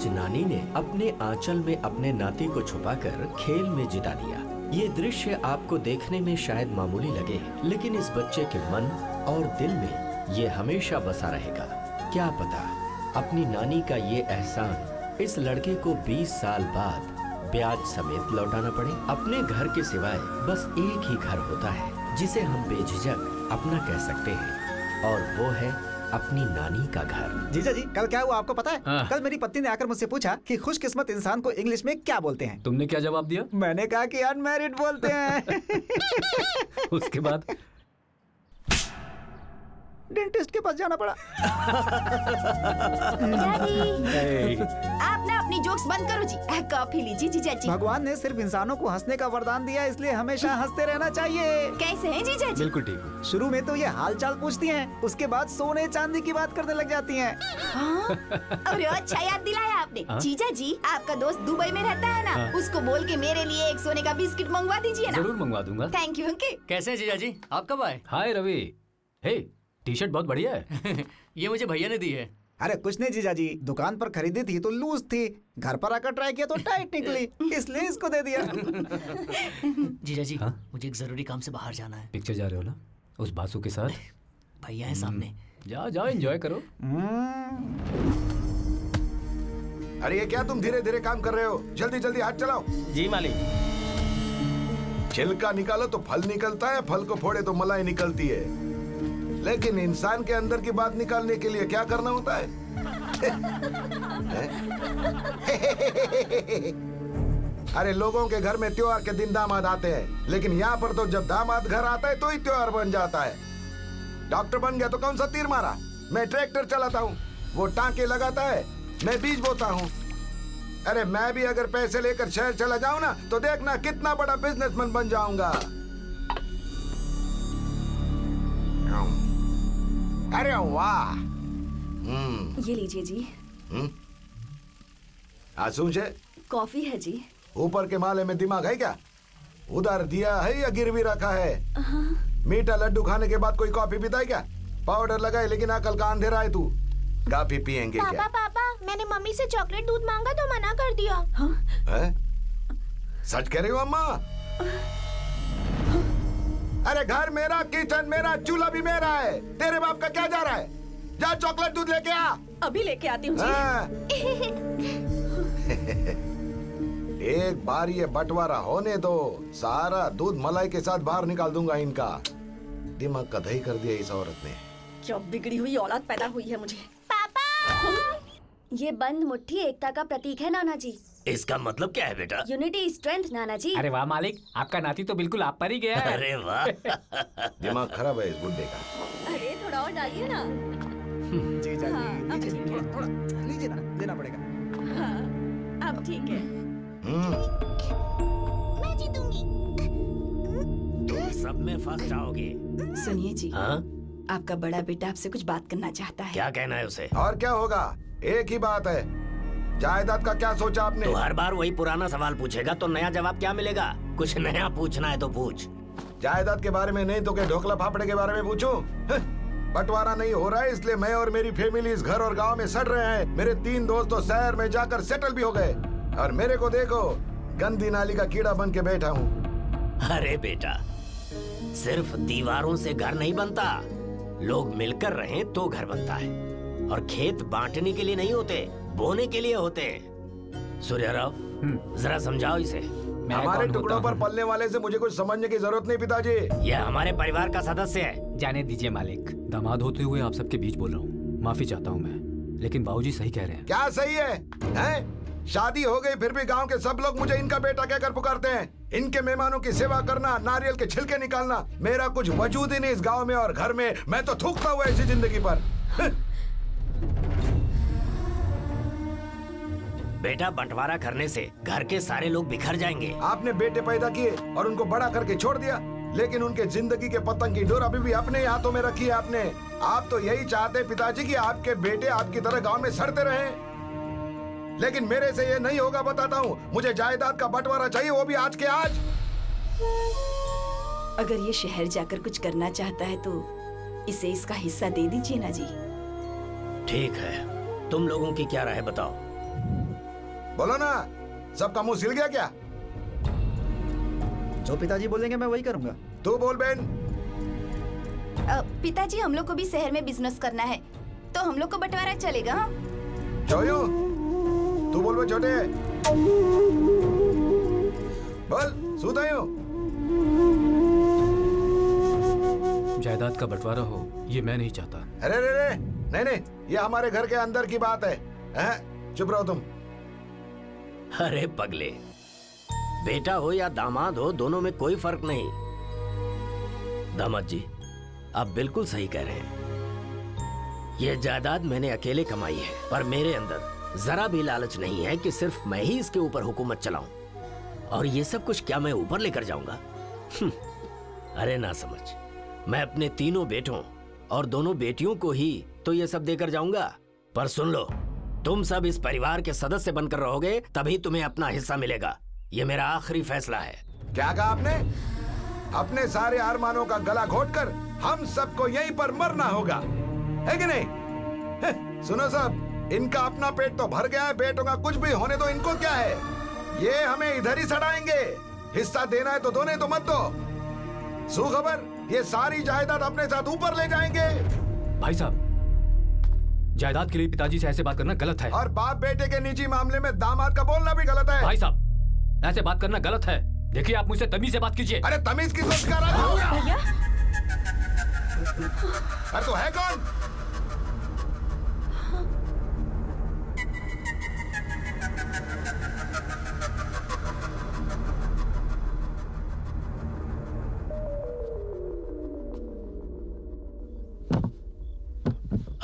आज नानी ने अपने आंचल में अपने नाती को छुपाकर खेल में जिता दिया। ये दृश्य आपको देखने में शायद मामूली लगे, लेकिन इस बच्चे के मन और दिल में ये हमेशा बसा रहेगा। क्या पता अपनी नानी का ये एहसान इस लड़के को 20 साल बाद ब्याज समेत लौटाना पड़े। अपने घर के सिवाय बस एक ही घर होता है जिसे हम बेझिझक अपना कह सकते हैं, और वो है अपनी नानी का घर। जीजा जी, कल क्या हुआ आपको पता है? कल मेरी पत्नी ने आकर मुझसे पूछा कि खुशकिस्मत इंसान को इंग्लिश में क्या बोलते हैं। तुमने क्या जवाब दिया? मैंने कहा कि अनमैरिड बोलते हैं। उसके बाद डेंटिस्ट के पास जाना पड़ा। आप ना अपनी जोक्स बंद करो जी, कॉफी लीजिए जीजा जी। भगवान ने सिर्फ इंसानों को हंसने का वरदान दिया, इसलिए हमेशा हंसते रहना चाहिए। कैसे हैं जीजा जी? बिल्कुल ठीक। शुरू में तो ये हालचाल पूछती हैं, उसके बाद सोने चांदी की बात करने लग जाती हैं। अरे अच्छा याद दिलाया आपने। जीजा जी, आपका दोस्त दुबई में रहता है ना, उसको बोल के मेरे लिए एक सोने का बिस्किट मंगवा दीजिए ना। जरूर मंगवा दूंगा। Thank you uncle. कैसे जीजा जी, आप कब आए? Hi Ravi, hey T shirt बहुत बढ़िया है। ये मुझे भैया ने दी है। अरे कुछ नहीं जीजा जी, दुकान पर खरीदी थी तो लूज थी, घर पर आकर ट्राई किया तो टाइट निकली, इसलिए इसको दे दिया। जीजा जी, हाँ? मुझे एक जरूरी काम से बाहर जाना है। पिक्चर जा रहे हो ना उस बासु के साथ? भैया है सामने। जा जा, एंजॉय करो। अरे ये क्या तुम धीरे धीरे काम कर रहे हो? जल्दी जल्दी हाथ चलाओ। जी मालिक। छिलका निकालो तो फल निकलता है, फल को फोड़े तो मलाई निकलती है, लेकिन इंसान के अंदर की बात निकालने के लिए क्या करना होता है? अरे लोगों के घर में त्योहार के दिन दामाद आते हैं, लेकिन यहाँ पर तो जब दामाद घर आता है तो ही त्योहार बन जाता है। डॉक्टर बन गया तो कौन सा तीर मारा? मैं ट्रैक्टर चलाता हूँ, वो टांके लगाता है, मैं बीज बोता हूँ। अरे मैं भी अगर पैसे लेकर शहर चला जाऊँ ना तो देखना कितना बड़ा बिजनेसमैन बन जाऊंगा। अरे वाह, ये लीजिए जी। आसूज है? कॉफी है जी। ऊपर के माले में दिमाग है क्या? उधार दिया है या गिरवी रखा है? मीठा लड्डू खाने के बाद कोई कॉफी पीता है क्या? पाउडर लगाए लेकिन अकल का अंधेरा है तू। कॉफी पियेंगे क्या? पापा पापा, मैंने मम्मी से चॉकलेट दूध मांगा तो मना कर दिया। सच कह रही हो अम्मा? अरे घर मेरा, किचन मेरा, चूल्हा भी मेरा है, तेरे बाप का क्या जा रहा है? जा चॉकलेट दूध लेके आ। अभी लेके आती हूँ। एक बार ये बंटवारा होने दो, सारा दूध मलाई के साथ बाहर निकाल दूंगा। इनका दिमाग का दही कर दिया इस औरत ने। क्या बिगड़ी हुई औलाद पैदा हुई है मुझे। पापा, ये बंद मुट्ठी एकता का प्रतीक है नाना जी। इसका मतलब क्या है बेटा? यूनिटी स्ट्रेंथ नाना जी। अरे वाह मालिक, आपका नाती तो बिल्कुल आप पर ही गया है। अरे वाह। दिमाग खराब है इस बुड्ढे का। अरे थोड़ा और डालिए ना। जी जी, लीजिए ना, देना पड़ेगा। अब ठीक है। मैं जीतूंगी। तुम सब में फंस जाओगे। सुनिए जी, आपका बड़ा बेटा आपसे कुछ बात करना चाहता है। क्या कहना है उसे? और क्या होगा, एक ही बात है। जायदाद का क्या सोचा आपने? तो हर बार वही पुराना सवाल पूछेगा तो नया जवाब क्या मिलेगा? कुछ नया पूछना है तो पूछ। जायदाद के बारे में नहीं तो क्या ढोकला फाफड़े के बारे में पूछूं? बंटवारा नहीं हो रहा है इसलिए मैं और मेरी फैमिली इस घर और गांव में सड़ रहे हैं। मेरे 3 दोस्त तो शहर में जाकर सेटल भी हो गए, और मेरे को देखो गंदी नाली का कीड़ा बन के बैठा हूँ। अरे बेटा, सिर्फ दीवारों से घर नहीं बनता, लोग मिलकर रहे तो घर बनता है। और खेत बांटने के लिए नहीं होते, बोने के लिए होते हैं। सूर्या राव, जरा समझाओ इसे। हमारे टुकड़ों पर पलने वाले से मुझे कुछ समझने की जरूरत नहीं पिताजी। यह हमारे परिवार का सदस्य है। जाने दीजिए मालिक, दामाद होते हुए आप सबके बीच बोल रहा हूँ, माफी चाहता हूँ मैं, लेकिन बाबूजी सही कह रहे हैं। क्या सही है? शादी हो गयी फिर भी गाँव के सब लोग मुझे इनका बेटा कहकर पुकारते हैं। इनके मेहमानों की सेवा करना, नारियल के छिलके निकालना, मेरा कुछ वजूद ही नहीं इस गाँव में और घर में। मैं तो थूकता हुआ ऐसी जिंदगी पर। बेटा, बंटवारा करने से घर के सारे लोग बिखर जाएंगे। आपने बेटे पैदा किए और उनको बड़ा करके छोड़ दिया, लेकिन उनके जिंदगी के पतंग की डोर अभी भी अपने हाथों में रखी है आपने। आप तो यही चाहते पिताजी कि आपके बेटे आपकी तरह गांव में सड़ते रहें, लेकिन मेरे से ये नहीं होगा, बताता हूँ। मुझे जायदाद का बंटवारा चाहिए, वो भी आज के आज। अगर ये शहर जाकर कुछ करना चाहता है तो इसे इसका हिस्सा दे दीजिए ना जी। ठीक है, तुम लोगों की क्या राय बताओ? बोलो ना, सबका मुंह सिल गया क्या? जो पिताजी बोलेंगे मैं वही करूंगा। तू बोल बहन। पिताजी हम लोग को भी शहर में बिजनेस करना है, तो हम लोग को बंटवारा चलेगा। हाँ छोयू तू बोल, वो छोटे बोल। जायदाद का बंटवारा हो ये मैं नहीं चाहता। अरे रे रे, नहीं नहीं, ये हमारे घर के अंदर की बात है। चुप रहो तुम। अरे पगले, बेटा हो या दामाद हो, दोनों में कोई फर्क नहीं। दामाद जी आप बिल्कुल सही कह रहे हैं। ये जायदाद मैंने अकेले कमाई है, पर मेरे अंदर जरा भी लालच नहीं है कि सिर्फ मैं ही इसके ऊपर हुकूमत चलाऊं। और ये सब कुछ क्या मैं ऊपर लेकर जाऊंगा? अरे ना समझ, मैं अपने तीनों बेटों और दोनों बेटियों को ही तो ये सब देकर जाऊंगा। पर सुन लो, तुम सब इस परिवार के सदस्य बनकर रहोगे तभी तुम्हें अपना हिस्सा मिलेगा। ये मेरा आखिरी फैसला है। क्या कहा आपने? अपने सारे अरमानों का गला घोटकर हम सबको यहीं पर मरना होगा, है कि नहीं? सुनो सब, इनका अपना पेट तो भर गया है, बेटों का कुछ भी होने दो। इनको क्या है, ये हमें इधर ही सड़ाएंगे। हिस्सा देना है तो दो, नहीं तो मत दो। सुखबर, ये सारी जायदाद अपने साथ ऊपर ले जाएंगे। भाई साहब, जायदाद के लिए पिताजी से ऐसे बात करना गलत है। और बाप बेटे के निजी मामले में दामाद का बोलना भी गलत है। भाई साहब, ऐसे बात करना गलत है। देखिए आप मुझसे तमीज से बात कीजिए। अरे तमीज की सोच कर रहा है भैया। अरे तो है कौन?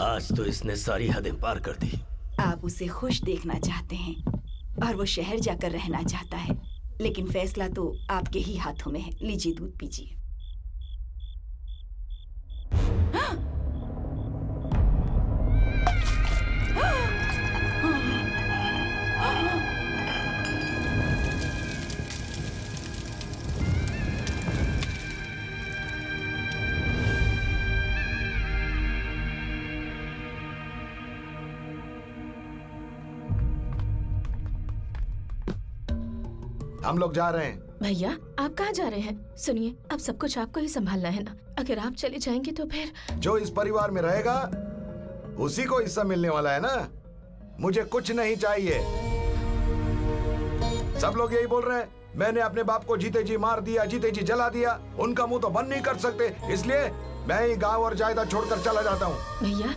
आज तो इसने सारी हदें पार कर दी। आप उसे खुश देखना चाहते हैं और वो शहर जाकर रहना चाहता है, लेकिन फैसला तो आपके ही हाथों में है। लीजिए दूध पीजिए। हम लोग जा रहे हैं। भैया आप कहाँ जा रहे हैं? सुनिए, अब सब कुछ आपको ही संभालना है ना। अगर आप चले जाएंगे तो फिर जो इस परिवार में रहेगा उसी को हिस्सा मिलने वाला है ना। मुझे कुछ नहीं चाहिए। सब लोग यही बोल रहे हैं। मैंने अपने बाप को जीते जी मार दिया, जीते जी जला दिया। उनका मुंह तो बंद नहीं कर सकते, इसलिए मैं ही गाँव और जायदाद छोड़कर चला जाता हूँ। भैया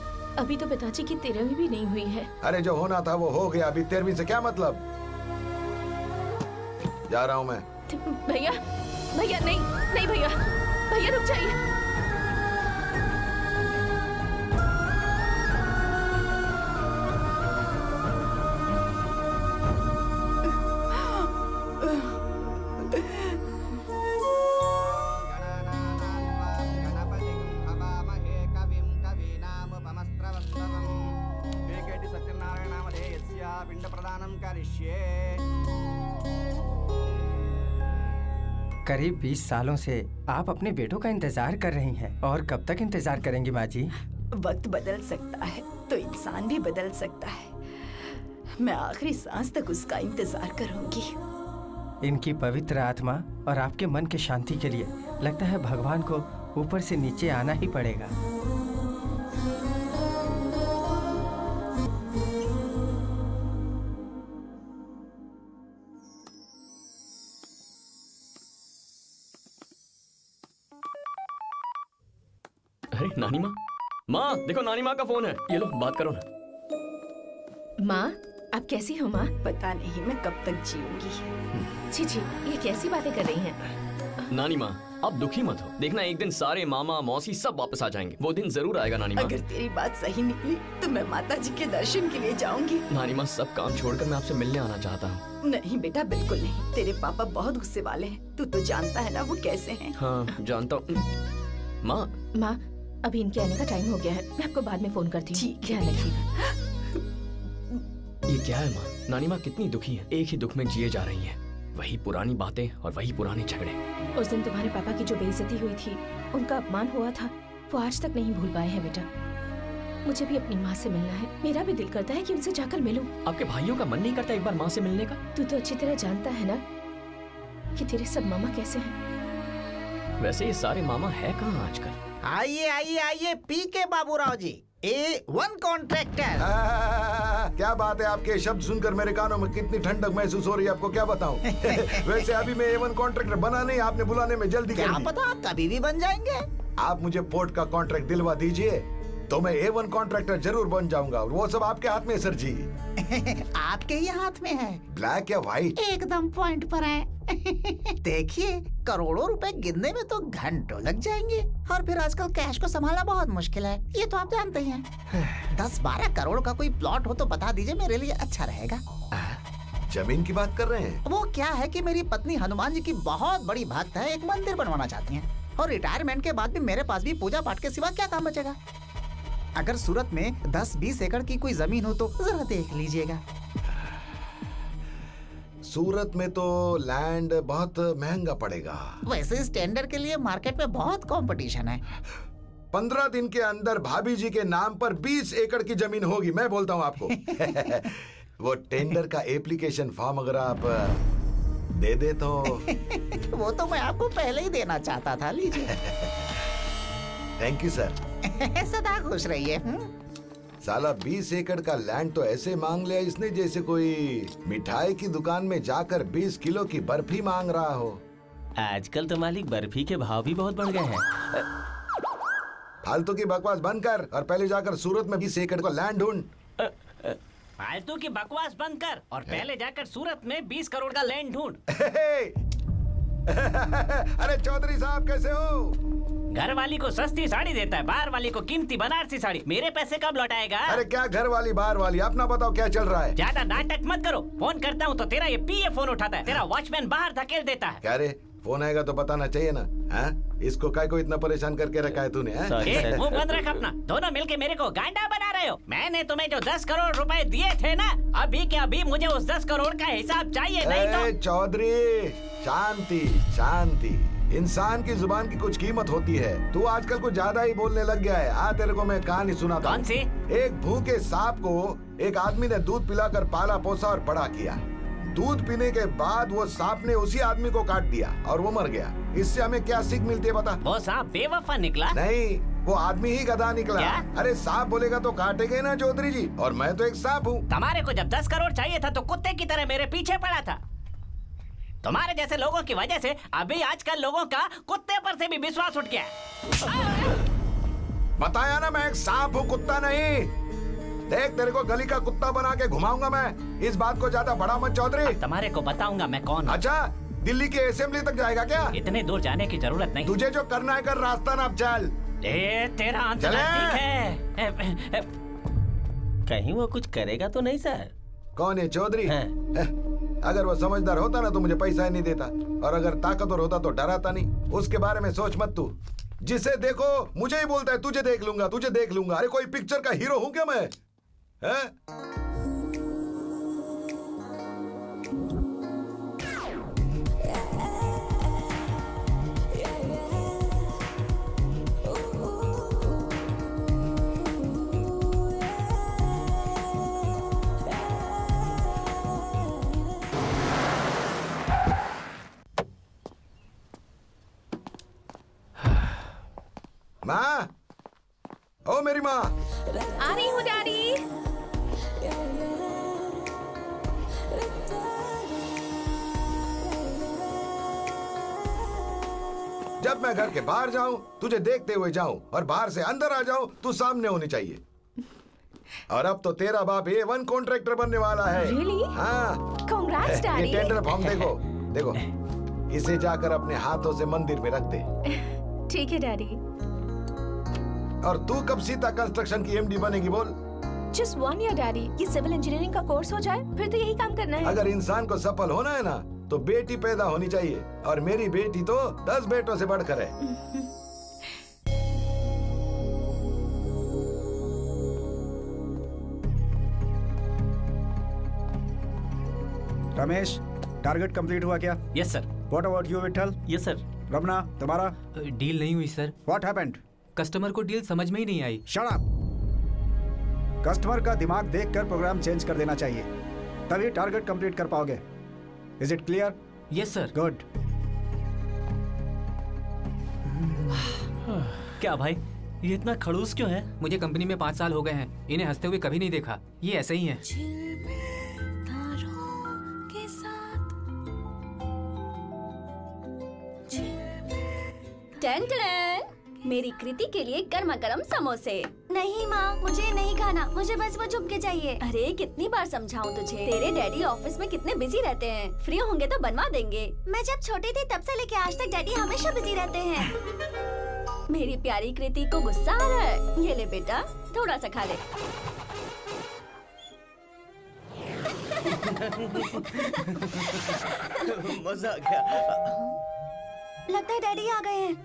अभी तो पिताजी की 13वीं भी नहीं हुई है। अरे जो होना था वो हो गया, अभी 13वीं से क्या मतलब? जा रहा हूँ मैं। भैया भैया नहीं नहीं, भैया भैया रुक जाइए। करीब 20 सालों से आप अपने बेटों का इंतजार कर रही हैं, और कब तक इंतजार करेंगी माँ जी? वक्त बदल सकता है तो इंसान भी बदल सकता है। मैं आखिरी सांस तक उसका इंतजार करूंगी। इनकी पवित्र आत्मा और आपके मन की शांति के लिए लगता है भगवान को ऊपर से नीचे आना ही पड़ेगा। नानी माँ, माँ देखो नानी माँ का फोन है। ये लो बात करो ना। माँ आप कैसी हो माँ? पता नहीं मैं कब तक जीऊंगी। छी छी, ये कैसी बातें कर रही हैं? नानी माँ आप दुखी मत हो। देखना एक दिन सारे मामा मौसी सब वापस आ जाएंगे। वो दिन जरूर आएगा नानी माँ। अगर तेरी बात सही निकली तो मैं माता जी के दर्शन के लिए जाऊंगी। नानी माँ सब काम छोड़कर मैं आपसे मिलने आना चाहता हूँ। नहीं बेटा बिल्कुल नहीं, तेरे पापा बहुत गुस्से वाले हैं। तू तो जानता है ना वो कैसे है। हाँ जानता हूँ। माँ माँ अभी इनके आने का टाइम हो गया है, मैं आपको बाद में फोन करती हूँ। ध्यान रखिएगा। ये क्या है माँ? नानी माँ कितनी दुखी है। एक ही दुख में जिए जा रही है, वही पुरानी बातें और वही पुराने झगड़े। उस दिन तुम्हारे पापा की जो बेइज्जती हुई थी, उनका अपमान हुआ था, वो आज तक नहीं भूल पाए हैं बेटा। मुझे भी अपनी माँ से मिलना है। मेरा भी दिल करता है कि उनसे जाकर मिलूं। आपके भाइयों का मन नहीं करता एक बार माँ से मिलने का? तू तो अच्छी तरह जानता है ना कि तेरे सब मामा कैसे हैं। वैसे ये सारे मामा है कहाँ आजकल? आइए आइए आइए पी के बाबूराव जी, A1 कॉन्ट्रैक्टर। क्या बात है, आपके शब्द सुनकर मेरे कानों में कितनी ठंडक महसूस हो रही है, आपको क्या बताऊं। वैसे अभी मैं A1 कॉन्ट्रैक्टर बना नहीं, आपने बुलाने में जल्दी क्या पता कभी भी बन जाएंगे। आप मुझे पोर्ट का कॉन्ट्रैक्ट दिलवा दीजिए तो मैं A1 कॉन्ट्रैक्टर जरूर बन जाऊंगा। और वो सब आपके हाथ में सर जी। आपके ही हाथ में है। ब्लैक या व्हाइट एकदम पॉइंट पर है। देखिए करोड़ों रुपए गिनने में तो घंटों लग जाएंगे, और फिर आजकल कैश को संभालना बहुत मुश्किल है, ये तो आप जानते ही हैं। 10-12 करोड़ का कोई प्लॉट हो तो बता दीजिए, मेरे लिए अच्छा रहेगा। जमीन की बात कर रहे हैं? वो क्या है कि मेरी पत्नी हनुमान जी की बहुत बड़ी भक्त है, एक मंदिर बनवाना चाहती है, और रिटायरमेंट के बाद भी मेरे पास भी पूजा पाठ के सिवा क्या काम बचेगा। अगर सूरत में 10-20 एकड़ की कोई जमीन हो तो जरा देख लीजिएगा। सूरत में तो लैंड बहुत महंगा पड़ेगा। वैसे इस टेंडर के लिए मार्केट में बहुत कंपटीशन है। 15 दिन के अंदर भाभी जी के नाम पर 20 एकड़ की जमीन होगी, मैं बोलता हूँ आपको। वो टेंडर का एप्लीकेशन फॉर्म अगर आप दे दे तो। वो तो मैं आपको पहले ही देना चाहता था, लीजिए। Thank you sir. सदा खुश रहिए। साला 20 एकड़ का लैंड तो ऐसे मांग लिया इसने जैसे कोई मिठाई की दुकान में जाकर 20 किलो की बर्फी मांग रहा हो। आजकल तो मालिक बर्फी के भाव भी बहुत बढ़ गए हैं। फालतू की बकवास बंद कर और पहले जाकर सूरत में 20 एकड़ का लैंड ढूंढ। फालतू की बकवास बंद कर और पहले जाकर सूरत में 20 करोड़ का लैंड ढूंढ। अरे चौधरी साहब कैसे हो? घर वाली को सस्ती साड़ी देता है, बाहर वाली को कीमती बनारसी साड़ी, मेरे पैसे कब लौटाएगा? अरे क्या घर वाली बाहर वाली, अपना बताओ क्या चल रहा है। ज्यादा नाटक मत करो, फोन करता हूँ तो तेरा ये पीए फोन उठाता है, तेरा वॉचमैन बाहर धकेल देता है। क्या रे, फोन आएगा तो बताना चाहिए ना। है? इसको काय को इतना परेशान करके रखा है तूने? मुँह बंद रख अपना, दोनों मिलके मेरे को गांडा बना रहे हो। मैंने तुम्हें जो 10 करोड़ रुपए दिए थे ना, अभी के अभी मुझे उस 10 करोड़ का हिसाब चाहिए। नहीं तो चौधरी, शांति शांति, इंसान की जुबान की कुछ कीमत होती है। तू आजकल कुछ ज्यादा ही बोलने लग गया है। आ तेरे को मैं कहानी सुनाता हूँ। एक भूखे सांप को एक आदमी ने दूध पिलाकर पाला पोसा और बड़ा किया। दूध पीने के बाद वो सांप ने उसी आदमी को काट दिया और वो मर गया। इससे हमें क्या सीख मिलती है बता? वो सांप बेवफा निकला? नहीं, वो आदमी ही गधा निकला। क्या? अरे सांप बोलेगा तो काटेगा ना चौधरी जी, और मैं तो एक सांप हूँ। तुम्हारे को जब 10 करोड़ चाहिए था तो कुत्ते की तरह मेरे पीछे पड़ा था। तुम्हारे जैसे लोगों की वजह से अभी आजकल लोगों का कुत्ते पर से भी विश्वास उठ गया। बताया ना मैं एक सांप हूँ, कुत्ता नहीं। देख तेरे को गली का कुत्ता बना के घुमाऊंगा मैं। इस बात को ज्यादा बड़ा मत चौधरी। तुम्हारे को बताऊंगा मैं कौन हूं। अच्छा, दिल्ली के असेंबली तक जाएगा क्या? इतने दूर जाने की जरूरत नहीं, तुझे जो करना है कर, रास्ता नाप चल। तेरा अंत ठीक है। कहीं वो कुछ करेगा तो नहीं सर? कौन है चौधरी? अगर वो समझदार होता ना तो मुझे पैसा ही नहीं देता, और अगर ताकतवर होता तो डराता नहीं। उसके बारे में सोच मत तू। जिसे देखो मुझे ही बोलता है तुझे देख लूंगा, तुझे देख लूंगा। अरे कोई पिक्चर का हीरो हूं क्या मैं? माँ, ओ मेरी माँ, आ रही हूँ डैडी। जब मैं घर के बाहर जाऊँ तुझे देखते हुए जाऊँ, और बाहर से अंदर आ जाऊँ तू सामने होनी चाहिए। और अब तो तेरा बाप A1 कॉन्ट्रैक्टर बनने वाला है। Really? हाँ। Congrats, Daddy। ये टेंडर फॉर्म देखो, देखो, इसे जाकर अपने हाथों से मंदिर में रख दे। ठीक है डैडी। और तू कब सीता कंस्ट्रक्शन की MD बनेगी बोल? Just 1 year डैडी, ये सिविल इंजीनियरिंग का कोर्स हो जाए फिर तो यही काम करना है। अगर इंसान को सफल होना है ना तो बेटी पैदा होनी चाहिए, और मेरी बेटी तो 10 बेटों से बढ़कर है। रमेश, टारगेट कंप्लीट हुआ क्या? Yes sir. What about you Vithal? Yes sir. Ramana, तुम्हारा? डील नहीं हुई सर। What happened? कस्टमर को डील समझ में ही नहीं आई। Shut up. कस्टमर का दिमाग देखकर प्रोग्राम चेंज कर देना चाहिए, तभी टारगेट कंप्लीट कर पाओगे। Is it clear? Yes sir. Good. क्या भाई, ये इतना खड़ूस क्यों है? मुझे कंपनी में 5 साल हो गए हैं, इन्हें हंसते हुए कभी नहीं देखा, ये ऐसे ही हैं। मेरी कृति के लिए गर्मा गर्म समोसे। नहीं माँ, मुझे नहीं खाना, मुझे बस वो चुपके चाहिए। अरे कितनी बार समझाऊं तुझे, तेरे डैडी ऑफिस में कितने बिजी रहते हैं, फ्री होंगे तो बनवा देंगे। मैं जब छोटी थी तब से लेके आज तक डैडी हमेशा बिजी रहते हैं। मेरी प्यारी कृति को गुस्सा आ रहा है, ये ले बेटा, थोड़ा सा खा ले। मजा आ गया। लगता है डैडी आ गए हैं।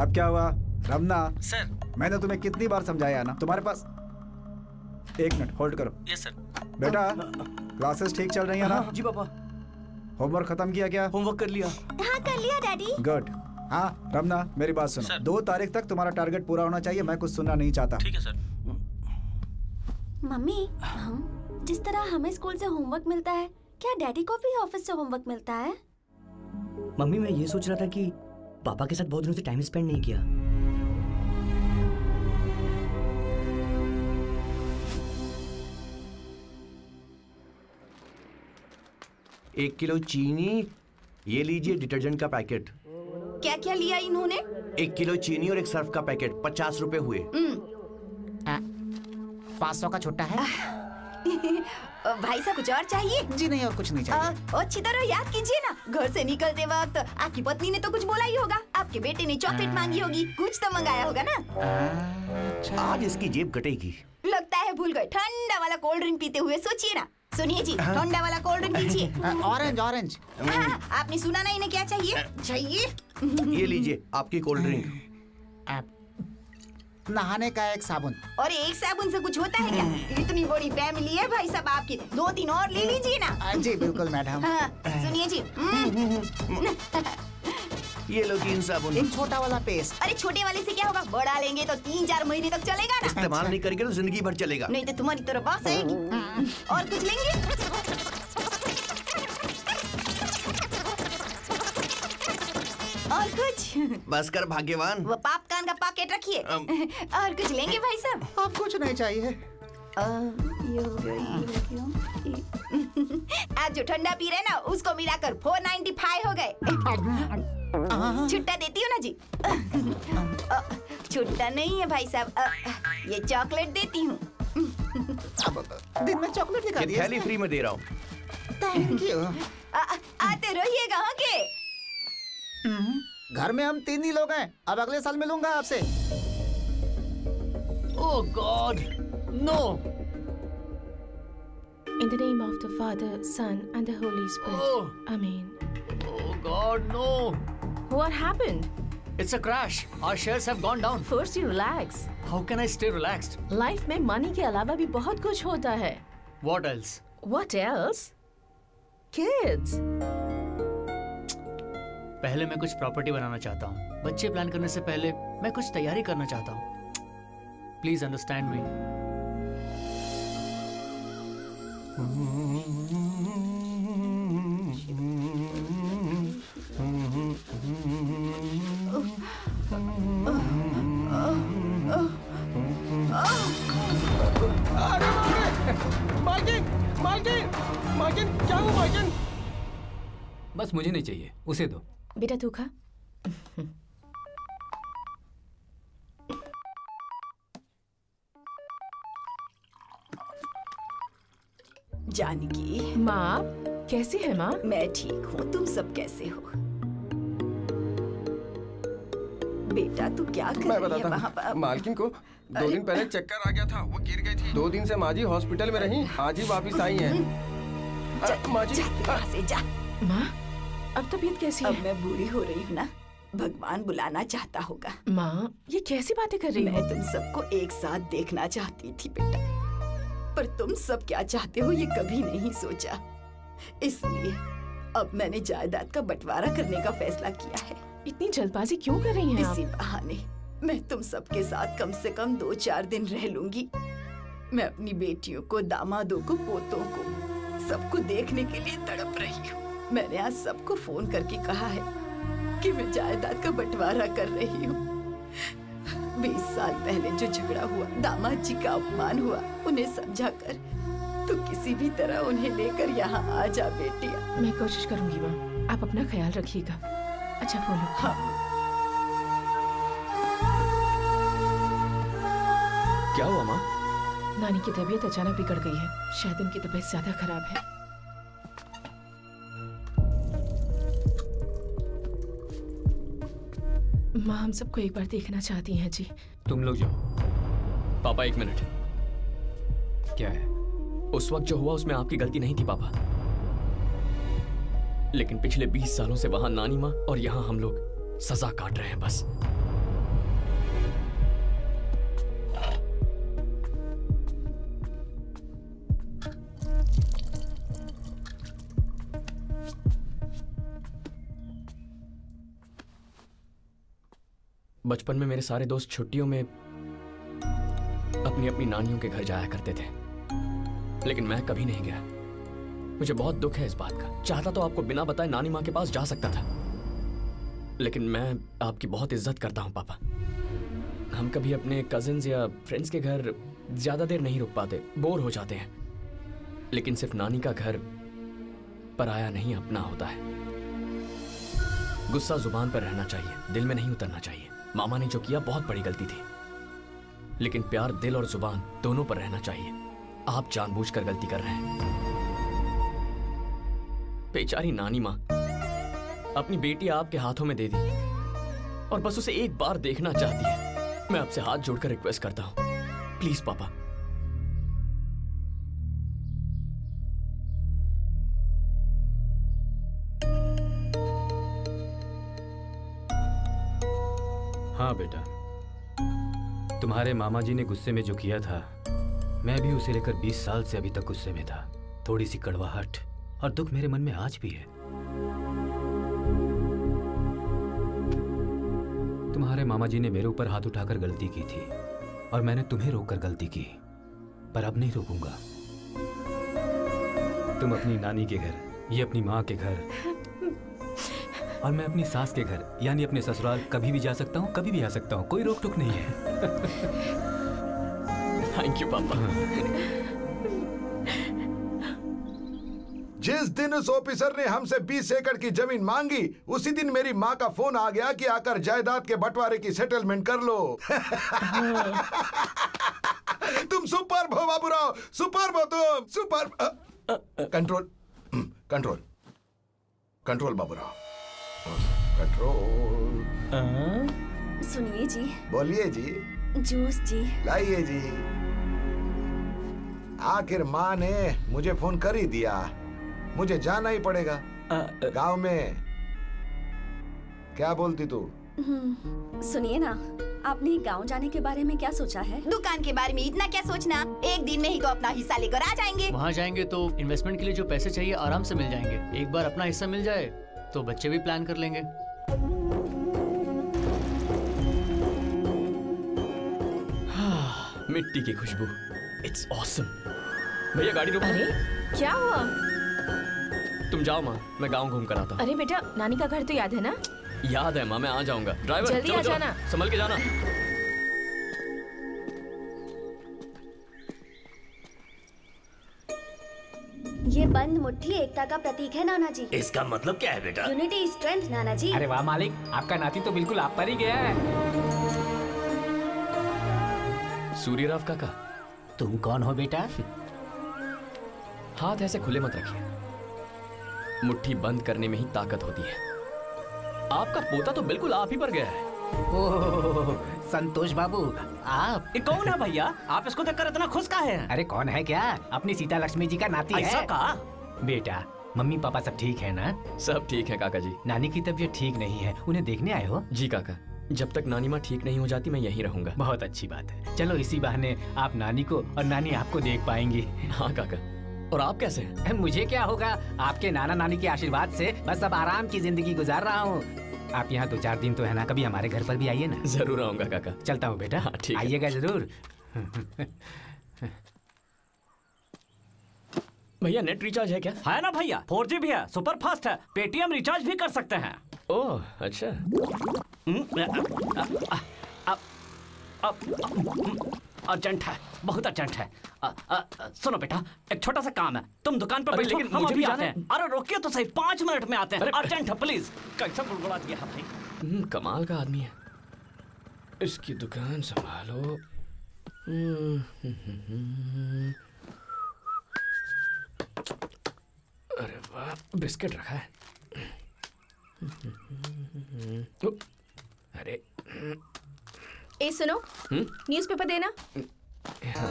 अब क्या हुआ रमना? सर, मैंने तुम्हें कितनी बार समझाया ना, तुम्हारे पास 1 मिनट होल्ड करो। Yes sir. बेटा क्लासेस ठीक चल रही है ना? जी पापा। होमवर्क खत्म किया क्या? होमवर्क कर लिया। हाँ कर लिया डैडी। गुड। हाँ रमना, मेरी बात सुनो, 2 तारीख तक तुम्हारा टारगेट पूरा होना चाहिए, मैं कुछ सुनना नहीं चाहता। ठीक है सर। मम्मी, जिस तरह हमें स्कूल से होमवर्क मिलता है, क्या डैडी को भी ऑफिस से होमवर्क मिलता है? मम्मी मैं ये सोच रहा था कि पापा के साथ बहुत दिनों से टाइम स्पेंड नहीं किया। एक किलो चीनी, ये लीजिए डिटर्जेंट का पैकेट। क्या क्या लिया इन्होंने? 1 किलो चीनी और 1 सर्फ का पैकेट, 50 रुपए हुए। 500 का छोटा है। भाई साहब कुछ और चाहिए? जी नहीं, और कुछ नहीं चाहिए। अच्छी तरह याद कीजिए ना, घर से निकलते वक्त आपकी पत्नी ने तो कुछ बोला ही होगा, आपके बेटे ने चॉकलेट मांगी होगी, कुछ तो मंगाया होगा ना। आज इसकी जेब कटेगी। लगता है भूल गए, ठंडा वाला कोल्ड ड्रिंक पीते हुए सोचिए ना। सुनिए जी, ठंडा वाला कोल्ड ड्रिंक पीजिए। Orange orange. आपने सुना ना इन्हें क्या चाहिए? चाहिए ये लीजिए आपकी कोल्ड ड्रिंक, नहाने का एक साबुन। और 1 साबुन से कुछ होता है क्या? इतनी बड़ी फैमिली है भाई साहब आपकी, 2-3 और ले लीजिए ना। जी बिल्कुल मैडम। सुनिए जी, ये लो 3 साबुन, एक छोटा वाला पेस्ट। अरे छोटे वाले से क्या होगा, बड़ा लेंगे तो 3-4 महीने तक चलेगा ना। इस्तेमाल नहीं करेंगे तो जिंदगी भर चलेगा, नहीं तो तुम्हारी तरफ बात आएगी। और कुछ लेंगे? और कुछ? बस कर भाग्यवान, वो पॉपकॉर्न का पैकेट रखिए। और कुछ लेंगे भाई साहब? आप कुछ नहीं चाहिए। आप जो ठंडा पी रहे ना, उसको मिलाकर 495 हो गए। छुट्टा देती हो ना जी? छुट्टा नहीं है भाई साहब, ये चॉकलेट देती हूँ। दिन में चॉकलेट दिखा दिया। थैली फ्री में दे रहा हूँ। Thank you. आते रहिएगा। ओके, घर में हम 3 ही लोग हैं, अब अगले साल मिलूंगा आपसे। Oh God, no. In the name of the father, sun and the Holi spirit, amen. Oh God no. What happened? It's a crash. Our shares have gone down. First you relax. How can I stay relaxed? Life में money के अलावा भी बहुत कुछ होता है। What else? What else? Kids. पहले मैं कुछ प्रॉपर्टी बनाना चाहता हूँ, बच्चे प्लान करने से पहले मैं कुछ तैयारी करना चाहता हूँ। Please understand me. मार्जिन क्या हुआ? मार्जिन बस मुझे नहीं चाहिए, उसे दो। बेटा तू खा। जानकी माँ, कैसी है माँ? मैं ठीक हूँ, तुम सब कैसे हो? बेटा तू क्या कर रही है वहाँ? मालकिन को 2 दिन पहले चक्कर आ गया था, वो गिर गई थी। 2 दिन से माँ जी हॉस्पिटल में रही, आज ही वापिस आई हैं। माँ जी जा। माँ अब तबीयत कैसी है? अब मैं बुरी हो रही हूँ ना, भगवान बुलाना चाहता होगा। माँ ये कैसी बातें कर रही है? मैं तुम सबको एक साथ देखना चाहती थी बेटा, पर तुम सब क्या चाहते हो ये कभी नहीं सोचा, इसलिए अब मैंने जायदाद का बंटवारा करने का फैसला किया है। इतनी जल्दबाजी क्यों कर रही हैं आप? इसी बहाने मैं तुम सबके साथ कम से कम 2-4 दिन रह लूंगी। मैं अपनी बेटियों को, दामादों को, पोतों को, सबको देखने के लिए तड़प रही हूँ। मैंने आज सबको फोन करके कहा है कि मैं जायदाद का बंटवारा कर रही हूँ। 20 साल पहले जो झगड़ा हुआ, दामाद जी का अपमान हुआ, उन्हें समझा कर तो किसी भी तरह उन्हें लेकर यहाँ आ जा बेटिया। मैं कोशिश करूंगी माँ, आप अपना ख्याल रखिएगा। अच्छा बोलो। हाँ। क्या हुआ माँ? नानी की तबीयत अचानक बिगड़ गई है, शायद उनकी तबीयत ज्यादा खराब है। माँ हम सबको एक बार देखना चाहती हैं जी। तुम लोग जाओ। पापा एक मिनट, क्या है? उस वक्त जो हुआ उसमें आपकी गलती नहीं थी पापा, लेकिन पिछले 20 सालों से वहां नानी माँ और यहाँ हम लोग सजा काट रहे हैं बस। बचपन में मेरे सारे दोस्त छुट्टियों में अपनी अपनी नानियों के घर जाया करते थे, लेकिन मैं कभी नहीं गया। मुझे बहुत दुख है इस बात का। चाहता तो आपको बिना बताए नानी माँ के पास जा सकता था, लेकिन मैं आपकी बहुत इज्जत करता हूँ पापा। हम कभी अपने कजिन्स या फ्रेंड्स के घर ज्यादा देर नहीं रुक पाते, बोर हो जाते हैं। लेकिन सिर्फ नानी का घर पराया नहीं अपना होता है। गुस्सा जुबान पर रहना चाहिए, दिल में नहीं उतरना चाहिए। मामा ने जो किया बहुत बड़ी गलती थी, लेकिन प्यार दिल और जुबान दोनों पर रहना चाहिए। आप जानबूझकर गलती कर रहे हैं। बेचारी नानी माँ अपनी बेटी आपके हाथों में दे दी और बस उसे एक बार देखना चाहती है। मैं आपसे हाथ जोड़कर रिक्वेस्ट करता हूँ, प्लीज पापा। हाँ बेटा, तुम्हारे मामा जी ने गुस्से में जो किया था, मैं भी उसे लेकर 20 साल से अभी तक गुस्से में था। थोड़ी सी कड़वाहट और दुख मेरे मन में आज भी है। तुम्हारे मामा जी ने मेरे ऊपर हाथ उठाकर गलती की थी और मैंने तुम्हें रोककर गलती की, पर अब नहीं रोकूंगा। तुम अपनी नानी के घर, ये अपनी माँ के घर, और मैं अपनी सास के घर यानी अपने ससुराल कभी भी जा सकता हूँ, कभी भी आ सकता हूँ। कोई रोक टोक नहीं है। थैंक यू पापा। जिस दिन उस ऑफिसर ने हमसे 20 एकड़ की जमीन मांगी, उसी दिन मेरी माँ का फोन आ गया कि आकर जायदाद के बंटवारे की सेटलमेंट कर लो। तुम सुपर्ब हो बाबूराव, सुपर्ब हो तुम, सुपर्ब। Control Baburao, control. सुनिए जी, बोलिए जी, जूस जी लाइए जी। आखिर माँ ने मुझे फोन कर ही दिया, मुझे जाना ही पड़ेगा गांव में। क्या बोलती तू? सुनिए ना, आपने गांव जाने के बारे में क्या सोचा है? दुकान के बारे में इतना क्या सोचना, एक दिन में ही तो अपना हिस्सा लेकर आ जाएंगे। वहाँ जाएंगे तो इन्वेस्टमेंट के लिए जो पैसे चाहिए आराम से मिल जाएंगे। एक बार अपना हिस्सा मिल जाए तो बच्चे भी प्लान कर लेंगे। हाँ, मिट्टी की खुशबू, इट्स ऑसम। भैया गाड़ी रोको। अरे क्या हुआ? तुम जाओ माँ, मैं गांव घूम कर आता हूँ। अरे बेटा, नानी का घर तो याद है ना? याद है माँ, मैं आ जाऊंगा। ड्राइवर जल्दी आ जाना, संभल के जाना। ये बंद मुट्ठी एकता का प्रतीक है नाना जी। इसका मतलब क्या है बेटा? यूनिटी स्ट्रेंथ नाना जी। अरे वाह मालिक, आपका नाती तो बिल्कुल आप पर ही गया है। सूर्यराव काका, तुम कौन हो बेटा? हाथ ऐसे खुले मत रखिए, मुट्ठी बंद करने में ही ताकत होती है। आपका पोता तो बिल्कुल आप ही पर गया है। ओह संतोष बाबू, आप ये कौन है भैया? आप इसको देखकर इतना खुश का है? अरे कौन है क्या, अपनी सीता लक्ष्मी जी का नाती है। ऐसा का? बेटा मम्मी पापा सब ठीक है ना? सब ठीक है काका जी। नानी की तबीयत ठीक नहीं है, उन्हें देखने आए हो? जी काका, जब तक नानी माँ ठीक नहीं हो जाती मैं यहीं रहूंगा। बहुत अच्छी बात है, चलो इसी बहाने आप नानी को और नानी आपको देख पाएंगी। हाँ काका, और आप कैसे हैं? मुझे क्या होगा, आपके नाना नानी के आशीर्वाद से बस अब आराम की जिंदगी गुजार रहा हूँ। आप यहाँ 2-4 दिन तो है ना, कभी हमारे घर पर भी आइए ना। जरूर आऊँगा काका। चलता हूँ बेटा। हाँ, आइएगा जरूर। भैया नेट रिचार्ज है क्या? है ना भैया, 4G भी है, सुपर फास्ट है, पेटीएम रिचार्ज भी कर सकते हैं। ओह अच्छा। अर्जेंट है, बहुत अर्जेंट है। सुनो बेटा, एक छोटा सा काम है, तुम दुकान पर लेकिन हम अभी आते हैं। अरे रोकिए तो सही, 5 मिनट में आते हैं, अर्जेंट है प्लीज। कैसा बुड़बुड़ा दिया है भाई, कमाल का आदमी है। इसकी दुकान संभालो। अरे वाह, बिस्किट रखा है। अरे ए सुनो, न्यूज़पेपर देना। हाँ।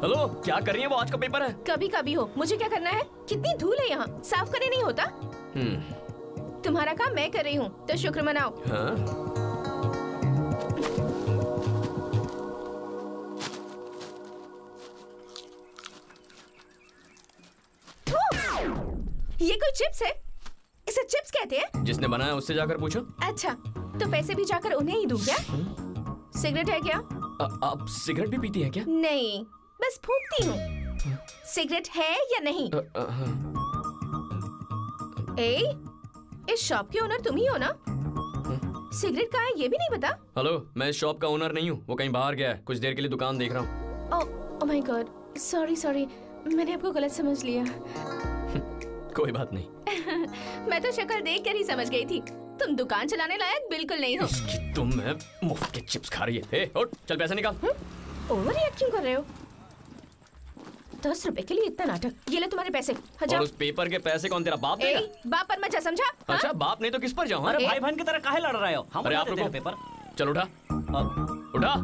हेलो, क्या कर रही है? वो आज का पेपर है। कभी कभी हो, मुझे क्या करना है? कितनी धूल है यहाँ, साफ करने नहीं होता। तुम्हारा काम मैं कर रही हूँ, तो शुक्र मनाओ। हाँ? ये कोई चिप्स है? इसे चिप्स कहते हैं। जिसने बनाया उससे जाकर पूछो। अच्छा, तो पैसे भी जाकर उन्हें ही दूं क्या? सिगरेट है क्या? आप सिगरेट भी पीती हैं क्या? नहीं, बस फूंकती हूँ। सिगरेट है या नहीं? ए, इस शॉप के ओनर तुम ही हो ना? सिगरेट कहाँ है ये भी नहीं पता? हेलो, मैं इस शॉप का ओनर नहीं हूँ, वो कहीं बाहर गया है, कुछ देर के लिए दुकान देख रहा हूँ। Oh my God, sorry sorry, मैंने आपको गलत समझ लिया। कोई बात नहीं। मैं तो शक्ल देखकर ही समझ गई थी, तुम दुकान चलाने लायक बिल्कुल नहीं हो। तुम मुफ्त के चिप्स खा रही है। ए, उठ, चल पैसे निकाल। ओवरएक्ट क्यों कर रहे हो? 10 रुपए के लिए इतना नाटक। ये ले तुम्हारे पैसे। और उस पेपर के पैसे कौन तेरा बाप देगा? बाप पर मत जा, समझा? अच्छा बाप नहीं तो किस पर जाऊँ? भाई बहन की तरह काहे लड़ रहे हो? अरे आप लोग पेपर, चल उठा उठा,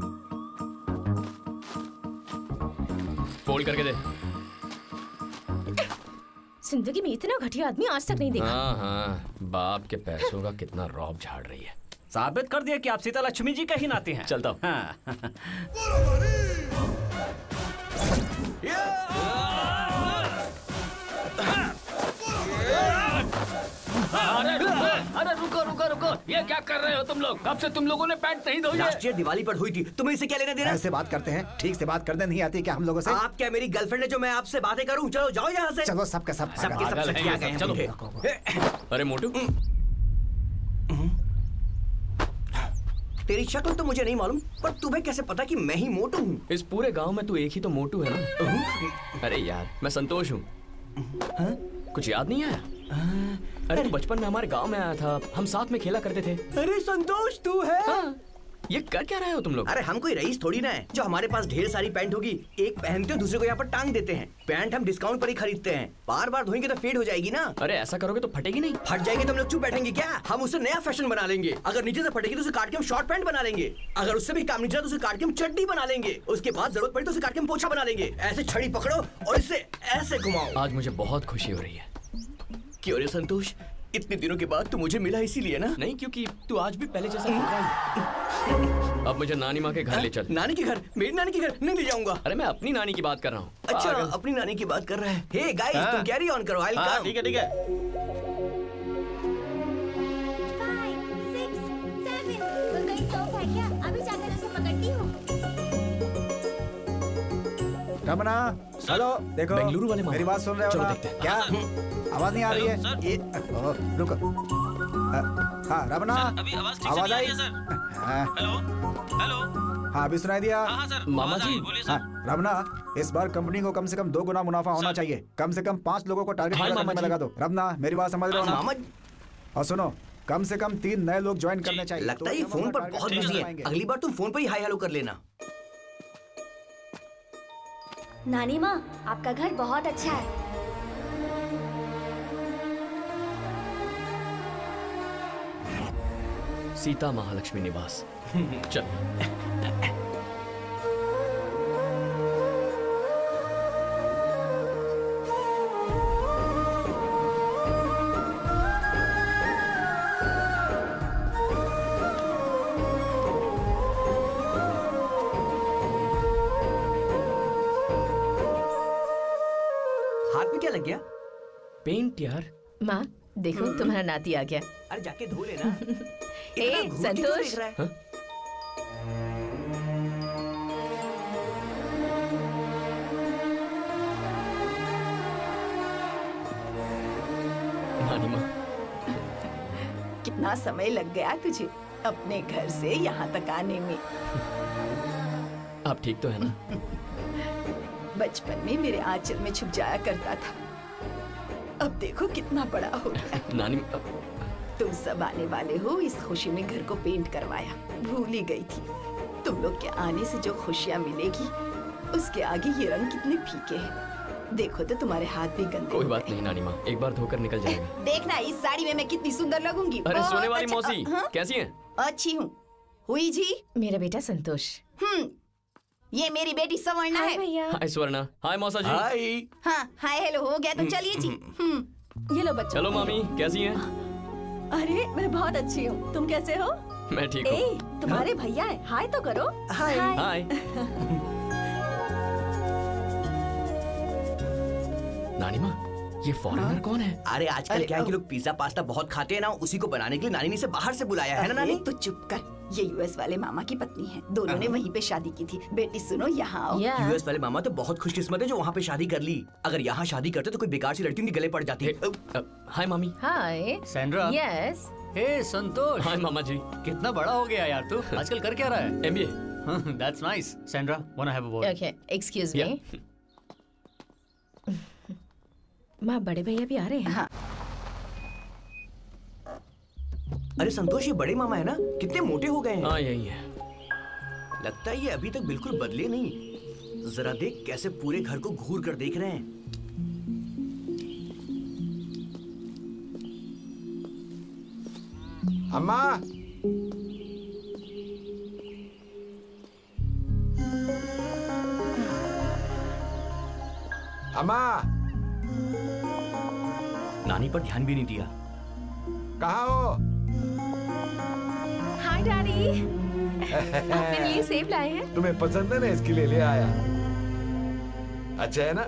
फोल्ड करके दे। जिंदगी में इतना घटिया आदमी आज तक नहीं देखा। हाँ हाँ, बाप के पैसों का कितना रौब झाड़ रही है। साबित कर दिया कि आप सीता लक्ष्मी जी का ही नाती हैं। चलता हूँ। हाँ। अरे रुको रुको रुको, ये क्या कर रहे हो तुम लोग? कब से तुम लोगों ने पैंट नहीं धोई? लास्ट ईयर दिवाली पर हुई थी, तुम्हें इसे क्या लेना देना? ऐसे बात करते हैं, ठीक से बात करने नहीं आती क्या हम लोगों से? आप क्या मेरी गर्लफ्रेंड है जो मैं आपसे बातें करूं? चलो जाओ यहाँ से। चलो सबका सब, चलो। अरे मोटू, तेरी शक्ल तो मुझे नहीं मालूम, पर तुम्हें कैसे पता कि मैं ही मोटू हूँ? इस पूरे गाँव में तू एक ही तो मोटू है ना। अरे यार, मैं संतोष हूँ, कुछ याद नहीं आया? अरे बचपन में हमारे गांव में आया था, हम साथ में खेला करते थे। अरे संतोष तू है? हाँ, ये कर क्या रहे हो तुम लोग? अरे हम कोई रईस थोड़ी ना है जो हमारे पास ढेर सारी पैंट होगी, एक पहनते हो दूसरे को यहाँ पर टांग देते हैं। पैंट हम डिस्काउंट पर ही खरीदते हैं, बार बार धोएंगे तो फेड हो जाएगी ना। अरे ऐसा करोगे तो फटेगी नहीं? फट जाएगी तो हम लोग चुप बैठेंगे क्या? हम उससे नया फैशन बना लेंगे। अगर नीचे से फटेगी तो उसे काट के हम शॉर्ट पैंट बना लेंगे। अगर उससे भी काम नीचे तो उसे काट के हम चड्डी बना लेंगे। उसके बाद जरूरत पड़ी तो उसे काट के हम पोछा बना लेंगे। ऐसे छड़ी पकड़ो और इससे ऐसे घुमाओ। आज मुझे बहुत खुशी हो रही है। क्यों रे संतोष, इतने दिनों के बाद तू मुझे मिला इसीलिए ना? नहीं, क्योंकि तू आज भी पहले जैसा है। अब मुझे नानी माँ के घर ले चल। नानी के घर? मेरी नानी के घर नहीं ले जाऊंगा। अरे मैं अपनी नानी की बात कर रहा हूँ। अच्छा अपनी नानी की बात कर रहा है। हे गाइस, तुम कैरी ऑन करो। ठीक है ठीक है। रमना, चलो देखो, बेंगलुरु वाले मेरी बात सुन रहे हो? चलो देखते हैं। क्या आवाज नहीं आ रही है? ये रुको। हाँ रमना, आवाज आई? Hello hello. हाँ अभी सुनाई दिया? हाँ सर, मामा जी बोलिए। हाँ रमना, इस बार कंपनी को कम से कम 2 गुना मुनाफा होना चाहिए। कम से कम 5 लोगों को टारगेट करने में लगा दो। रमना मेरी बात समझ रहे हो मामा? और सुनो, कम से कम 3 नए लोग ज्वाइन करने चाहिए। लगता है फोन पर बहुत बिजी है, अगली बार तुम फोन पर ही हाई हेलो कर लेना। नानी माँ, आपका घर बहुत अच्छा है। सीता महालक्ष्मी निवास। चल। लग गया पेंट यार। माँ देखो तुम्हारा नाती आ गया। अरे जाके धो लेना। ए संतोष कितना समय लग गया तुझे अपने घर से यहाँ तक आने में। आप ठीक तो है ना? बचपन में मेरे आंचल में छुप जाया करता था, अब देखो कितना बड़ा हो गया। नानी तुम सब आने वाले हो, इस खुशी में घर को पेंट करवाया, भूल ही गई थी। तुम लोग के आने से जो खुशियाँ मिलेगी उसके आगे ये रंग कितने फीके हैं। देखो तो तुम्हारे हाथ भी गंदे। कोई बात नहीं नानी माँ, एक बार धोकर निकल जाएगा। देखना इस साड़ी में मैं कितनी सुंदर लगूंगी। अरे सोने वाली मौसी कैसी हैं? अच्छी हूँ। हुई जी मेरा बेटा संतोष। ये मेरी बेटी सवर्णा है। हाय सवर्णा। हाय मौसा जी। हाय। हाँ हाय हेलो हो गया तो चलिए जी। ये लो बच्चों। हेलो मामी कैसी हैं? अरे मैं बहुत अच्छी हूँ, तुम कैसे हो? मैं ठीक हूँ। तुम्हारे भैया है, हाय तो करो। हाय नानी माँ ये फॉरेनर कौन है? अरे आजकल क्या है कि लोग पिज्जा पास्ता बहुत खाते हैं ना, उसी को बनाने के लिए नानी ने इसे बाहर से बुलाया है ना। नानी तो चुप कर, ये यूएस वाले मामा की पत्नी है, दोनों ने वहीं पे शादी की थी। बेटी सुनो यहाँ आओ। यूएस वाले मामा तो बहुत खुशकिस्मत है जो वहाँ पे शादी कर ली, अगर यहाँ शादी करते तो कोई बेकार सी लड़की उनके गले पड़ जाती है। हाय मामी। Hi Sandra. Yes hey Santosh. Hi मामा जी। कितना बड़ा हो गया यार तू, आजकल कर क्या रहा है? MBA. That's nice. Sandra want to have a word? Okay excuse me. माँ बड़े भैया भी आ रहे हैं। हाँ। अरे संतोष ये बड़े मामा है ना, कितने मोटे हो गए हैं। हाँ यही है। लगता है ये अभी तक बिल्कुल बदले नहीं, जरा देख कैसे पूरे घर को घूर कर देख रहे हैं। अम्मा अम्मा नानी पर ध्यान भी नहीं दिया। कहाँ हो? Hi daddy. आप मेरे लिए सेब लाए हैं। तुम्हें पसंद है ना, इसके लिए ले आया। अच्छा है ना?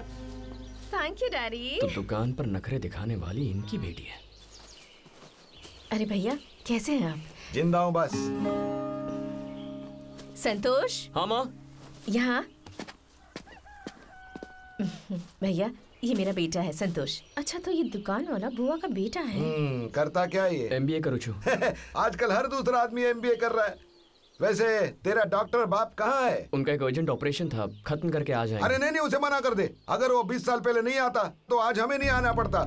Thank you daddy. तो दुकान पर नखरे दिखाने वाली इनकी बेटी है। अरे भैया कैसे हैं आप? जिंदा हूँ बस। संतोष। हाँ माँ। यहाँ भैया ये मेरा बेटा है संतोष। अच्छा तो ये दुकान वाला बुआ का बेटा है। करता क्या ये? एमबीए करूँ। आजकल हर दूसरा आदमी एमबीए कर रहा है। वैसे तेरा डॉक्टर बाप कहाँ है? उनका एक अर्जेंट ऑपरेशन था, खत्म करके आ जाएंगे। अरे नहीं नहीं उसे मना कर दे, अगर वो 20 साल पहले नहीं आता तो आज हमें नहीं आना पड़ता।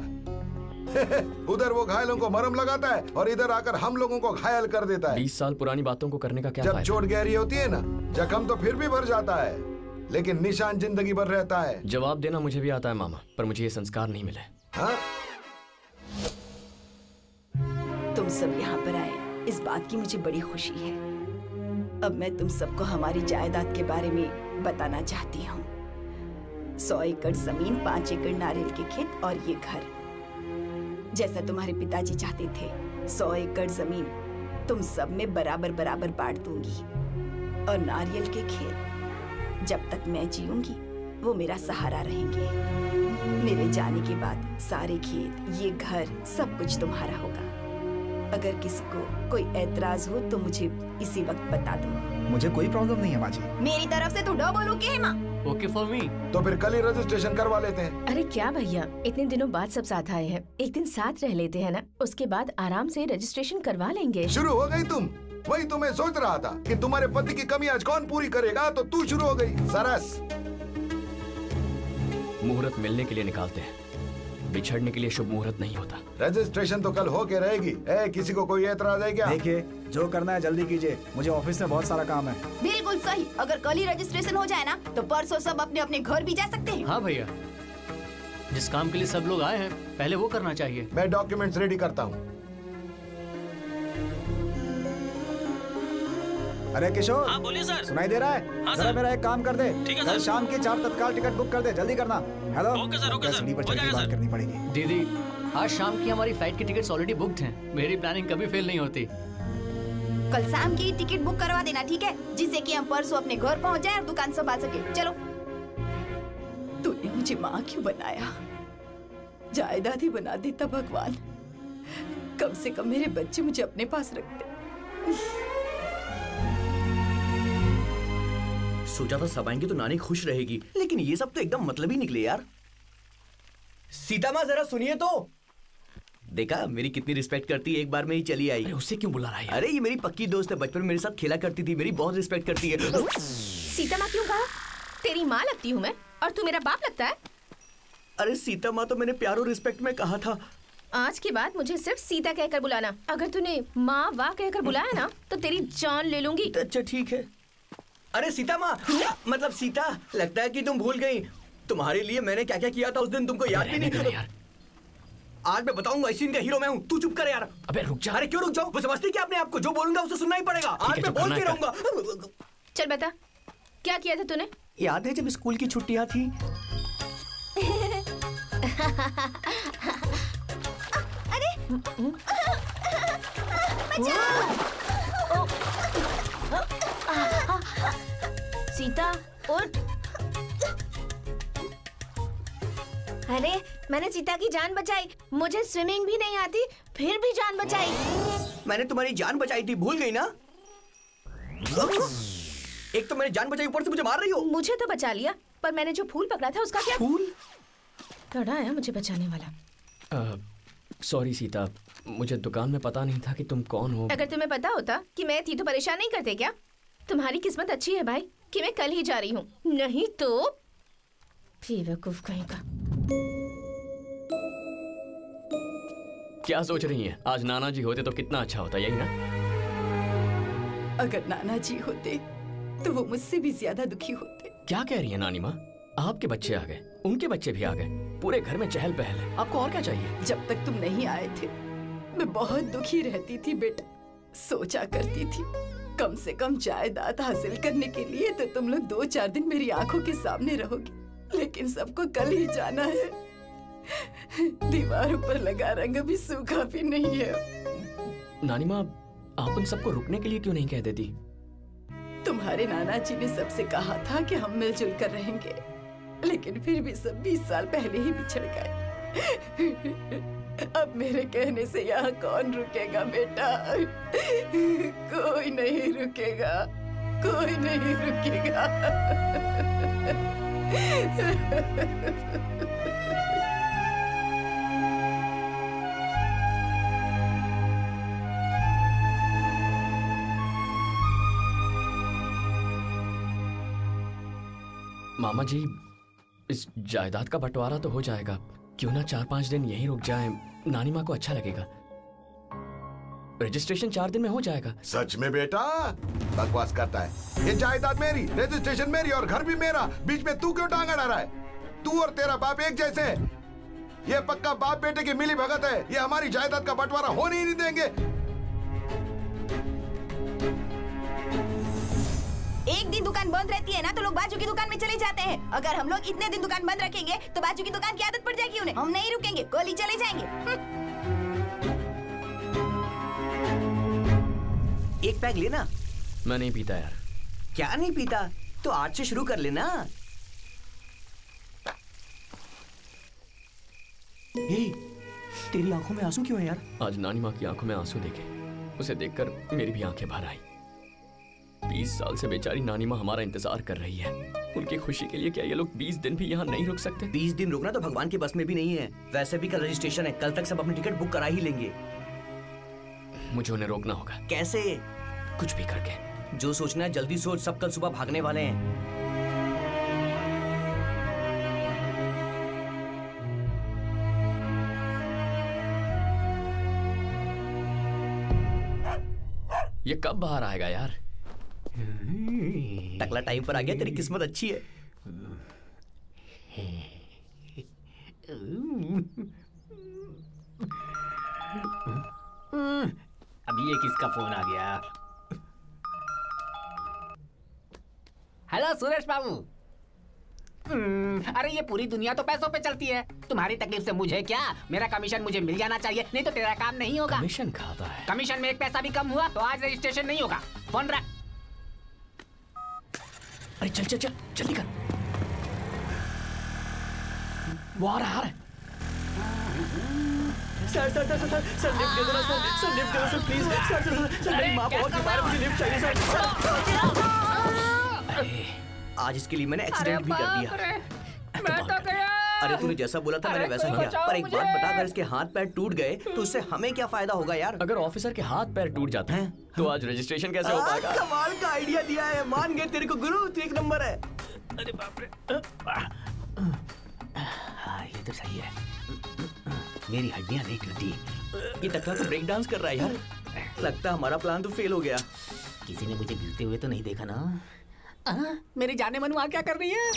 उधर वो घायलों को मरहम लगाता है और इधर आकर हम लोगों को घायल कर देता है। 20 साल पुरानी बातों को करने का क्या? जब चोट गहरी होती है ना, जख्म तो फिर भी भर जाता है लेकिन निशान जिंदगी भर रहता है। जवाब देना मुझे भी आता है मामा, पर मुझे ये संस्कार नहीं मिले। हाँ? तुम सब यहाँ पर आए इस बात की मुझे बड़ी खुशी है। अब मैं तुम सबको हमारी जायदाद के बारे में बताना चाहती हूँ। 100 एकड़ जमीन, 5 एकड़ नारियल के खेत और ये घर। जैसा तुम्हारे पिताजी चाहते थे 100 एकड़ जमीन तुम सब में बराबर बराबर बांट दूंगी और नारियल के खेत जब तक मैं जीऊंगी वो मेरा सहारा रहेंगे। मेरे जाने के बाद सारे खेत ये घर सब कुछ तुम्हारा होगा। अगर किसी को कोई ऐतराज हो तो मुझे इसी वक्त बता दो। मुझे कोई प्रॉब्लम नहीं है माँ जी। मेरी तरफ से तो डबल ओके है माँ। Okay for me. तो फिर कल ही रजिस्ट्रेशन करवा लेते हैं। अरे क्या भैया इतने दिनों बाद सब साथ आए हैं, एक दिन साथ रह लेते हैं ना, उसके बाद आराम से रजिस्ट्रेशन करवा लेंगे। शुरू हो गयी तुम, वही तो मैं सोच रहा था कि तुम्हारे पति की कमी आज कौन पूरी करेगा, तो तू शुरू हो गई। सरस मुहूर्त मिलने के लिए निकालते हैं, बिछड़ने के लिए शुभ मुहूर्त नहीं होता। रजिस्ट्रेशन तो कल होके रहेगी। किसी को कोई ऐतराज है क्या? देखिए जो करना है जल्दी कीजिए, मुझे ऑफिस में बहुत सारा काम है। बिल्कुल सही, अगर कल ही रजिस्ट्रेशन हो जाए ना तो परसों सब अपने अपने घर भी जा सकते हैं। हाँ भैया जिस काम के लिए सब लोग आए हैं पहले वो करना चाहिए। मैं डॉक्यूमेंट्स रेडी करता हूँ। अरे किशोर। हाँ बोलिए सर। सुनाई दे रहा है? हाँ सर। मेरा एक काम कर दे, ठीक है सर? शाम की 4 तत्काल टिकट बुक कर दे, जल्दी करना। Hello. Okay sir, okay sir. सीढ़ी पर चलकर बात करनी पड़ेगी। दीदी आज शाम की हमारी फ्लाइट की टिकट्स ऑलरेडी बुक्ड हैं, मेरी प्लानिंग कभी फेल नहीं होती। कल शाम की टिकट बुक करवा देना ठीक है, जिससे कि हम परसों अपने घर पहुँच जाए और दुकान संभाल सके। चलो। तूने मुझे माँ क्यों बनाया? जायदाद ही बना देता भगवान। कम से कम मेरे बच्चे मुझे अपने पास रखते। सोचा था सब आएंगे तो नानी खुश रहेगी, लेकिन ये सब तो एकदम मतलब ही निकले यार। सीता माँ जरा सुनिए तो। देखा मेरी कितनी रिस्पेक्ट करती है, एक बार में ही चली आई। उससे क्यों बुला रहा है? अरे ये मेरी पक्की दोस्त है, बचपन में मेरे साथ खेला करती थी, मेरी बहुत रिस्पेक्ट करती है। सीता माँ क्यों कहा? तेरी माँ लगती हूँ मैं और तू मेरा बाप लगता है। अरे सीता माँ तो मैंने प्यार और रिस्पेक्ट में कहा था। आज के बाद मुझे सिर्फ सीता कहकर बुलाना, अगर तूने माँ वाह कहकर बुलाया ना तो तेरी जान ले लूंगी। अच्छा ठीक है। अरे सीता माँ मतलब सीता, लगता है कि तुम भूल गई, तुम्हारे लिए मैंने क्या क्या किया था उस दिन, तुमको याद भी नहीं। आज मैं बताऊंगा, इस सीन का हीरो मैं हूँ, तू चुप कर यार। अबे रुक जा। अरे क्यों रुक जाऊँ, वो समझती क्या आपने, आपको जो बोलूंगा उसे सुनना ही पड़ेगा। आज मैं बोलते रहूंगा। चल बता क्या किया था तूने? याद है जब स्कूल की छुट्टियां थी? अरे सीता उठ। अरे मैंने सीता की जान बचाई, मुझे स्विमिंग भी नहीं आती फिर भी जान बचाई। मैंने तुम्हारी जान बचाई थी, भूल गई ना? एक तो मैंने जान बचाई, ऊपर से मुझे मार रही हो। मुझे तो बचा लिया, पर मैंने जो फूल पकड़ा था उसका क्या? फूल तड़ा है मुझे बचाने वाला। सॉरी सीता, मुझे दुकान में पता नहीं था कि तुम कौन हो। अगर तुम्हें पता होता कि मैं थी तो परेशान नहीं करते क्या? तुम्हारी किस्मत अच्छी है भाई कि मैं कल ही जा रही हूँ, नहीं तो बेवकूफ कहीं का। क्या सोच रही हैं? आज नाना जी होते तो कितना अच्छा होता, यही ना? अगर नाना जी होते तो वो मुझसे भी ज्यादा दुखी होते। क्या कह रही है नानी माँ? आपके बच्चे आ गए, उनके बच्चे भी आ गए, पूरे घर में चहल पहल है, आपको और क्या चाहिए? जब तक तुम नहीं आए थे मैं बहुत दुखी रहती थी बेटा, सोचा करती थी कम से कम जायदाद हासिल करने के लिए तो तुम लोग 2-4 दिन मेरी आंखों के सामने रहोगे, लेकिन सबको कल ही जाना है। दीवारों पर लगा रंग भी सूखा भी नहीं है। नानी माँ आप उन सबको रुकने के लिए क्यों नहीं कह देती? तुम्हारे नाना जी ने सबसे कहा था कि हम मिलजुल कर रहेंगे, लेकिन फिर भी सब 20 साल पहले ही बिछड़ गए। अब मेरे कहने से यहाँ कौन रुकेगा बेटा? कोई नहीं रुकेगा, कोई नहीं रुकेगा। मामा जी इस जायदाद का बंटवारा तो हो जाएगा, क्यों ना 4-5 दिन यहीं रुक जाएं, नानी माँ को अच्छा लगेगा। रजिस्ट्रेशन 4 दिन में हो जाएगा। सच में बेटा? बकवास करता है। ये जायदाद मेरी, रजिस्ट्रेशन मेरी और घर भी मेरा, बीच में तू क्यों टांग अड़ा रहा है? तू और तेरा बाप एक जैसे हैं। ये पक्का बाप बेटे की मिली भगत है, ये हमारी जायदाद का बंटवारा होने ही नहीं देंगे। एक दिन दुकान बंद रहती है ना तो लोग बाजू की दुकान में चले जाते हैं, अगर हम लोग इतने दिन दुकान बंद रखेंगे तो बाजू की दुकान की आदत पड़ जाएगी उन्हें। हम नहीं रुकेंगे, गोली चले जाएंगे। एक पैक लेना। मैं नहीं पीता यार। क्या नहीं पीता? तो आज से शुरू कर लेना। तेरी आंखों में आंसू क्यों है यार? आज नानी माँ की आंखों में आंसू देखे, उसे देखकर मेरी भी आंखें भर आई। 20 साल से बेचारी नानी माँ हमारा इंतजार कर रही है, उनकी खुशी के लिए क्या ये लोग 20 दिन भी यहाँ नहीं रुक सकते? 20 दिन रुकना तो भगवान की बस में भी नहीं है। वैसे भी कल रजिस्ट्रेशन है, कल तक सब अपनी टिकट बुक करा ही लेंगे। मुझे उन्हें रोकना होगा। कैसे? कुछ भी करके। जो सोचना है जल्दी सोच, सब कल सुबह भागने वाले हैं। ये कब बाहर आएगा यार? टकला टाइम पर आ गया, तेरी किस्मत अच्छी है। अभी ये किसका फोन आ गया? हेलो सुरेश बाबू। अरे ये पूरी दुनिया तो पैसों पे चलती है, तुम्हारी तकलीफ से मुझे क्या? मेरा कमीशन मुझे मिल जाना चाहिए, नहीं तो तेरा काम नहीं होगा। कमीशन खाता है। कमीशन में 1 पैसा भी कम हुआ तो आज रजिस्ट्रेशन नहीं होगा। फोन रख। अरे चल चल चल जल्दी कर, वो आ रहा है। Sir sir sir sir sir lift दे दो सर लिफ्ट दे दो sir please sir sir sir sir मेरी माँ बहुत बीमार है मुझे लिफ्ट चाहिए सर। आज इसके लिए मैंने एक्सीडेंट भी कर दिया। मैं तो गया। अरे तूने जैसा बोला था मैंने वैसा किया। पर एक बात बता, अगर इसके हाथ पैर टूट गए तो उससे हमें क्या फायदा होगा यार? अगर ऑफिसर के हाथ पैर टूट जाते हैं तो आज रजिस्ट्रेशन कैसे हो पाएगा? कमाल का आइडिया दिया है, मान गए तेरे को गुरु, तू एक नंबर है। अरे बाप रे, ये तो सही है, मेरी हड्डियां नहीं टूटी। ये तकला तो ब्रेक डांस कर रहा है यार, लगता हमारा प्लान तो फेल हो गया। किसी ने मुझे गिरते हुए तो नहीं देखा ना? मेरे जाने मन वहाँ क्या कर रही है?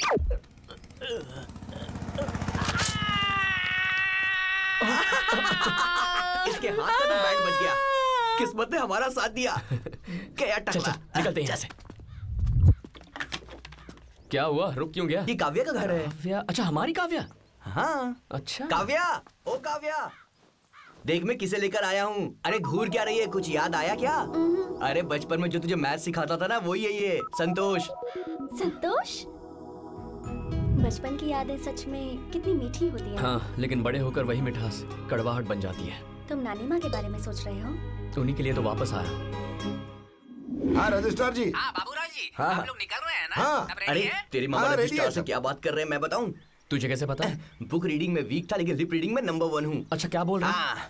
इसके हाथ में तो बैंड बज गया, किस्मत ने हमारा साथ दिया। क्या टकला, निकलते हैं यहाँ से। क्या हुआ, रुक क्यों गया? ये काव्या का घर है। काव्या, अच्छा हमारी काव्या। हाँ अच्छा, काव्या, ओ काव्या, देख मैं किसे लेकर आया हूँ। अरे घूर क्या रही है, कुछ याद आया क्या? अरे बचपन में जो तुझे मैथ सिखाता था ना, वही है ये संतोष। संतोष, बचपन की यादें सच में कितनी मीठी होती है। हाँ, लेकिन बड़े होकर वही मिठास कड़वाहट बन जाती है। तुम नानी माँ के बारे में सोच रहे हो? उन्हीं के लिए तो वापस आया। हाँ रजिस्ट्रार जी। हाँ बाबूराव जी, हाँ हम लोग निकल रहे हैं ना। हाँ, अरे तेरी मामा रजिस्ट्रार से क्या बात कर रहे हैं, मैं बताऊँ? तुझे कैसे पता? बुक रीडिंग में वीक था लेकिन लिप रीडिंग में नंबर 1 हूँ। अच्छा क्या बोल रहा है?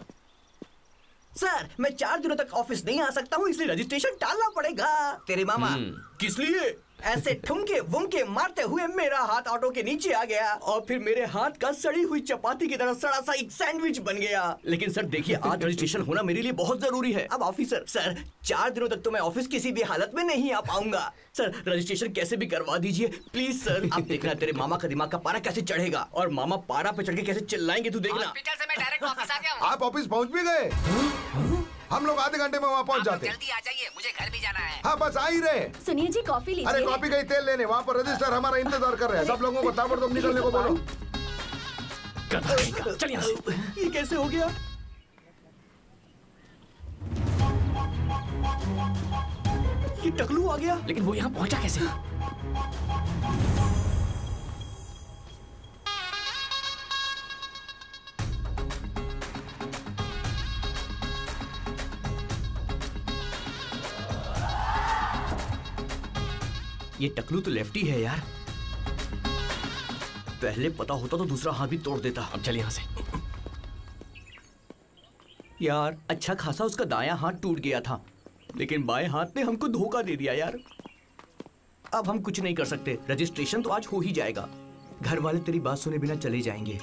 सर मैं 4 दिनों तक ऑफिस नहीं आ सकता हूँ, इसलिए रजिस्ट्रेशन टालना पड़ेगा। तेरे मामा किस लिए ऐसे ठुमके वुमके मारते हुए मेरा हाथ ऑटो के नीचे आ गया और फिर मेरे हाथ का सड़ी हुई चपाती की तरह सड़ा सा एक सैंडविच बन गया। लेकिन सर देखिए, आज रजिस्ट्रेशन होना मेरे लिए बहुत जरूरी है। अब ऑफिसर सर, 4 दिनों तक तो मैं ऑफिस किसी भी हालत में नहीं आ पाऊंगा। सर रजिस्ट्रेशन कैसे भी करवा दीजिए प्लीज सर। आप देखना तेरे मामा का दिमाग का पारा कैसे चढ़ेगा और मामा पारा पे चढ़ के कैसे चिल्लाएंगे, तू देखना। हॉस्पिटल से मैं डायरेक्ट ऑफिस आ गया हूं। आप ऑफिस पहुँच भी गए? हम लोग आधे घंटे में वहाँ पहुँच जाते हैं। जल्दी आ जाइए, मुझे घर भी जाना है। हाँ बस आ ही रहे। सुनिए जी कॉफी लीजिए। अरे कॉफी का तेल लेने वहाँ पर रजिस्टर हमारा इंतजार कर रहे हैं। सब लोगों को ताबड़तोड़ निकलने को बोलो। चलिए। ये कैसे हो गया? ये टकलू आ गया, लेकिन वो यहाँ पहुँचा कैसे? ये टकलू तो लेफ्टी है यार, पहले पता होता तो दूसरा हाथ भी तोड़ देता। अब चल यहाँ से। यार अच्छा खासा उसका दायां हाथ टूट गया था, लेकिन बाएं हाथ ने हमको धोखा दे दिया यार। अब हम कुछ नहीं कर सकते, रजिस्ट्रेशन तो आज हो ही जाएगा। घर वाले तेरी बात सुने बिना चले जाएंगे।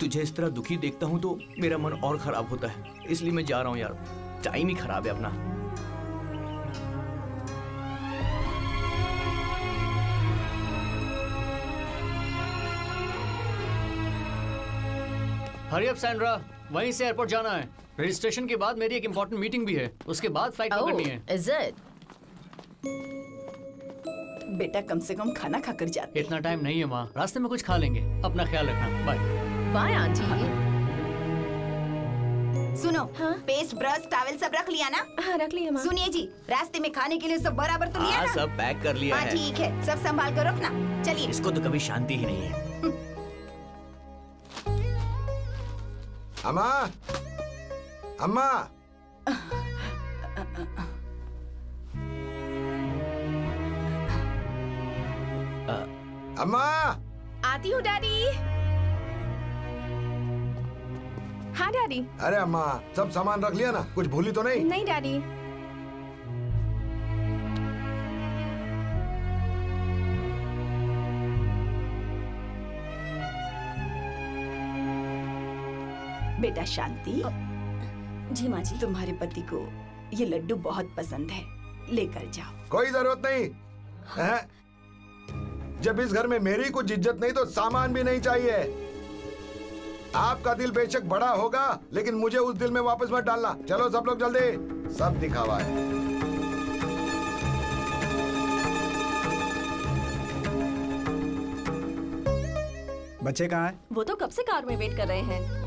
तुझे इस तरह दुखी देखता हूँ तो मेरा मन और खराब होता है, इसलिए मैं जा रहा हूँ यार। टाइम ही खराब है अपना। हरी अब सैंड्रा, वहीं से एयरपोर्ट जाना है। रजिस्ट्रेशन के बाद मेरी एक इम्पोर्टेंट मीटिंग भी है, उसके बाद फ्लाइट पकड़नी है। Is it? बेटा कम से कम खाना खाकर जाते। इतना टाइम नहीं है माँ, रास्ते में कुछ खा लेंगे। अपना ख्याल रखना, बाय। Bye aunty. सुनो, पेस्ट ब्रश टॉवल सब रख लिया ना? हाँ रख लिया माँ। सुनिए जी, रास्ते में खाने के लिए सब बराबर तो लिया ना? सब पैक कर लिया है। ठीक है, सब संभाल कर रखना। चलिए। इसको तो कभी शांति ही नहीं है। अम्मा, अम्मा, अम्मा, आती हूँ डैडी। हाँ डैडी। अरे अम्मा, सब सामान रख लिया ना, कुछ भूली तो नहीं? नहीं डैडी। बेटा शांति। जी माँ जी। तुम्हारे पति को ये लड्डू बहुत पसंद है, लेकर जाओ। कोई जरूरत नहीं। हाँ। जब इस घर में मेरी कुछ इज्जत नहीं तो सामान भी नहीं चाहिए। आपका दिल बेशक बड़ा होगा लेकिन मुझे उस दिल में वापस मत डालना। चलो सब लोग जल्दी, सब दिखावा है। बच्चे कहाँ हैं? वो तो कब से कार में वेट कर रहे हैं।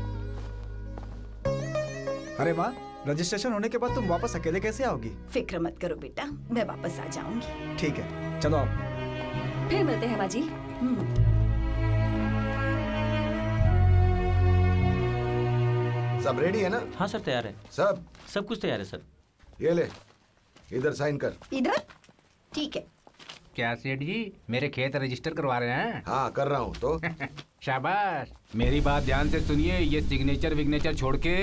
अरे माँ, रजिस्ट्रेशन होने के बाद तुम वापस अकेले कैसे आओगी? फिक्र मत करो बेटा, मैं वापस आ जाऊंगी। ठीक है, चलो आप। फिर मिलते हैं माँ जी। सब रेडी है ना? हाँ सर तैयार है, सब कुछ तैयार है सर। ये ले, इधर साइन कर। इधर? ठीक है। क्या सेठ जी मेरे खेत रजिस्टर करवा रहे हैं? हाँ कर रहा हूँ तो। शाबाश। मेरी बात ध्यान से सुनिए, ये सिग्नेचर विग्नेचर छोड़ के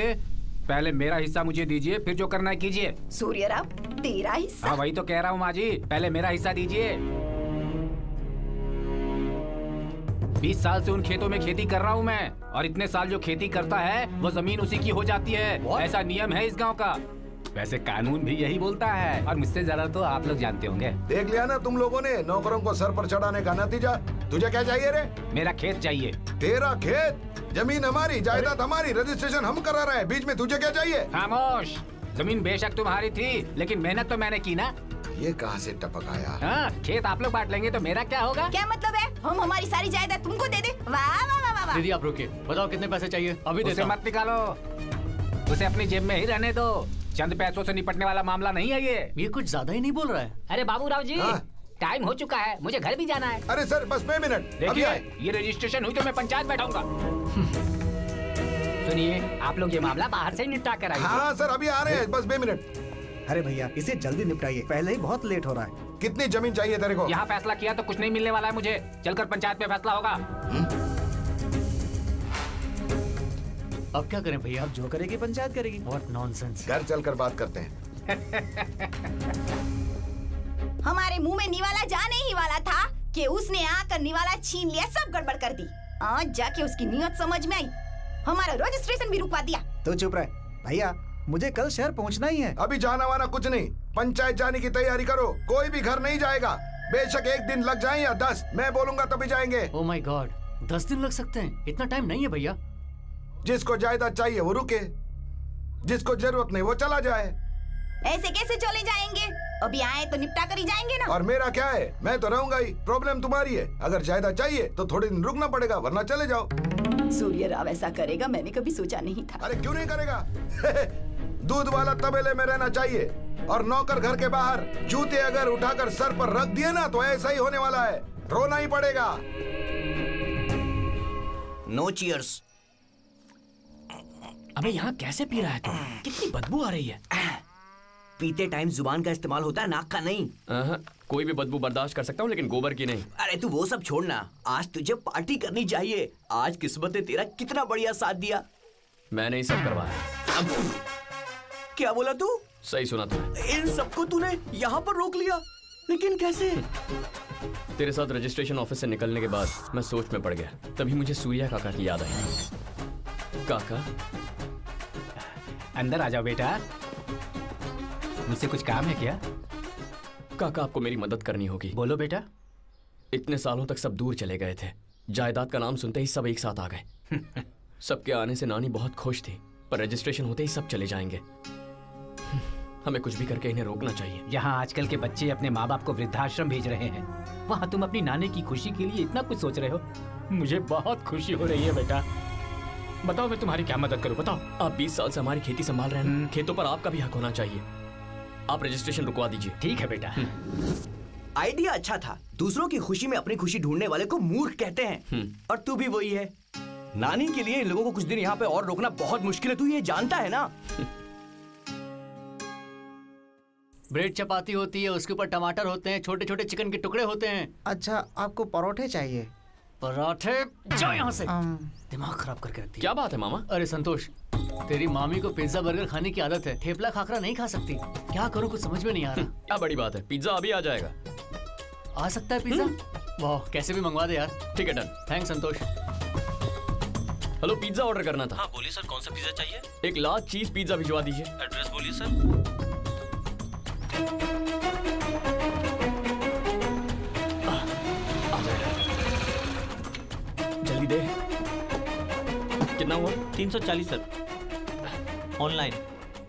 पहले मेरा हिस्सा मुझे दीजिए, फिर जो करना है कीजिए। सूर्य राव तेरा हिस्सा? हाँ वही तो कह रहा हूँ माँ जी, पहले मेरा हिस्सा दीजिए। 20 साल से उन खेतों में खेती कर रहा हूँ मैं, और इतने साल जो खेती करता है वो जमीन उसी की हो जाती है। What? ऐसा नियम है इस गांव का, वैसे कानून भी यही बोलता है, और मुझसे ज्यादा तो आप लोग जानते होंगे। देख लिया ना तुम लोगों ने नौकरों को सर पर चढ़ाने का नतीजा। तुझे क्या चाहिए रे? मेरा खेत चाहिए। तेरा खेत? जमीन हमारी, जायदाद हमारी, रजिस्ट्रेशन हम करा रहे हैं, बीच में तुझे क्या चाहिए? खामोश। जमीन बेशक तुम्हारी थी, लेकिन मेहनत तो मैंने की ना। ये कहाँ से टपक आया? हाँ, खेत आप लोग बांट लेंगे तो मेरा क्या होगा? क्या मतलब है? हम हमारी सारी जायदाद तुमको दे दे? वाह वाह वाह वाह। दीदी आप रुकिए, बताओ कितने पैसे चाहिए? अभी देता हूं। उसे मत निकालो, उसे अपनी जेब में ही रहने दो। चंद पैसों से निपटने वाला मामला नहीं है ये कुछ ज्यादा ही नहीं बोल रहा है। अरे बाबू राव जी टाइम हो चुका है, मुझे घर भी जाना है। अरे सर बस 2 मिनट। देखिए ये रजिस्ट्रेशन हुई तो मैं पंचायत बैठाऊंगा। सुनिए आप लोग ये मामला बाहर से निपटा कर आइए। हाँ सर अभी आ रहे हैं, बस 2 मिनट। अरे भैया इसे जल्दी निपटाइए, पहले ही बहुत लेट हो रहा है। कितनी जमीन चाहिए तेरे को? यहाँ फैसला किया तो कुछ नहीं मिलने वाला है मुझे, चलकर पंचायत में फैसला होगा। अब क्या करें भैया? अब जो करेगी पंचायत करेगी। What nonsense. घर चलकर बात करते हैं। हमारे मुंह में निवाला जाने ही वाला था कि उसने आकर निवाला छीन लिया, सब गड़बड़ कर दी। आज जाके उसकी नीयत समझ में आई, हमारा रजिस्ट्रेशन भी रुकवा दिया। तो चुप रहे भैया, मुझे कल शहर पहुंचना ही है। अभी जाना वाना कुछ नहीं, पंचायत जाने की तैयारी करो। कोई भी घर नहीं जाएगा, बेशक 1 दिन लग जाए या 10, मैं बोलूंगा तभी जाएंगे। ओह माय गॉड, 10 दिन लग सकते हैं? इतना टाइम नहीं है भैया। जिसको जायदाद चाहिए वो रुके, जिसको जरूरत नहीं वो चला जाए। ऐसे कैसे चले जाएंगे? अभी आए तो निपटा कर ही जाएंगे ना। और मेरा क्या है, मैं तो रहूंगा ही, प्रॉब्लम तुम्हारी है। अगर जायदाद चाहिए तो थोड़े दिन रुकना पड़ेगा, वरना चले जाओ। सूर्य राव ऐसा करेगा मैंने कभी सोचा नहीं था। अरे क्यों नहीं करेगा? दूध वाला तबेले में रहना चाहिए और नौकर घर के बाहर। जूते अगर उठाकर सर पर रख दिए ना तो ऐसा ही होने वाला है, रोना ही पड़ेगा। No cheers. अबे यहाँ कैसे पी रहा है तू? कितनी बदबू आ रही है। पीते टाइम जुबान का इस्तेमाल होता है, नाक का नहीं। कोई भी बदबू बर्दाश्त कर सकता हूँ लेकिन गोबर की नहीं। अरे तू वो सब छोड़ना, आज तुझे पार्टी करनी चाहिए। आज किस्मत ने तेरा कितना बढ़िया साथ दिया। मैंने ही सब करवाया। क्या बोला तू? सही सुना तूने। इन सबको तूने यहाँ पर रोक लिया, लेकिन कैसे? तेरे साथ रजिस्ट्रेशन ऑफिस से निकलने के बाद मैं सोच में पड़ गया, तभी मुझे सूर्या काका की याद आई। काका अंदर आ जाओ बेटा, मुझसे कुछ काम है क्या? काका आपको मेरी मदद करनी होगी। बोलो बेटा। इतने सालों तक सब दूर चले गए थे, जायदाद का नाम सुनते ही सब एक साथ आ गए। सबके आने से नानी बहुत खुश थी, पर रजिस्ट्रेशन होते ही सब चले जाएंगे। हमें कुछ भी करके इन्हें रोकना चाहिए। यहाँ आजकल के बच्चे अपने माँ बाप को वृद्धाश्रम भेज रहे हैं, वहाँ तुम अपनी नानी की खुशी के लिए इतना कुछ सोच रहे हो। मुझे बहुत खुशी हो रही है बेटा। बताओ मैं तुम्हारी क्या मदद करूँ? बताओ। आप 20 साल से हमारी खेती संभाल रहे हैं, खेतों पर आपका भी हक होना चाहिए। आप रजिस्ट्रेशन रुकवा दीजिए। ठीक है बेटा। आइडिया अच्छा था। दूसरों की खुशी में अपनी खुशी ढूंढने वाले को मूर्ख कहते हैं, और तू भी वही है। नानी के लिए इन लोगों को कुछ दिन यहाँ पे और रोकना बहुत मुश्किल है, तू ये जानता है ना। ब्रेड चपाती होती है, उसके ऊपर टमाटर होते हैं, छोटे छोटे चिकन के टुकड़े होते हैं। अच्छा आपको परोठे चाहिए? पराठे? जाओ यहाँ से। दिमाग खराब करके रखती है। क्या बात है मामा? अरे संतोष, तेरी मामी को पिज्जा बर्गर खाने की आदत है, ठेपला खाकरा नहीं खा सकती। क्या करूँ कुछ समझ में नहीं आ रहा। क्या बड़ी बात है, पिज्जा अभी आ जाएगा। आ सकता है पिज्जा? वाह कैसे भी मंगवा दे यार। ठीक है done, thanks Santosh. Hello, pizza order करना था। हाँ बोलिए सर, कौन सा पिज्जा चाहिए? 1 लार्ज चीज पिज्जा भिजवा दीजिए। एड्रेस बोलिए सर। जल्दी दे। कितना हुआ? 340 सर। ऑनलाइन?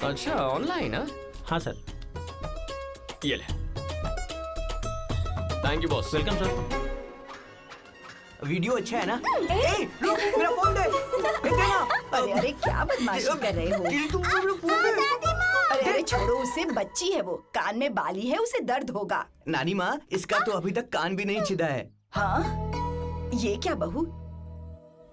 अच्छा ऑनलाइन है। हाँ सर ये ले। Thank you boss. Welcome sir. Video अच्छा है ना? ए, मेरा फोन दे। अरे अरे क्या बदमाशी कर रहे हो? अरे छोड़ो उसे, बच्ची है वो, कान में बाली है, उसे दर्द होगा। नानी माँ इसका तो अभी तक कान भी नहीं छिदा है। हाँ ये क्या बहू,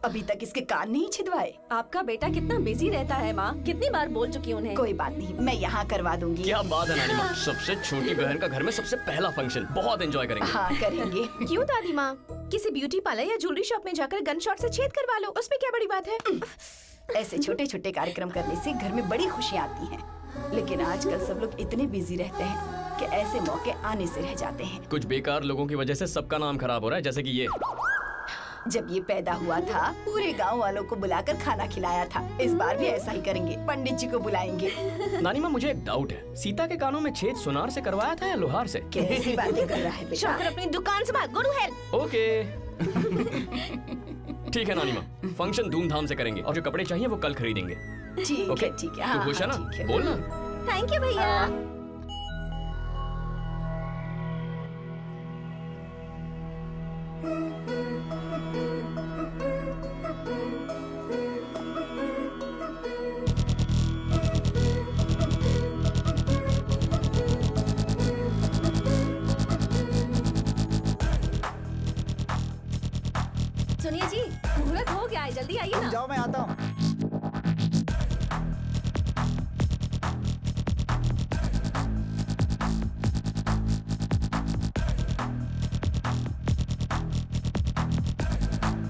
अभी तक इसके कान नहीं छिदवाए। आपका बेटा कितना बिजी रहता है माँ, कितनी बार बोल चुकी उन्हें। कोई बात नहीं, मैं यहाँ करवा दूंगी। क्या बात है नानी माँ, सबसे छोटी बहन का घर में सबसे पहला फंक्शन, बहुत एंजॉय करेंगे। हाँ करेंगे। क्यों दादी माँ, किसी ब्यूटी पार्लर या ज्वेलरी शॉप में जाकर गन शॉट से छेद करवा लो, उसमें क्या बड़ी बात है। ऐसे छोटे छोटे कार्यक्रम करने से घर में बड़ी खुशियाँ आती हैं, लेकिन आजकल सब लोग इतने बिजी रहते हैं कि ऐसे मौके आने से रह जाते हैं। कुछ बेकार लोगों की वजह से सबका नाम खराब हो रहा है, जैसे कि ये। जब ये पैदा हुआ था पूरे गांव वालों को बुलाकर खाना खिलाया था, इस बार भी ऐसा ही करेंगे, पंडित जी को बुलाएंगे। नानी माँ मुझे एक डाउट है, सीता के कानों में छेद सुनार से करवाया था या लोहार से? कैसी बातें कर रहा है बेटा, अपनी दुकान से भाग। गुरु हेल्प। ओके ठीक है नानी माँ, फंक्शन धूमधाम से करेंगे और जो कपड़े चाहिए वो कल खरीदेंगे। ठीक है ठीक है, खुश है ना? बोलना। थैंक यू भैया। सुनिए जी, मुहूर्त हो गया है, जल्दी आइए ना। जाओ, मैं आता हूँ।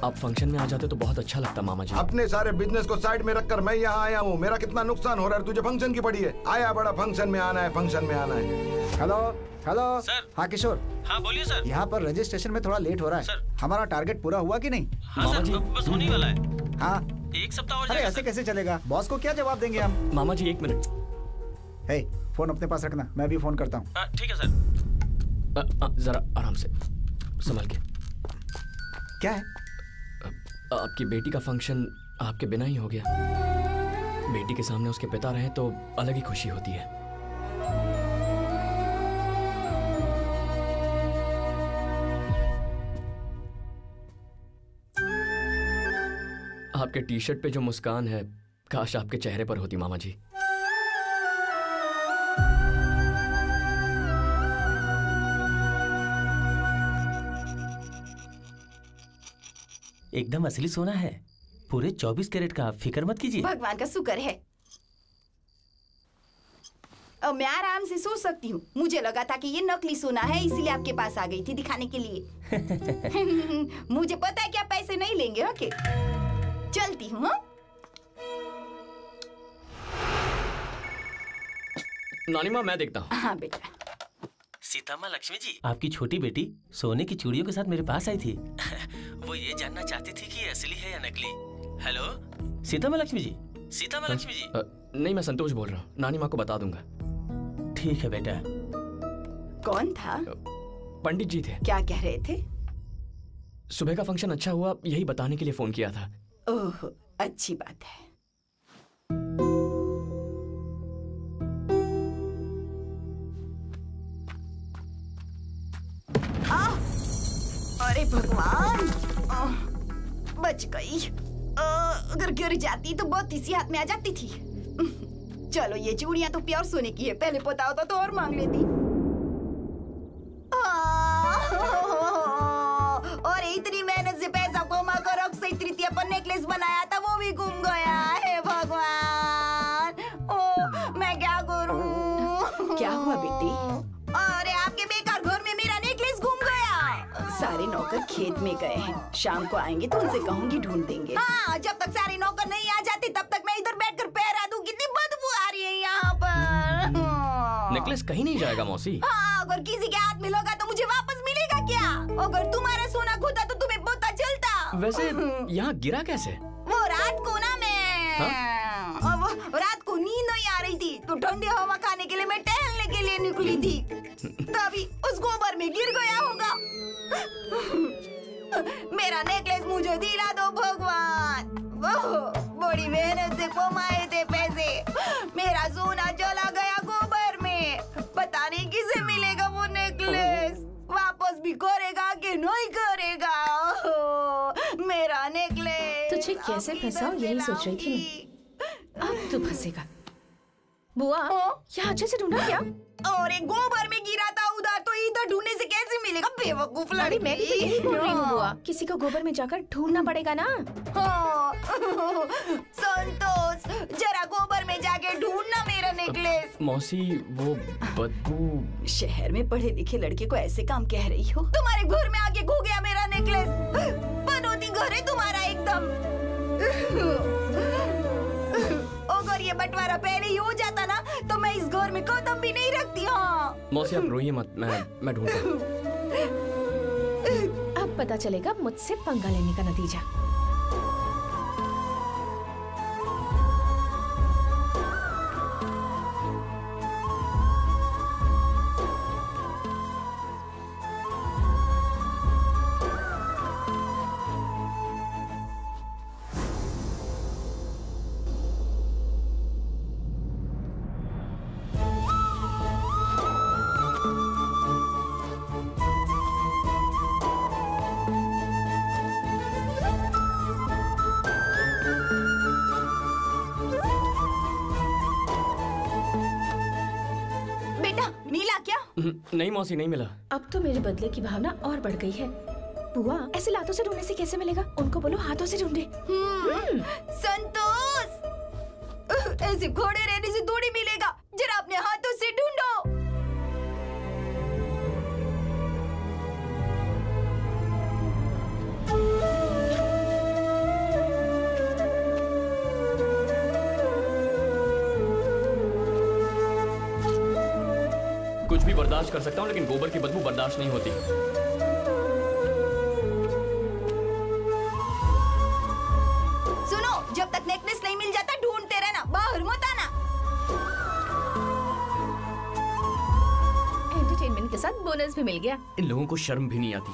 आप फंक्शन में आ जाते तो बहुत अच्छा लगता मामा जी। अपने सारे बिजनेस को साइड में रखकर मैं यहाँ आया हूँ, मेरा कितना नुकसान हो रहा है, तुझे फंक्शन की पड़ी है। आया बड़ा, फंक्शन में आना है, फंक्शन में आना है। Hello hello sir. हाँ किशोर। हाँ बोलिए सर। यहाँ पर रजिस्ट्रेशन में थोड़ा लेट हो रहा है सर। हमारा टारगेट पूरा हुआ कि नहीं? हाँ मामा जी बस होने वाला है। हाँ 1 सप्ताह और। अरे ऐसे कैसे चलेगा, बॉस को क्या जवाब देंगे हम? मामा जी 1 मिनट, हे फोन अपने पास रखना, मैं भी फोन करता हूँ। ठीक है सर। जरा आराम से संभाल के। क्या है? आपकी बेटी का फंक्शन आपके बिना ही हो गया। बेटी के सामने उसके पिता रहे तो अलग ही खुशी होती है। आपके टी शर्ट पे जो मुस्कान है, काश आपके चेहरे पर होती मामा जी। एकदम असली सोना है, पूरे 24 कैरेट का, आप फिक्र मत कीजिए। भगवान का शुक्र है। अब मैं आराम से सो सकती हूँ। मुझे लगा था कि ये नकली सोना है, इसीलिए आपके पास आ गई थी दिखाने के लिए। मुझे पता है कि आप पैसे नहीं लेंगे। ओके चलती हूँ। नानी माँ मैं देखता हूँ। हाँ बेटा। सीता माँ लक्ष्मी जी, आपकी छोटी बेटी सोने की चूड़ियों के साथ मेरे पास आई थी। वो ये जानना चाहती थी कि असली है या नकली। हेलो सीता माँ लक्ष्मी जी। सीता माँ लक्ष्मी जी। नहीं मैं संतोष बोल रहा हूँ, नानी माँ को बता दूंगा। ठीक है बेटा। कौन था? पंडित जी थे। क्या कह रहे थे? सुबह का फंक्शन अच्छा हुआ, यही बताने के लिए फोन किया था। ओह अच्छी बात है। अरे भगवान बच गई, अगर गिर जाती तो बहुत इसी हाथ में आ जाती थी। चलो ये चूड़ियां तो प्योर सोने की है, पहले पता होता तो और मांग लेती। और इतनी मेहनत से पैसा कमा कर अक्षय तृतीया पर नेकलेस बनाया था, वो भी गुम गया है। भगवान ओ मैं क्या करूं? क्या हुआ बेटी? सारे नौकर खेत में गए हैं, शाम को आएंगे तो उनसे कहूँगी ढूंढ देंगे। हाँ, जब तक सारे नौकर नहीं आ जाते तब तक मैं इधर बैठकर पहरा दूँ। कितनी बदबू आ रही है यहाँ पर। नेकलेस कहीं नहीं जाएगा मौसी। हाँ, अगर किसी के हाथ में लगा तो मुझे वापस मिलेगा क्या? अगर तुम्हारा सोना खोता तो तुम्हें पता चलता। वैसे यहाँ गिरा कैसे? वो रात को ना मैं रात को नींद नहीं आ रही थी तो ठंडी हवा खाने के लिए मैं टहलने के लिए निकली थी, तभी उस गोबर में गिर गया होगा। मेरा नेकलेस मुझे दिला दो भगवान। बड़ी मेहनत से कमाए थे पैसे, मेरा सोना चला गया गोबर में। पता नहीं किसे मिलेगा वो नेकलेस, वापस भी करेगा कि नहीं करेगा। मेरा नेकलेस। तुझे कैसे फंसाऊं यही सोच रही थी मैं, अब तू फंसेगा। बुआ यहाँ अच्छे से ढूंढा क्या? और एक गोबर में गिरा था उधर, तो इधर ढूंढने से कैसे मिले? मिलेगा बेवकूफ लड़की। मैं भी तो यही बोल रही हूँ, किसी को गोबर में जाकर ढूंढना पड़ेगा ना। हाँ संतोष, जरा गोबर में जाके ढूंढना मेरा नेकलेस। मौसी वो बदबू। शहर में पढ़े लिखे लड़के को ऐसे काम कह रही हो। तुम्हारे घर में आके घू गया मेरा नेकलेस। बनौती घर है तुम्हारा एकदम। अगर ये बंटवारा पहले ही हो जाता ना तो मैं इस घर में कदम भी नहीं रखती। हाँ मौसी आप रोइए मत, मैं ढूंढूंगा। अब पता चलेगा मुझसे पंगा लेने का नतीजा। नहीं मौसी नहीं मिला। अब तो मेरे बदले की भावना और बढ़ गई है। बुआ ऐसे लातों से ढूंढने से कैसे मिलेगा, उनको बोलो हाथों से ढूंढे। संतोष ऐसे घोड़े रहने से दूरी मिलेगा, जरा अपने हाथों से ढूंढो। कुछ भी बर्दाश्त कर सकता हूँ लेकिन गोबर की बदबू बर्दाश्त नहीं होती। सुनो, जब तक नेकलेस नहीं मिल जाता ढूंढते रहना, बाहर मत आना। एंटरटेनमेंट के साथ बोनस भी मिल गया। इन लोगों को शर्म भी नहीं आती।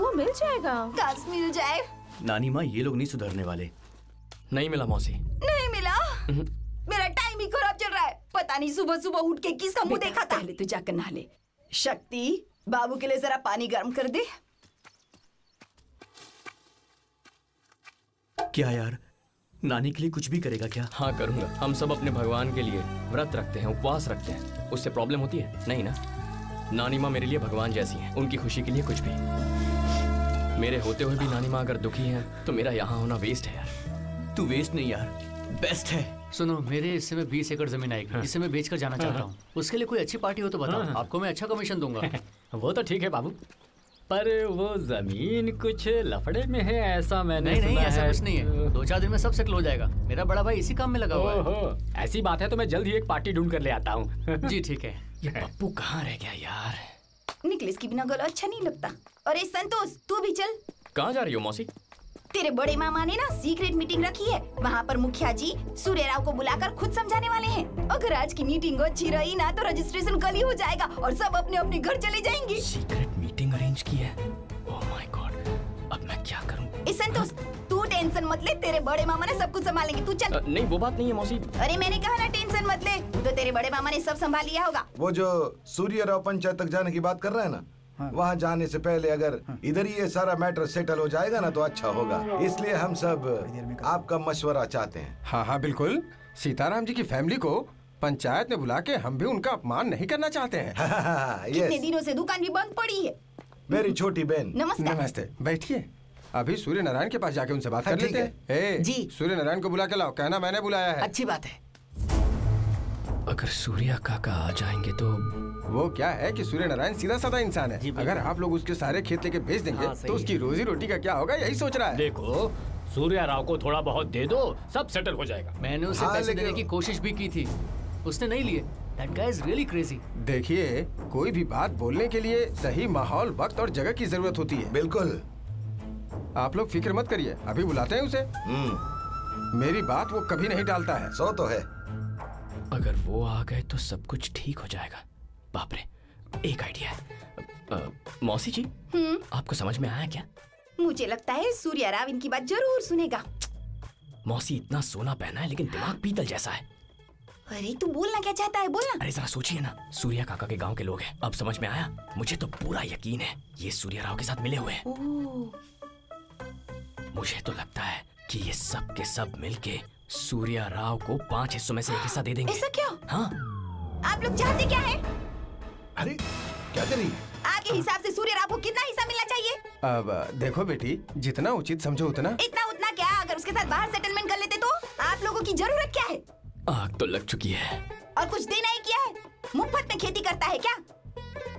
वो मिल जाएगा, काश मिल जाए। नानी माँ ये लोग नहीं सुधरने वाले। नहीं मिला मौसी, नहीं मिला। मेरा टाइम ही खराब चल रहा है, पता नहीं सुबह सुबह उठ के किसका मुंह देखा था। पहले तो जाकर नहा ले। शक्ति बाबू के लिए जरा पानी गर्म कर दे। क्या यार, नानी के लिए कुछ भी करेगा क्या? हाँ करूँगा। हम सब अपने भगवान के लिए व्रत रखते हैं, उपवास रखते हैं, उससे प्रॉब्लम होती है? नहीं ना। नानी माँ मेरे लिए भगवान जैसी है, उनकी खुशी के लिए कुछ भी। मेरे होते हुए भी नानी माँ अगर दुखी है तो मेरा यहाँ होना वेस्ट है यार। तू वेस्ट नहीं यार, बेस्ट है। सुनो मेरे हिस्से में 20 एकड़ जमीन आएगी, इसे मैं बेचकर जाना चाहता हूँ। उसके लिए कोई अच्छी पार्टी हो तो बताओ, आपको मैं अच्छा कमीशन दूंगा। वो तो ठीक है बाबू, पर वो जमीन कुछ लफड़े में है ऐसा मैंने नहीं सुना। नहीं ऐसा कुछ नहीं है, 2-4 दिन में सब सेटल हो जाएगा। मेरा बड़ा भाई इसी काम में लगा हुआ है। ऐसी बात है तो मैं जल्द ही एक पार्टी ढूंढ कर ले आता हूँ। जी ठीक है। ये पप्पू कहाँ रह गया यार, निकलेस की बिना गला अच्छा नहीं लगता। और ये संतोष तू भी चल। कहाँ जा रही हो मौसी? तेरे बड़े मामा ने ना सीक्रेट मीटिंग रखी है, वहाँ पर मुखिया जी सूर्य राव को बुलाकर खुद समझाने वाले हैं। अगर आज की मीटिंग अच्छी रही ना तो रजिस्ट्रेशन कल ही हो जाएगा और सब अपने अपने घर चले जाएंगे। सीक्रेट मीटिंग अरेंज की है। ओह माय गॉड, अब मैं क्या करूँ? संतोष तू टेंशन मत ले, तेरे बड़े मामा ने सब कुछ संभालेंगे, तू चल। नहीं वो बात नहीं है मौसी। अरे मैंने कहा ना टेंशन मत ले, तो तेरे बड़े मामा ने सब संभाल लिया होगा। वो जो सूर्य राव पंचायत तक जाने की बात कर रहा है ना, वहाँ जाने से पहले अगर इधर ही ये सारा मैटर सेटल हो जाएगा ना तो अच्छा होगा। इसलिए हम सब आपका मशवरा चाहते हैं। हाँ हाँ बिल्कुल, सीताराम जी की फैमिली को पंचायत में बुला के हम भी उनका अपमान नहीं करना चाहते हैं। हाँ, कितने दिनों से दुकान भी बंद पड़ी है। मेरी छोटी बहन नमस्ते, बैठिए। अभी सूर्य नारायण के पास जाके उनसे बात कर लेते हैं। जी सूर्य नारायण को बुला के लाओ, कहना मैंने बुलाया है। अच्छी बात है। अगर सूर्या काका आ जाएंगे तो वो क्या है कि सूर्य नारायण सीधा साधा इंसान है। अगर आप लोग उसके सारे खेत लेके बेच देंगे तो उसकी रोजी रोटी का क्या होगा, यही सोच रहा है। देखो सूर्या राव को थोड़ा बहुत दे दो, सब सेटल हो जाएगा। मैंने उसे पैसे देने की कोशिश भी की थी, उसने नहीं लिए। That guy is really crazy. देखिए कोई भी बात बोलने के लिए सही माहौल, वक्त और जगह की जरूरत होती है। बिल्कुल, आप लोग फिक्र मत करिए, अभी बुलाते हैं उसे। मेरी बात वो कभी नहीं टालता है। सो तो है, अगर वो आ गए तो सब कुछ ठीक हो जाएगा। बाप रे, एक आइडिया है। मौसी जी आपको समझ में आया क्या? मुझे लगता है सूर्या राव इनकी बात जरूर सुनेगा। मौसी इतना सोना पहना है लेकिन दिमाग पीतल जैसा है। अरे तू बोलना क्या चाहता है, बोलना। अरे जरा सोचिए ना, सूर्या काका के गांव के लोग हैं। अब समझ में आया, मुझे तो पूरा यकीन है ये सूर्या राव के साथ मिले हुए हैं। मुझे तो लगता है कि ये सब के सब मिल के सूर्या राव को 5 हिस्सों में से एक हिस्सा दे देंगे। ऐसा क्यों? हाँ आप लोग चाहते क्या है? अरे क्या करी? आपके हिसाब से सूर्य आपको कितना हिस्सा मिलना चाहिए? अब देखो बेटी, जितना उचित समझो उतना। इतना उतना क्या, अगर उसके साथ बाहर सेटलमेंट कर लेते तो आप लोगों की जरूरत क्या है? आग तो लग चुकी है और कुछ दे नहीं किया है। मुफ्त में खेती करता है क्या?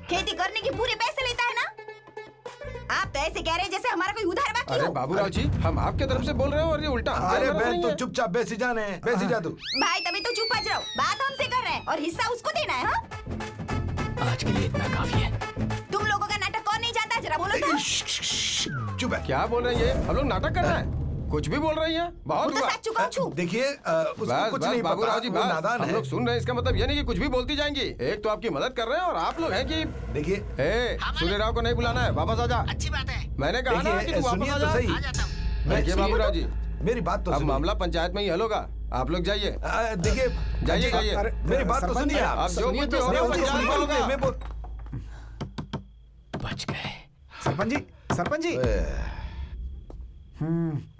खेती करने के पूरे पैसे लेता है ना। आप तो ऐसे कह रहे हैं जैसे हमारा कोई उधार बाकी हो। अरे बाबूराव जी, हम आपके तरफ से बोल रहे हो और ये उल्टा। अरे बहन तो चुपचाप बेसिजान है, बेसिजा तू। भाई तभी तो चुप रहो, बात हमसे कर रहे हैं और हिस्सा उसको देना है। हाँ, आज के लिए इतना काफी है। तुम लोगों का नाटक कौन नहीं जाता, जरा बोलो तो। चुप है। क्या बोल रही है, हम लोग नाटक कर रहे हैं? कुछ भी बोल रही है। बहुत देखिए बाबूराव जी, हम लोग सुन रहे हैं, इसका मतलब ये नहीं कि कुछ भी बोलती जाएंगी। एक तो आपकी मदद कर रहे हैं और आप लोग हैं कि देखिए सूर्य राव को नहीं बुलाना है, वापस आ जा। अच्छी बात है, मैंने कहा ना कि तू वापस आ जा। देखिए बाबूराव जी, मेरी बात तो सुनिए, अब मामला पंचायत में ही हल होगा। आप लोग जाइए, देखिए जाइए जाइए, मेरी बात तो सुनिए आप। जो बच गए सरपंच जी, सरपंच जी।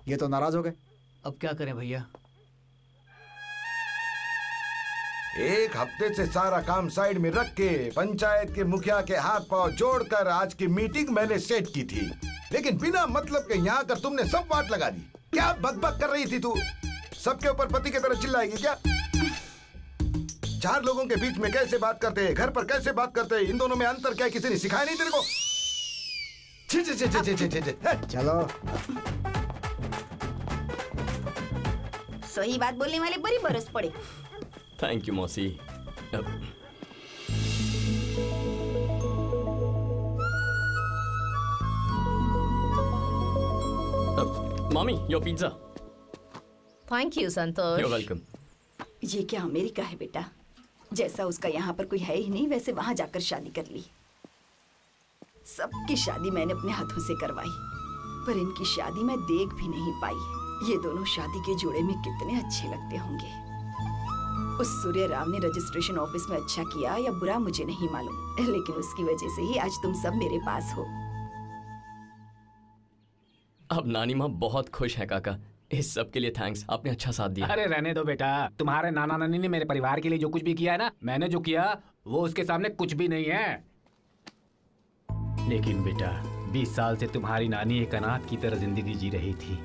ये तो नाराज हो गए, अब क्या करें भैया? एक हफ्ते से सारा काम साइड में रख के पंचायत के मुखिया के हाथ पांव जोड़कर आज की मीटिंग मैंने सेट की थी, लेकिन बिना मतलब के यहाँ कर तुमने सब बात लगा दी। क्या बकबक कर रही थी तू? सबके ऊपर पति की तरह चिल्लाएगी क्या? चार लोगों के बीच में कैसे बात करते, घर पर कैसे बात करते, इन दोनों में अंतर क्या किसी ने सिखाया नहीं तेरे को? ची ची ची ची ची ची। चलो, सही बात बोलने वाले बड़ी बरस पड़े। थैंक यू मौसी। मामी, your pizza. Thank you Santosh. You welcome. ये क्या अमेरिका है बेटा? जैसा उसका यहाँ पर कोई है ही नहीं, वैसे वहां जाकर शादी कर ली। सबकी शादी मैंने अपने हाथों से करवाई, पर इनकी शादी मैं देख भी नहीं पाई। ये दोनों शादी के जोड़े में कितने अच्छे लगते होंगे। उस सूर्य राव ने रजिस्ट्रेशन ऑफिस में अच्छा किया या बुरा मुझे नहीं मालूम, लेकिन उसकी वजह से ही आज तुम सब मेरे पास हो। अब नानी माँ बहुत खुश है काका, इस सब के लिए थैंक्स, आपने अच्छा साथ दिया। अरे रहने दो बेटा, तुम्हारे नाना नानी ने मेरे परिवार के लिए जो कुछ भी किया है ना, मैंने जो किया वो उसके सामने कुछ भी नहीं है। लेकिन बेटा 20 साल से तुम्हारी नानी एक अनाथ की तरह जिंदगी जी रही थी।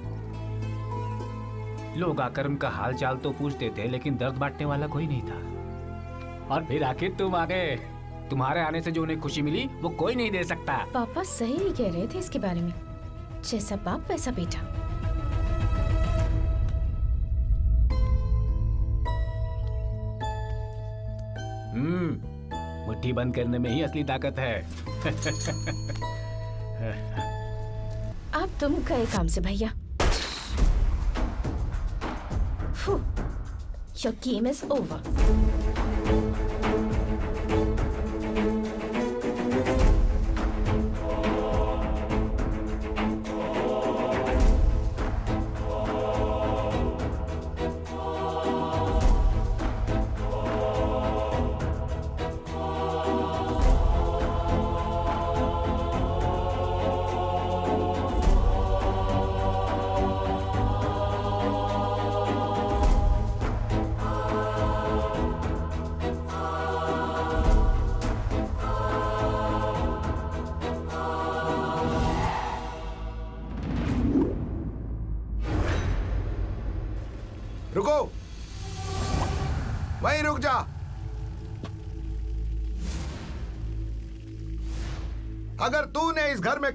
लोग आकर उनका हाल चाल तो पूछते थे, लेकिन दर्द बांटने वाला कोई नहीं था। और फिर आखिर तुम आ गए। तुम्हारे आने से जो उन्हें खुशी मिली वो कोई नहीं दे सकता। पापा सही ही कह रहे थे इसके बारे में, जैसा बाप वैसा बेटा। मुट्ठी बंद करने में ही असली ताकत है। आप तुम गए काम से भैया। Your game is over.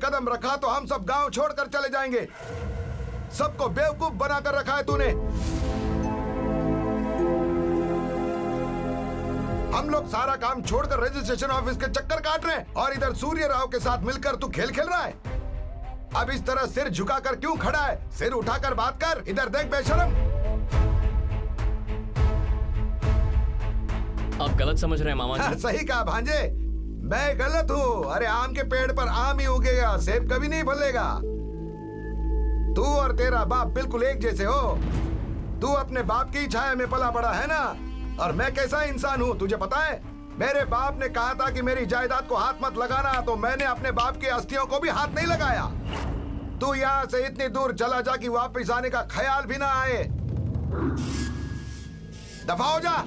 कदम रखा तो हम सब गांव छोड़कर चले जाएंगे। सबको बेवकूफ बनाकर रखा है तूने। हम लोग सारा काम छोड़कर रजिस्ट्रेशन ऑफिस के चक्कर काट रहे हैं और इधर सूर्य राव के साथ मिलकर तू खेल खेल रहा है। अब इस तरह सिर झुकाकर क्यों खड़ा है? सिर उठाकर बात कर। इधर देख बेशरम, आप गलत समझ रहे हैं मामा जी। हाँ, सही कहा भांजे, मैं गलत हूँ। अरे आम के पेड़ पर आम ही उगेगा, सेब कभी नहीं फलेगा। तू और तेरा बाप बिल्कुल एक जैसे हो। तू अपने बाप की छाया में पला बड़ा है ना। और मैं कैसा इंसान हूँ तुझे पता है? मेरे बाप ने कहा था कि मेरी जायदाद को हाथ मत लगाना, तो मैंने अपने बाप की अस्थियों को भी हाथ नहीं लगाया। तू यहाँ से इतनी दूर चला जा कि वापिस आने का ख्याल भी ना आए। दफा हो जा।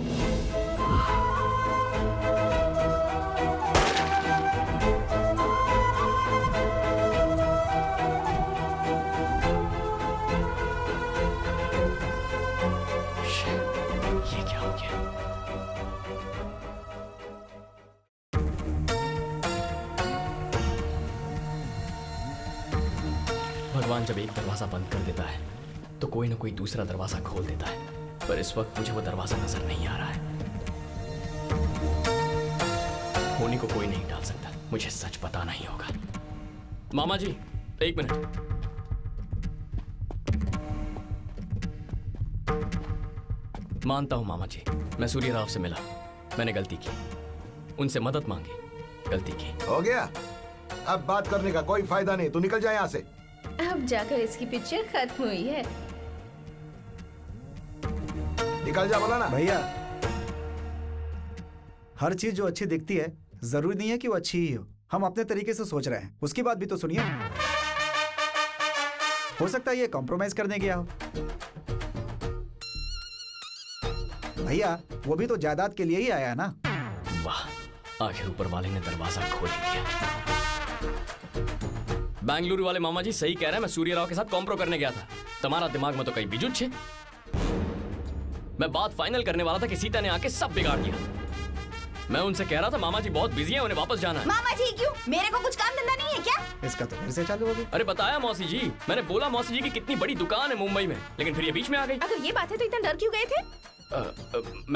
भगवान जब एक दरवाजा बंद कर देता है तो कोई ना कोई दूसरा दरवाजा खोल देता है, पर इस वक्त मुझे वो दरवाजा नजर नहीं आ रहा है। होनी को कोई नहीं डाल सकता, मुझे सच पता नहीं होगा। मामा जी एक मिनट। मानता हूं मामा जी, मैं सूर्य राव से मिला, मैंने गलती की, उनसे मदद मांगी, गलती की। हो गया, अब बात करने का कोई फायदा नहीं, तू निकल जा यहाँ से। अब जाकर इसकी पिक्चर खत्म हुई है। निकल जा बोला ना। भैया, हर चीज जो अच्छी दिखती है जरूरी नहीं है कि वो अच्छी ही हो। हम अपने तरीके से सोच रहे हैं, उसकी बात भी तो सुनिए। हो सकता है ये कॉम्प्रोमाइज करने गया हो। भैया वो भी तो जायदाद के लिए ही आया ना। वाह, आखिर ऊपर वाले ने दरवाजा खोल दिया। बेंगलुरु वाले मामा जी सही कह रहे हैं, मैं सूर्य राव के साथ कॉम्प्रो करने गया था। तुम्हारा दिमाग में तो कहीं बिजुट छे। मैं बात फाइनल करने वाला था कि सीता ने आके सब बिगाड़ दिया। मैं उनसे कह रहा था मामा जी बहुत बिजी है, उन्हें वापस जाना है। मामा जी क्यों? मेरे को कुछ काम धंधा नहीं है क्या? इसका तो फिर से चालू हो गया। अरे बताया मौसी जी, मैंने बोला मौसी जी की कितनी बड़ी दुकान है मुंबई में, लेकिन फिर ये बीच में आ गई। अगर ये बात है तो इतना डर क्यों गए थे?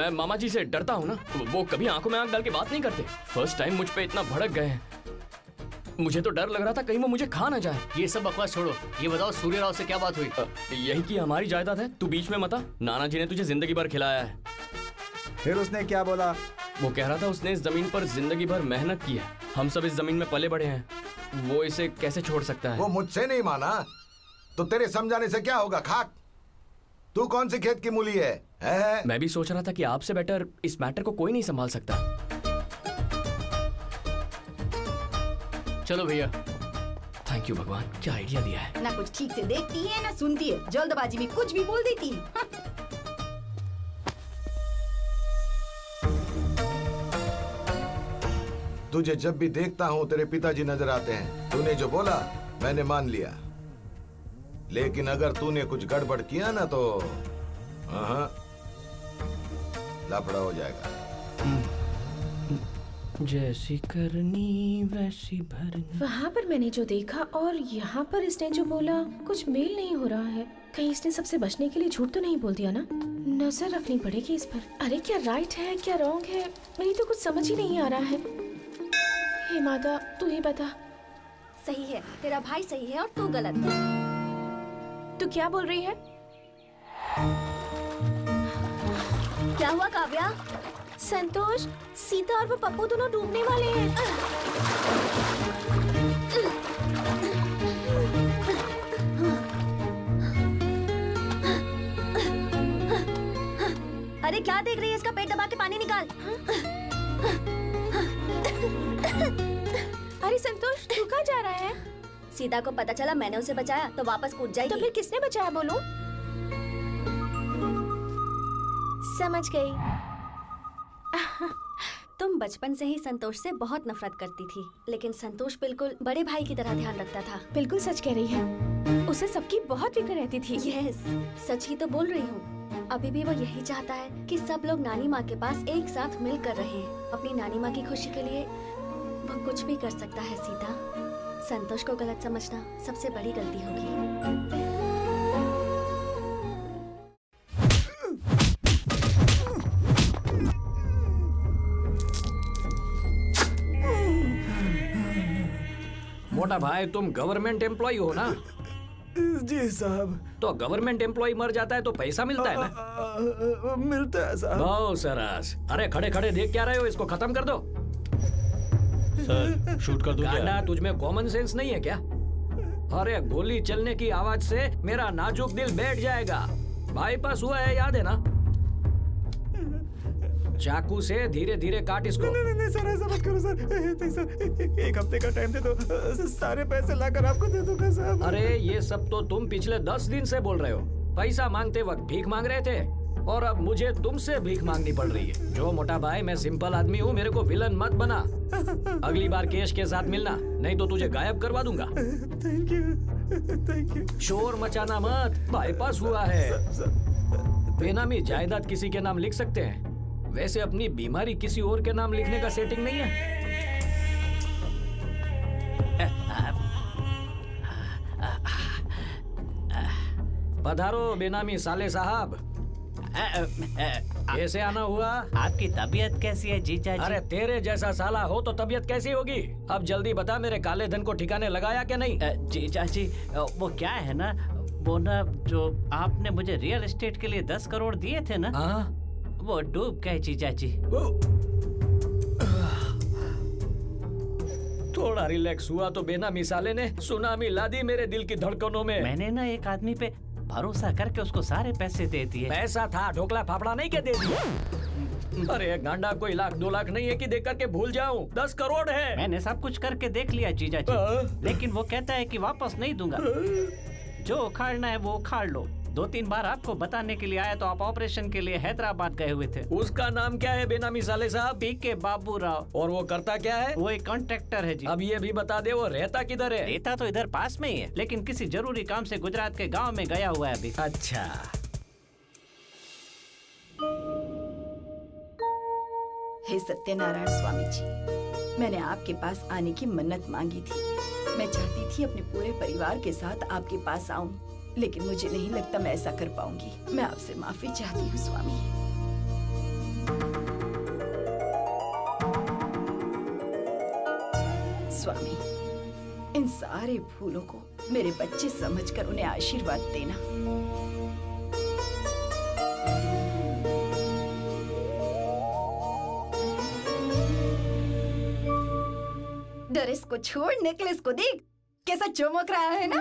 मैं मामा जी से डरता हूँ ना, वो कभी आंखों में आंख डाल के बात नहीं करते। फर्स्ट टाइम मुझ पे इतना भड़क गए हैं, मुझे तो डर लग रहा था कहीं वो मुझे खा ना जाए। ये सब बकवास छोड़ो, ये बताओ सूर्य राव से क्या बात हुई? यही कि हमारी जायदाद है, तू बीच में मत आ, नाना जी ने तुझे जिंदगी भर खिलाया है। फिर उसने क्या बोला? वो कह रहा था उसने इस जमीन पर जिंदगी भर मेहनत की है, हम सब इस जमीन में पले बड़े हैं, वो इसे कैसे छोड़ सकता है। वो मुझसे नहीं माना तो तेरे समझाने से क्या होगा? खाक, तू कौन सी खेत की मूली है? मैं भी सोच रहा था कि आपसे बेटर इस मैटर को कोई नहीं संभाल सकता। चलो भैया, थैंक यू भगवान, क्या आइडिया दिया है। ना कुछ ठीक से देखती है ना सुनती है, जल्दबाजी में कुछ भी बोल देती है। तुझे जब भी देखता हूँ तेरे पिताजी नजर आते हैं। तूने जो बोला मैंने मान लिया, लेकिन अगर तूने कुछ गड़बड़ किया ना तो लापड़ा हो जाएगा। जैसी करनी वैसी भरनी। वहाँ पर मैंने जो देखा और यहाँ पर इसने जो बोला कुछ मेल नहीं हो रहा है। कहीं इसने सबसे बचने के लिए झूठ तो नहीं बोल दिया ना? नजर रखनी पड़ेगी इस पर। अरे क्या राइट है क्या रॉन्ग है, मेरी तो कुछ समझ ही नहीं आ रहा है। हे माता तू ही बता। सही है, तेरा भाई सही है और तू गलत है। तू क्या बोल रही है? क्या हुआ काव्या? संतोष, सीता और वो पप्पू दोनों डूबने वाले हैं। अरे क्या देख रही है? इसका पेट दबा के पानी निकाल। अरे संतोष तू कहाँ जा रहा है? सीता को पता चला मैंने उसे बचाया तो वापस कूद जाएगी। तो फिर किसने बचाया बोलो? समझ गई। तुम बचपन से ही संतोष से बहुत नफरत करती थी, लेकिन संतोष बिल्कुल बड़े भाई की तरह ध्यान रखता था। बिल्कुल सच कह रही है, उसे सबकी बहुत फिक्र रहती थी। यस, सच ही तो बोल रही हूँ। अभी भी वो यही चाहता है कि सब लोग नानी माँ के पास एक साथ मिल कर रहे। अपनी नानी माँ की खुशी के लिए वो कुछ भी कर सकता है। सीता, संतोष को गलत समझना सबसे बड़ी गलती होगी। मोटा भाई तुम गवर्नमेंट एम्प्लॉय हो ना? जी साहब। तो गवर्नमेंट एम्प्लॉय मर जाता है तो पैसा मिलता है ना? मिलता है साहब। बहुत सरस। अरे खड़े खड़े देख क्या रहे हो, इसको खत्म कर दो। सर शूट कर दूं क्या? तुझमें कॉमन सेंस नहीं है क्या? अरे गोली चलने की आवाज से मेरा नाजुक दिल बैठ जाएगा। बाईपास हुआ है याद है ना? चाकू से धीरे धीरे काट इसको। नहीं नहीं सर, ऐसा मत करो सर। एक हफ्ते का टाइम दे दो, सारे पैसे लाकर आपको दे दूंगा साहब। अरे ये सब तो तुम पिछले 10 दिन से बोल रहे हो। पैसा मांगते वक्त भीख मांग रहे थे और अब मुझे तुमसे भीख मांगनी पड़ रही है। जो मोटा भाई मैं सिंपल आदमी हूँ, मेरे को विलन मत बना। अगली बार कैश के साथ मिलना, नहीं तो तुझे गायब करवा दूंगा। Thank you thank you. शोर मचाना मत, बाईपास हुआ है। बेनामी जायदाद किसी के नाम लिख सकते हैं, वैसे अपनी बीमारी किसी और के नाम लिखने का सेटिंग नहीं है। पधारो बेनामी साले साहब। कैसे आना हुआ? आपकी तबीयत कैसी है जीजा जी? अरे तेरे जैसा साला हो तो तबीयत कैसी होगी? अब जल्दी बता, मेरे काले धन को ठिकाने लगाया क्या नहीं? जीजा जी वो क्या है ना, वो ना जो आपने मुझे रियल एस्टेट के लिए 10 करोड़ दिए थे ना, वो डूब गए जीजा जी। थोड़ा रिलैक्स हुआ तो बेनामी साले ने सुनामी ला दी मेरे दिल की धड़कनों में। मैंने ना एक आदमी पे भरोसा करके उसको सारे पैसे दे दिए। पैसा था, ढोकला फाफड़ा नहीं के दे दिए? अरे गांडा कोई 1 लाख 2 लाख नहीं है कि देख करके भूल जाऊं, 10 करोड़ है। मैंने सब कुछ करके देख लिया जीजा जी, लेकिन वो कहता है कि वापस नहीं दूंगा। जो उखाड़ना है वो उखाड़ लो। 2-3 बार आपको बताने के लिए आया तो आप ऑपरेशन के लिए हैदराबाद गए हुए थे। उसका नाम क्या है बेनामी साले साहब? पीके बाबू राव। और वो करता क्या है? वो एक कॉन्ट्रैक्टर है जी। अब ये भी बता दे वो रहता किधर है? रहता तो इधर पास में ही है, लेकिन किसी जरूरी काम से गुजरात के गांव में गया हुआ है अभी। अच्छा हे सत्यनारायण स्वामी जी, मैंने आपके पास आने की मन्नत मांगी थी। मैं चाहती थी अपने पूरे परिवार के साथ आपके पास आऊं, लेकिन मुझे नहीं लगता मैं ऐसा कर पाऊंगी। मैं आपसे माफी चाहती हूँ स्वामी। स्वामी, इन सारे फूलों को मेरे बच्चे समझकर उन्हें आशीर्वाद देना। ड्रेस को छोड़ नेकलेस को देख, कैसा चमक रहा है ना।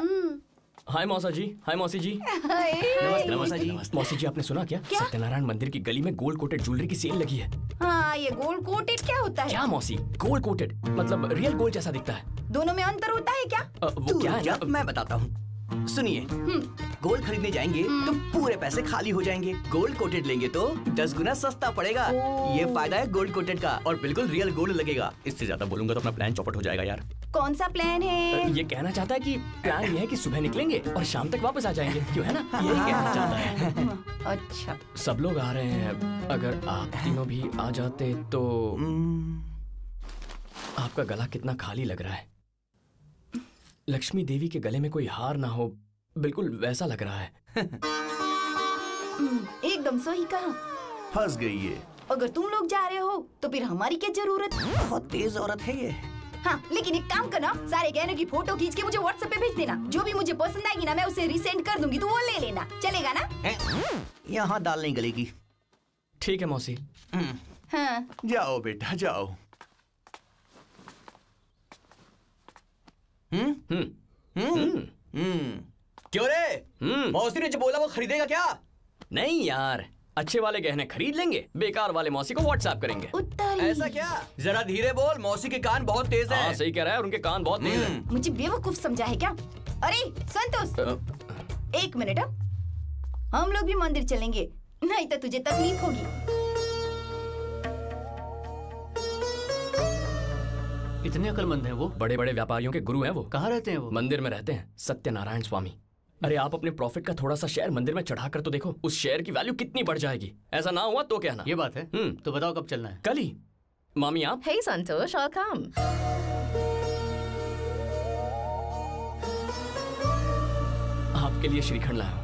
हाय मौसा जी। हाय मौसी जी। नमस्ते मौसा जी। मौसी जी आपने सुना क्या? सत्यनारायण मंदिर की गली में गोल्ड कोटेड ज्वेलरी की सेल लगी है। हाँ, ये गोल्ड कोटेड क्या होता है? क्या मौसी? गोल्ड कोटेड मतलब रियल गोल्ड जैसा दिखता है। दोनों में अंतर होता है क्या? वो क्या है? मैं बताता हूँ, सुनिए। गोल्ड खरीदने जाएंगे तो पूरे पैसे खाली हो जाएंगे, गोल्ड कोटेड लेंगे तो 10 गुना सस्ता पड़ेगा। ये फायदा है गोल्ड कोटेड का, और बिल्कुल रियल गोल्ड लगेगा। इससे ज्यादा बोलूंगा तो अपना प्लान चौपट हो जाएगा यार। कौन सा प्लान है? ये कहना चाहता है कि प्लान ये है कि सुबह निकलेंगे और शाम तक वापस आ जाएंगे, क्यों है ना? यही कहना चाहता है। अच्छा सब लोग आ रहे हैं, अगर आप तीनों भी आ जाते तो। आपका गला कितना खाली लग रहा है। लक्ष्मी देवी के गले में कोई हार ना हो, बिल्कुल वैसा लग रहा है। एकदम सही कहा। फंस गई है। अगर तुम लोग जा रहे हो तो फिर हमारी क्या जरूरत? बहुत तेज औरत है ये। हाँ, लेकिन एक काम करना, सारे गहनों की फोटो खींच के मुझे व्हाट्सएप पे भेज देना। जो भी मुझे पसंद आएगी ना, मैं उसे रिसेंड कर दूंगी, तो वो ले लेना। चलेगा ना? यहाँ दाल नहीं गलेगी। ठीक है मौसी। हाँ। जाओ बेटा जाओ। क्यों रे? मौसी ने जो बोला वो खरीदेगा क्या? नहीं यार, अच्छे वाले गहने खरीद लेंगे, बेकार वाले मौसी को व्हाट्सएप करेंगे। ऐसा क्या? जरा धीरे बोल, मौसी के कान बहुत तेज है। सही कह रहा है, उनके कान बहुत तेज है। मुझे बेवकूफ समझा है क्या? अरे संतोष, एक मिनट, हम लोग भी मंदिर चलेंगे, नहीं तो तुझे तकलीफ होगी। इतने अक्लमंद है वो? बड़े बड़े व्यापारियों के गुरु है वो। कहाँ रहते हैं वो? मंदिर में रहते हैं सत्यनारायण स्वामी। अरे आप अपने प्रॉफिट का थोड़ा सा शेयर मंदिर में चढ़ा कर तो देखो, उस शेयर की वैल्यू कितनी बढ़ जाएगी। ऐसा ना हुआ तो क्या ना? ये बात है। तो बताओ कब चलना है? कल ही। मामी आप? हे संतोष, और काम? आपके लिए श्रीखंड लाया हूं।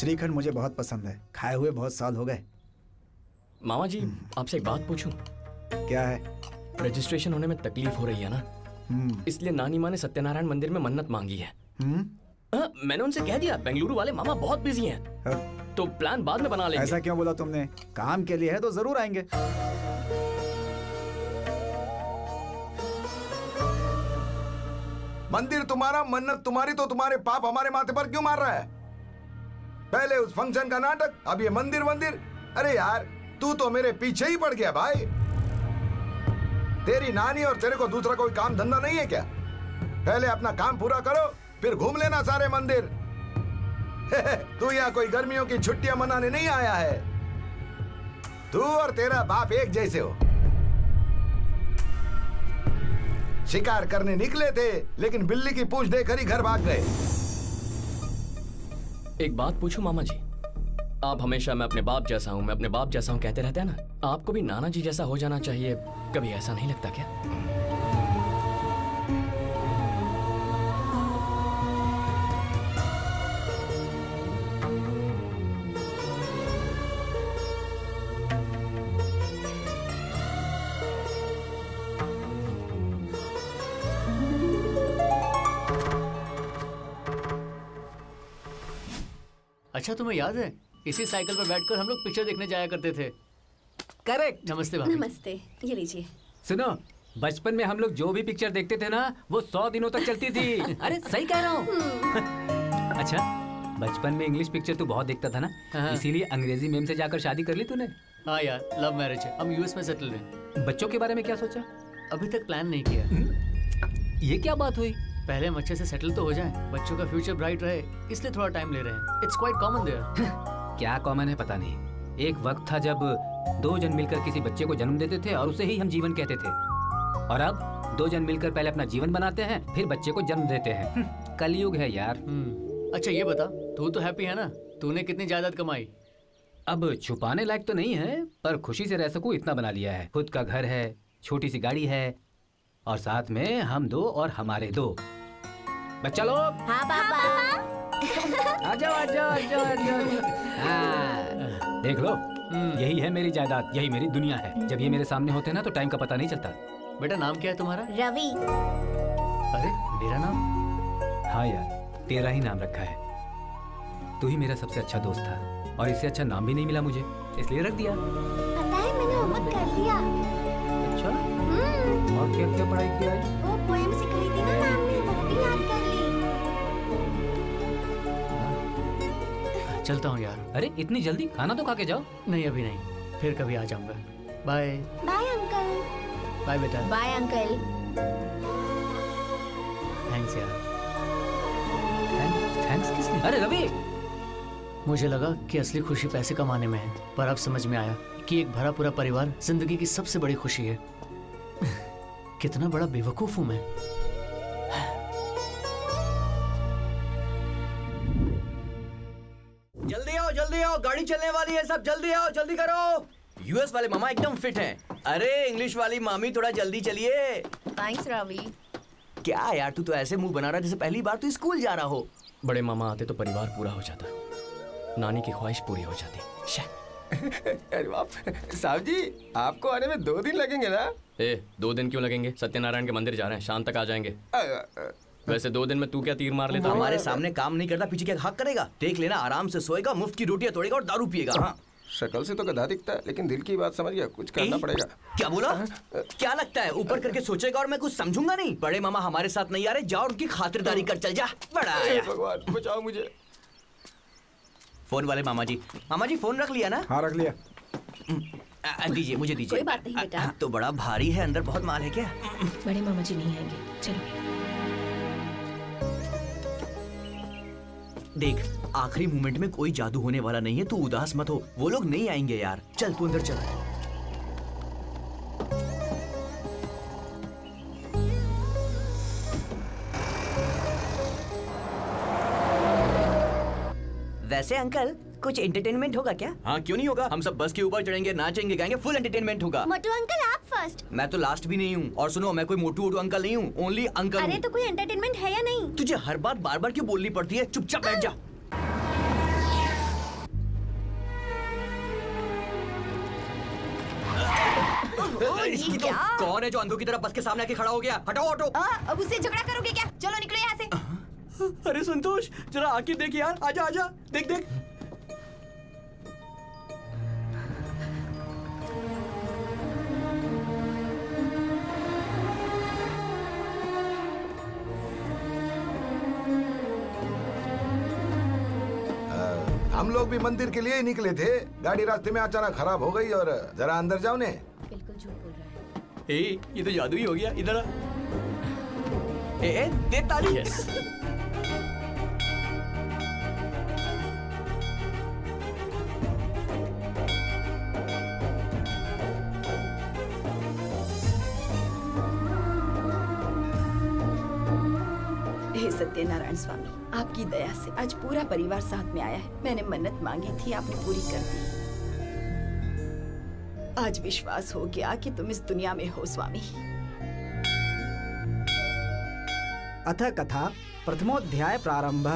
श्रीखंड मुझे बहुत पसंद है, खाए हुए बहुत साल हो गए। मामा जी आपसे एक बात पूछूं? क्या है? रजिस्ट्रेशन होने में तकलीफ हो रही है ना, इसलिए नानी माँ ने सत्यनारायण मंदिर में मन्नत मांगी है। मैंने उनसे कह दिया बेंगलुरु वाले मामा बहुत बिजी हैं, तो प्लान बाद में बना लेंगे। ऐसा क्यों बोला तुमने? काम के लिए है तो जरूर आएंगे। मंदिर तुम्हारा, मन्नत तुम्हारी, तो तुम्हारे पाप हमारे माथे पर क्यों मार रहा है? पहले उस फंक्शन का नाटक, अब ये मंदिर मंदिर। अरे यार तू तो मेरे पीछे ही पड़ गया भाई। तेरी नानी और तेरे को दूसरा कोई काम धंधा नहीं है क्या? पहले अपना काम पूरा करो, फिर घूम लेना सारे मंदिर। तू यहाँ कोई गर्मियों की छुट्टियां मनाने नहीं आया है। तू और तेरा बाप एक जैसे हो। शिकार करने निकले थे, लेकिन बिल्ली की पूंछ देकर ही घर भाग गए। एक बात पूछूं मामा जी? आप हमेशा मैं अपने बाप जैसा हूँ कहते रहते हैं ना। आपको भी नाना जी जैसा हो जाना चाहिए, कभी ऐसा नहीं लगता क्या? अच्छा तुम्हें याद है, इसी साइकिल पर बैठकर हम लोग पिक्चर देखने जाया करते थे। करेक्ट। नमस्ते भाभी। नमस्ते, ये लीजिए। सुनो, बचपन में हम लोग जो भी पिक्चर देखते थे ना, वो 100 दिनों तक चलती थी। अरे सही कह रहा हूँ। अच्छा, बचपन में इंग्लिश पिक्चर तू बहुत देखता था ना, इसीलिए अंग्रेजी मेम से जाकर शादी कर ली तूने? हाँ यार, लव मैरिज है। हम यूएस में सेटल हैं। बच्चों के बारे में क्या सोचा? अभी तक प्लान नहीं किया। ये क्या बात हुई? पहले हम अच्छे से सेटल तो हो जाएं, बच्चों का फ्यूचर ब्राइट रहे, इसलिए थोड़ा टाइम ले रहे हैं। It's quite common there. क्या कॉमन है पता नहीं। एक वक्त था जब 2 जन मिलकर किसी बच्चे को जन्म देते थे और उसे ही हम जीवन कहते थे, और अब 2 जन मिलकर पहले अपना जीवन बनाते हैं, फिर बच्चे को जन्म देते हैं। कलयुग है यार। अच्छा ये बता, तू तो हैप्पी है ना? तूने कितनी जायदाद कमाई? अब छुपाने लायक तो नहीं है, पर खुशी से रह सकूं इतना बना लिया है। खुद का घर है, छोटी सी गाड़ी है, और साथ में हम दो और हमारे दो बच्चा लोग। हाँ पापा। आजाओ। देख लो, यही है मेरी जायदाद, यही मेरी दुनिया है। जब ये मेरे सामने होते हैं ना, तो टाइम का पता नहीं चलता। बेटा नाम क्या है तुम्हारा? रवि। अरे मेरा नाम? हाँ यार, तेरा ही नाम रखा है। तू ही मेरा सबसे अच्छा दोस्त था, और इससे अच्छा नाम भी नहीं मिला मुझे, इसलिए रख दिया। पता है मैंने होमवर्क कर दिया। अच्छा, और क्या क्या पढ़ाई किया है? वो पोएम सिखाई थी ना मैम ने, वो भी याद कर ली। चलता हूँ यार। अरे इतनी जल्दी? खाना तो खा के जाओ। नहीं अभी नहीं, फिर कभी आ जाऊंगा। बाय। Bye uncle. बाय बेटा। Bye uncle. थैंक्स यार। थैंक्स किसने? अरे रवि, मुझे लगा कि असली खुशी पैसे कमाने में है, पर अब समझ में आया कि एक भरा पूरा परिवार जिंदगी की सबसे बड़ी खुशी है। कितना बड़ा बेवकूफ हूं मैं। जल्दी आओ, गाड़ी चलने वाली है। सब जल्दी आओ, जल्दी करो। यूएस वाले मामा एकदम फिट हैं। अरे इंग्लिश वाली मामी थोड़ा जल्दी चलिए। थैंक्स रावी। क्या यार, तू तो ऐसे मुंह बना रहा जैसे पहली बार तू स्कूल जा रहा हो। बड़े मामा आते तो परिवार पूरा हो जाता, नानी की ख्वाहिश पूरी हो जाती। अरे बाप साहब जी, आपको आने में 2 दिन लगेंगे ना? ए, 2 दिन क्यों लगेंगे? सत्यनारायण के मंदिर जा रहे हैं, शाम तक आ जाएंगे। वैसे 2 दिन में तू क्या तीर मार लेता? हमारे सामने काम नहीं करता, पीछे क्या हक करेगा? देख लेना, आराम से सोएगा, मुफ्त की रोटियां तोड़ेगा और दारू पिएगा। हाँ, शक्ल से तो गधा दिखता है, लेकिन दिल की बात समझ गया, कुछ करना पड़ेगा। क्या बोला? क्या लगता है ऊपर करके सोचेगा और मैं कुछ समझूंगा नहीं? बड़े मामा हमारे साथ नहीं आ रहे, जाओ उनकी खातिरदारी कर चल जा। बड़ा भगवान बचाओ मुझे। फोन वाले मामा जी फोन रख लिया ना? हाँ रख लिया। दीजिए, मुझे दीजिए। कोई बात नहीं बेटा। तो बड़ा भारी है, अंदर बहुत माल है क्या? बड़े मामा जी नहीं आएंगे, चलो। देख, आखिरी मोमेंट में कोई जादू होने वाला नहीं है, तू उदास मत हो। वो लोग नहीं आएंगे यार, चल तू अंदर चल। वैसे अंकल, कुछ एंटरटेनमेंट होगा क्या? हाँ क्यों नहीं होगा, हम सब बस के ऊपर चढ़ेंगे, नाचेंगे, गाएंगे, फुल एंटरटेनमेंट होगा। मोटू अंकल आप फर्स्ट। मैं तो लास्ट भी नहीं हूँ, और सुनो, मैं कोई मोटू अंकल नहीं हूँ, ओनली अंकल। अरे तो कोई एंटरटेनमेंट है या नहीं? तुझे हर बात बार बार क्यों बोलनी पड़ती है? चुपचाप बैठ जा। कौन है जो अंधों की तरह बस के सामने आके खड़ा हो गया? हटाओ ऑटो। अब उससे झगड़ा करोगे क्या? चलो निकलो यहाँ से। अरे संतोष, जरा आके देख यार। आजा आजा, देख देख। हम लोग भी मंदिर के लिए ही निकले थे, गाड़ी रास्ते में अचानक खराब हो गई। और जरा अंदर जाओ ने। बिल्कुल झूठ बोल रहा है। ये तो जादू ही हो गया। इधर आ। दे ताली। yes. सत्यनारायण स्वामी, आपकी दया से आज पूरा परिवार साथ में आया है। मैंने मन्नत मांगी थी, आपने पूरी कर दी। आज विश्वास हो गया कि तुम इस दुनिया में हो स्वामी। अथ कथा प्रथमोध्याय प्रारंभ।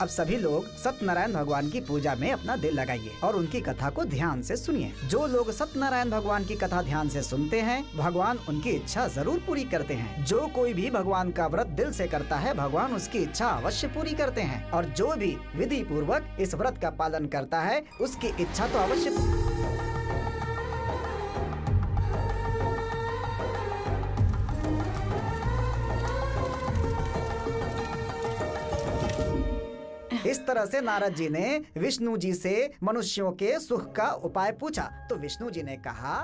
अब सभी लोग सत्यनारायण भगवान की पूजा में अपना दिल लगाइए और उनकी कथा को ध्यान से सुनिए। जो लोग सत्यनारायण भगवान की कथा ध्यान से सुनते हैं, भगवान उनकी इच्छा जरूर पूरी करते हैं। जो कोई भी भगवान का व्रत दिल से करता है, भगवान उसकी इच्छा अवश्य पूरी करते हैं। और जो भी विधि पूर्वक इस व्रत का पालन करता है, उसकी इच्छा तो अवश्य। इस तरह से नारद जी ने विष्णु जी से मनुष्यों के सुख का उपाय पूछा, तो विष्णु जी ने कहा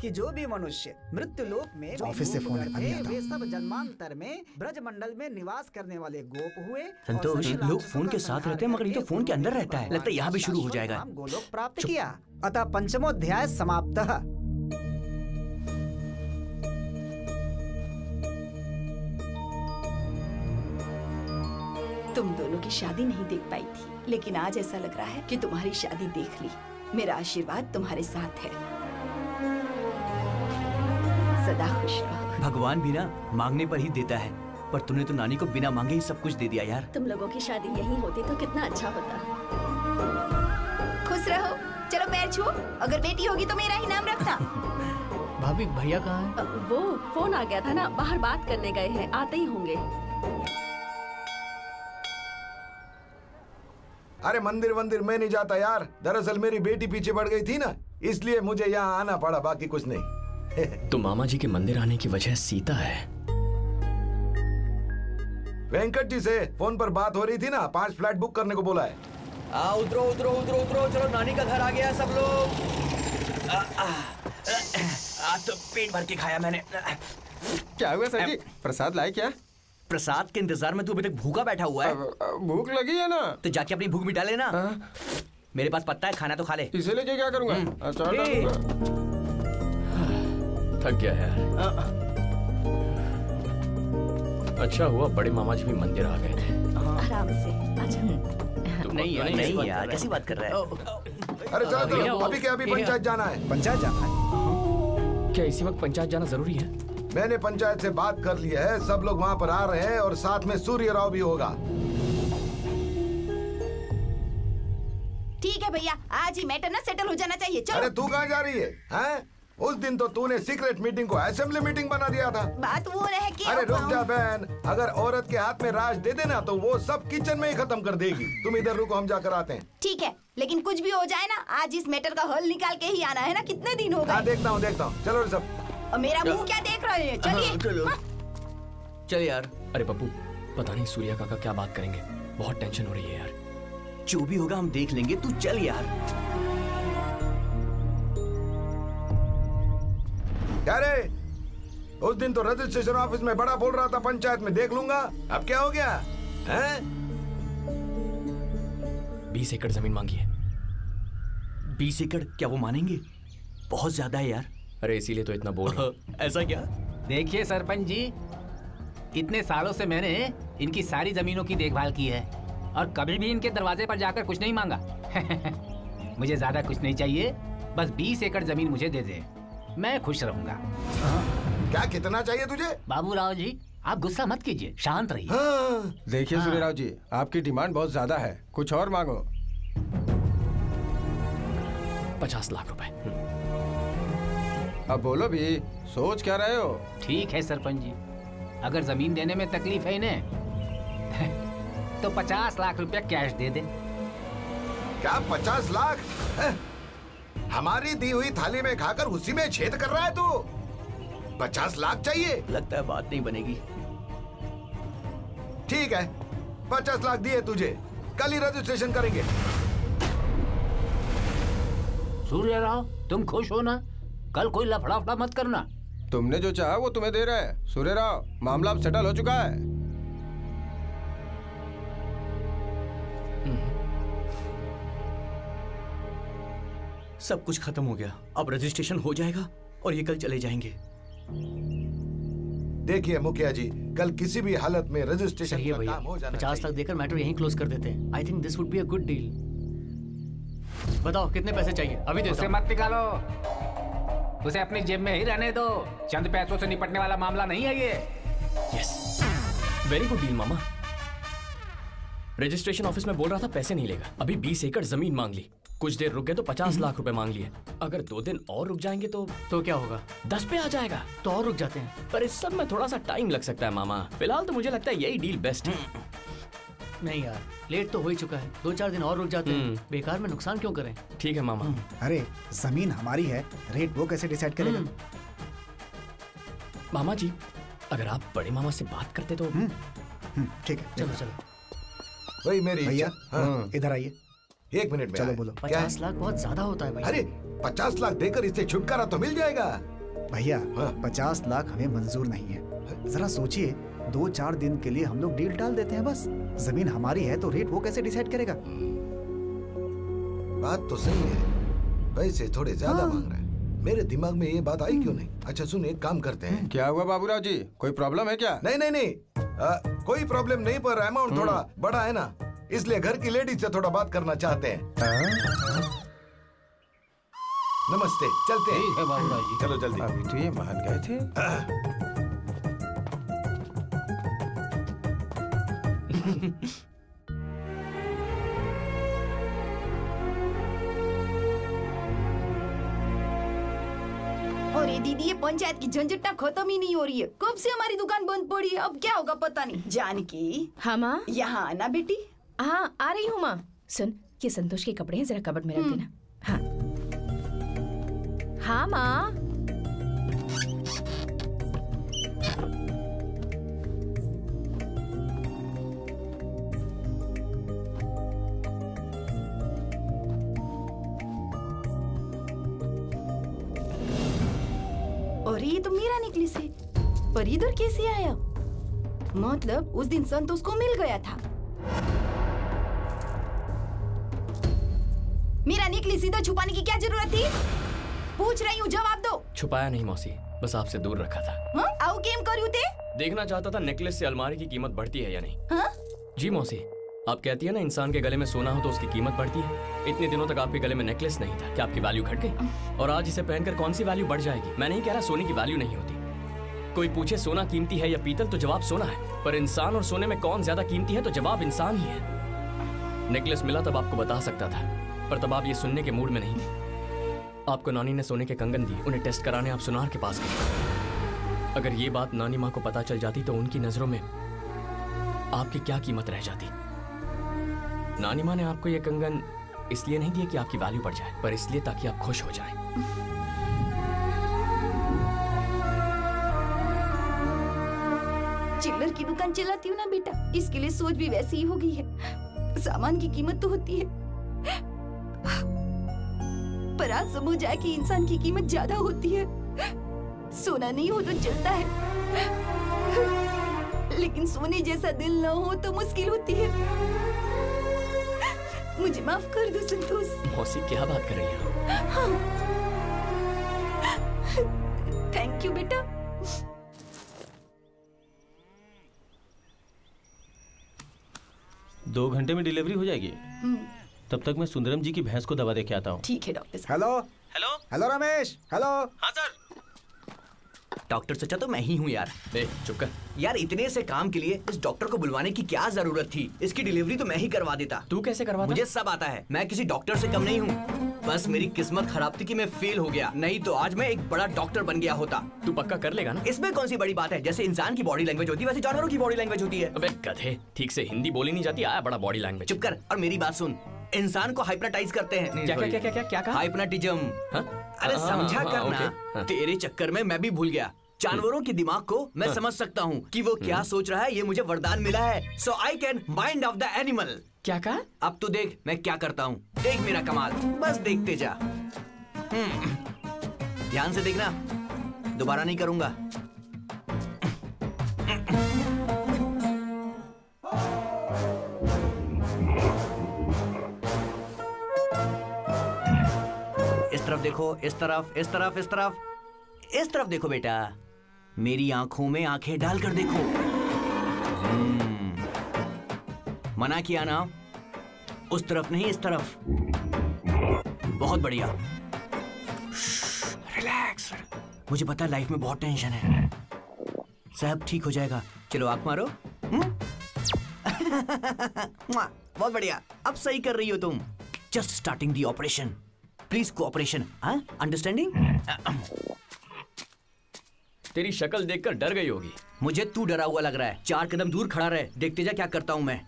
कि जो भी मनुष्य मृत्यु लोक में ऑफिस से फोन करते, वे सब जन्मांतर में ब्रजमंडल में निवास करने वाले गोप हुए। संतोष, लोग फोन के साथ रहते हैं मगर ये तो फोन के अंदर रहता है, लगता है यहाँ भी शुरू हो जाएगा। गोलोक प्राप्त किया। अतः पंचमोध्याय समाप्त। तुम दोनों की शादी नहीं देख पाई थी, लेकिन आज ऐसा लग रहा है कि तुम्हारी शादी देख ली। मेरा आशीर्वाद तुम्हारे साथ है, सदा खुश रहो। भगवान भी ना मांगने पर ही देता है, पर तूने तो नानी को बिना मांगे ही सब कुछ दे दिया यार। तुम लोगों की शादी यहीं होती तो कितना अच्छा होता। खुश रहो, चलो पैर छुओ। अगर बेटी होगी तो मेरा ही नाम रखना। भाभी, भैया कहाँ है? वो फोन आ गया था ना, बाहर बात करने गए हैं, आते ही होंगे। अरे मंदिर मंदिर मैं नहीं जाता यार। दरअसल मेरी बेटी पीछे पड़ गई थी ना, इसलिए मुझे यहाँ आना पड़ा, बाकी कुछ नहीं। तो मामा जी के मंदिर आने की वजह सीता है। वेंकट जी से फोन पर बात हो रही थी ना, 5 फ्लैट बुक करने को बोला है। उतरो उतरो उतरो उतरो, चलो नानी का घर आ गया सब लोग। आज तो पेट भर के खाया मैंने। क्या हुआ सर जी, प्रसाद लाए क्या? प्रसाद के इंतजार में तू अभी तक भूखा बैठा हुआ है। भूख लगी है ना, तो जाके अपनी भूख मिटा लेना। मेरे पास पत्ता है, खाना तो खा ले। इसे लेके क्या करूँगा? थक गया यार। अच्छा हुआ बड़े मामा जी भी मंदिर आ गए थे। आराम से। अच्छा नहीं यार, कैसी बात कर रहा है? अरे चलो अभी क्या, अभी पंचायत जाना है। पंचायत जाना है क्या? इसी वक्त पंचायत जाना जरूरी है? मैंने पंचायत से बात कर ली है, सब लोग वहाँ पर आ रहे हैं और साथ में सूर्य राव भी होगा। ठीक है भैया, आज ही मैटर ना सेटल हो जाना चाहिए। चलो। अरे तू कहाँ जा रही है, हैं? उस दिन तो तूने सीक्रेट मीटिंग को असेंबली मीटिंग बना दिया था। बात वो रहे कि अरे रुक जा बहन, अगर औरत के हाथ में राज दे देना तो वो सब किचन में ही खत्म कर देगी। तुम इधर रुको, हम जाकर आते हैं। ठीक है, लेकिन कुछ भी हो जाए ना, आज इस मैटर का हल निकाल के ही आना है ना, कितने दिन हो गए। देखता हूँ देखता हूँ, चलो सब। और मेरा मुंह क्या देख रहे हैं? चलिए चलो। चल यार। अरे पप्पू, पता नहीं सूर्या काका क्या बात करेंगे, बहुत टेंशन हो रही है यार। जो भी होगा हम देख लेंगे, तू चल यार। अरे उस दिन तो रजिस्ट्रेशन ऑफिस में बड़ा बोल रहा था, पंचायत में देख लूंगा, अब क्या हो गया है? 20 एकड़ जमीन मांगी है। 20 एकड़? क्या वो मानेंगे? बहुत ज्यादा है यार। अरे इसीलिए तो इतना बोल रहा हूं। ऐसा क्या? देखिए सरपंच जी, इतने सालों से मैंने इनकी सारी जमीनों की देखभाल की है और कभी भी इनके दरवाजे पर जाकर कुछ नहीं मांगा। मुझे ज्यादा कुछ नहीं चाहिए, बस 20 एकड़ जमीन मुझे दे दे, मैं खुश रहूंगा। क्या कितना चाहिए तुझे? बाबूराव जी आप गुस्सा मत कीजिए, शांत रहिए। देखिए सूर्यराव जी, आपकी डिमांड बहुत ज्यादा है, कुछ और मांगो। 50 लाख रुपए। अब बोलो भी, सोच क्या रहे हो? ठीक है सरपंच जी, अगर जमीन देने में तकलीफ है इन्हें तो 50 लाख रुपया कैश दे दे। क्या 50 लाख? हमारी दी हुई थाली में खाकर उसी में छेद कर रहा है तू? 50 लाख चाहिए? लगता है बात नहीं बनेगी। ठीक है, 50 लाख दिए तुझे, कल ही रजिस्ट्रेशन करेंगे। सूर्य राव तुम खुश हो ना, कल कोई लफड़ाफड़ा मत करना। तुमने जो चाहा वो तुम्हें दे रहा है। सूर्य राव, मामला अब सेटल हो चुका है। सब कुछ खत्म हो गया, अब रजिस्ट्रेशन हो जाएगा और ये कल चले जाएंगे। देखिए मुखिया जी, कल किसी भी हालत में रजिस्ट्रेशन का काम हो जाना चाहिए। 50 लाख देकर मैटर यहीं क्लोज कर देते हैं। I think this would be a good deal. बताओ कितने पैसे चाहिए? अभी देता हूं। उसे मत निकालो, उसे अपनी जेब में ही रहने दो। चंद पैसों से निपटने वाला मामला नहीं है ये। यस, वेरी गुड डील मामा। रजिस्ट्रेशन ऑफिस में बोल रहा था पैसे नहीं लेगा। अभी 20 एकड़ जमीन मांग ली, कुछ देर रुक गए तो 50 लाख रुपए मांग लिए। अगर 2 दिन और रुक जाएंगे तो क्या होगा? 10 पे आ जाएगा। तो और रुक जाते हैं, पर इस सब में थोड़ा सा टाइम लग सकता है मामा। फिलहाल तो मुझे लगता है यही डील बेस्ट है। नहीं यार, लेट तो हो ही चुका है, 2-4 दिन और रुक जाते हैं। बेकार में नुकसान क्यों करें? ठीक है मामा। अरे जमीन हमारी है, रेट वो कैसे डिसाइड करेगा? मामा जी, अगर आप बड़े मामा से बात करते तो ठीक है। चलो चलो भाई, मेरी भैया इधर आइए। 1 मिनट में चलो बोलो। 50 लाख बहुत ज्यादा होता है भाई। अरे 50 लाख देकर इससे छुटकारा तो मिल जाएगा भैया। 50 लाख हमें मंजूर नहीं है। जरा सोचिए, 2-4 दिन के लिए हम लोग डील टाल देते हैं बस। जमीन हमारी है तो रेट वो कैसे डिसाइड करेगा? बात तो सही है, पैसे थोड़े ज्यादा मांग रहा है। मेरे दिमाग में ये बात आई क्यों नहीं। अच्छा सुन, एक काम करते हैं। क्या हुआ बाबूराव जी, कोई प्रॉब्लम है क्या? नहीं नहीं नहीं, कोई प्रॉब्लम नहीं, पर अमाउंट थोड़ा बड़ा है ना, इसलिए घर की लेडीज से थोड़ा बात करना चाहते हैं। नमस्ते, चलते हैं बाबूराव जी। चलो जल्दी। अभी तो ये मान गए थे। और ये दीदी, ये पंचायत की झंझट ना खत्म ही नहीं हो रही है। कब से हमारी दुकान बंद पड़ी है, अब क्या होगा पता नहीं। जानकी। हाँ माँ, यहाँ आना बेटी। हाँ आ रही हूँ माँ। सुन, ये संतोष के कपड़े हैं, जरा कबर्ड में रख देना। हाँ हाँ माँ। और ये तो मेरा निकली से, पर इधर कैसे आया? मतलब उस दिन संतोष को मिल गया था। मेरा निकली सीधा छुपाने की क्या जरूरत थी? पूछ रही हूँ, जवाब दो। छुपाया नहीं मौसी, बस आपसे दूर रखा था। आओ गेम करू ते? देखना चाहता था नेकलेस से अलमारी की कीमत बढ़ती है या नहीं। हा? जी मौसी, आप कहती है ना इंसान के गले में सोना हो तो उसकी कीमत बढ़ती है। इतने दिनों तक आपके गले में नेकलेस नहीं था, क्या आपकी वैल्यू घट गई? और आज इसे पहनकर कौन सी वैल्यू बढ़ जाएगी? मैं नहीं कह रहा सोने की वैल्यू नहीं होती। कोई पूछे सोना कीमती है या पीतल तो जवाब सोना है, पर इंसान और सोने में कौन ज्यादा कीमती है तो जवाब इंसान ही है। नेकलेस मिला तब आपको बता सकता था, पर तब आप ये सुनने के मूड में नहीं थे। आपको नानी ने सोने के कंगन दिए, उन्हें टेस्ट कराने आप सुनार के पास गए। अगर ये बात नानी माँ को पता चल जाती तो उनकी नजरों में आपकी क्या कीमत रह जाती। नानी माँ ने आपको ये कंगन इसलिए नहीं दिए कि आपकी वैल्यू बढ़ जाए, पर इसलिए ताकि आप खुश हो जाएं। चिल्लर की दुकान चलाती हूँ ना बेटा, इसके लिए सोच भी वैसी ही हो गई है। सामान की कीमत तो होती है, पर आज समझ जाए कि इंसान की कीमत ज्यादा होती है। सोना नहीं हो तो चलता है, लेकिन सोने जैसा दिल न हो तो मुश्किल होती है। मुझे माफ कर दो संतोष। मौसी क्या बात कर रही है? हाँ। थैंक यू बेटा। दो घंटे में डिलीवरी हो जाएगी। तब तक मैं सुंदरम जी की भैंस को दवा दे के आता हूँ। ठीक है डॉक्टर साहब। Hello hello hello Ramesh. Hello हाँ सर। डॉक्टर सोचा तो मैं ही हूँ यार। चुप कर यार, इतने से काम के लिए इस डॉक्टर को बुलवाने की क्या जरूरत थी? इसकी डिलीवरी तो मैं ही करवा देता। तू कैसे करवा? मुझे सब आता है, मैं किसी डॉक्टर से कम नहीं हूँ। बस मेरी किस्मत खराब थी कि मैं फेल हो गया, नहीं तो आज मैं एक बड़ा डॉक्टर बन गया होता। तू पक्का कर लेगा ना? इसमें कौन सी बड़ी बात है? जैसे इंसान की बॉडी लैंग्वेज होती है वैसे जानवरों की बॉडी लैंग्वेज होती है। अबे गधे, ठीक से हिंदी बोली नहीं जाती, आया बड़ा बॉडी लैंग्वेज। चुप कर और मेरी बात सुन। इंसान को हाइप्नोटाइज करते हैं। क्या क्या क्या क्या क्या क्या कहा? हाइप्नोटिज्म। अरे समझा कर ना, तेरे चक्कर में मैं भी भूल गया। जानवरों के दिमाग को मैं समझ सकता हूँ कि वो क्या सोच रहा है, ये मुझे वरदान मिला है। So I can mind of the animal. क्या कहा? अब तो देख मैं क्या करता हूँ, देख मेरा कमाल, बस देखते जा। ध्यान से देखना, दोबारा नहीं करूँगा। इस तरफ देखो, इस तरफ इस तरफ इस तरफ इस तरफ देखो बेटा। मेरी आंखों में आंखें डालकर देखो। मना किया ना, उस तरफ नहीं, इस तरफ। बहुत बढ़िया। रिलैक्स। मुझे पता है लाइफ में बहुत टेंशन है, सब ठीक हो जाएगा। चलो आंख मारो। बहुत बढ़िया, अब सही कर रही हो तुम। Just starting the operation, please cooperation, understanding. तेरी शक्ल देखकर डर गई होगी। मुझे तू डरा हुआ लग रहा है। 4 कदम दूर खड़ा रहे, देखते जा क्या करता हूं मैं।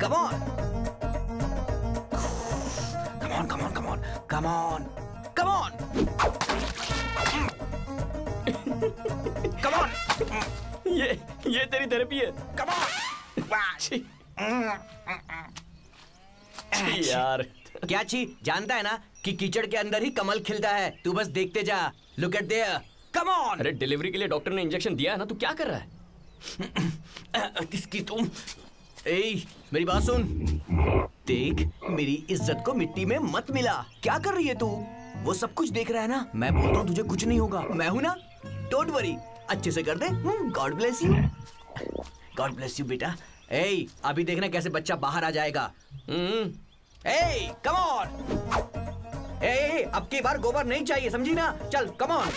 Come on come on come on come on come on come on come on. ये तेरी थेरेपी है। कम ऑन यार, क्या ची जानता है ना कि कीचड़ के अंदर ही कमल खिलता है। तू बस देखते जा। Look at there. Come on. अरे डिलीवरी के लिए डॉक्टर ने इंजेक्शन दिया है ना, तू क्या कर रहा है? किसकी तुम? ए, मेरी बात सुन। देख, मेरी इज्जत को मिट्टी में मत मिला। क्या कर रही है तू? वो सब कुछ देख रहा है ना। मैं बोलता हूँ तुझे कुछ नहीं होगा, मैं हूँ ना। डोंट वरी, अच्छे से कर दे। God bless you. God bless you बेटा। ए, अभी देखना कैसे बच्चा बाहर आ जाएगा। ए, कम ऑन। ए, अब की बार गोबर नहीं चाहिए, समझी ना? चल कम ऑन।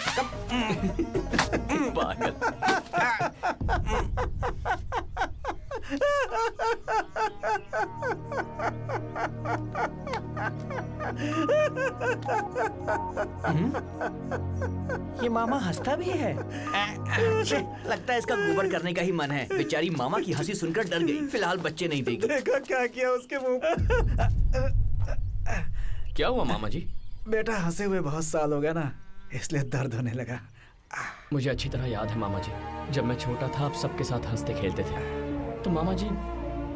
ये मामा हंसता भी है। लगता है इसका गोबर करने का ही मन है। बेचारी मामा की हंसी सुनकर डर गई। फिलहाल बच्चे नहीं देगी। देखा क्या किया उसके मुंह। क्या हुआ मामा जी? बेटा हंसे हुए बहुत साल हो गया ना, इसलिए दर्द होने लगा। मुझे अच्छी तरह याद है मामा जी, जब मैं छोटा था आप सबके साथ हंसते खेलते थे। तो मामा जी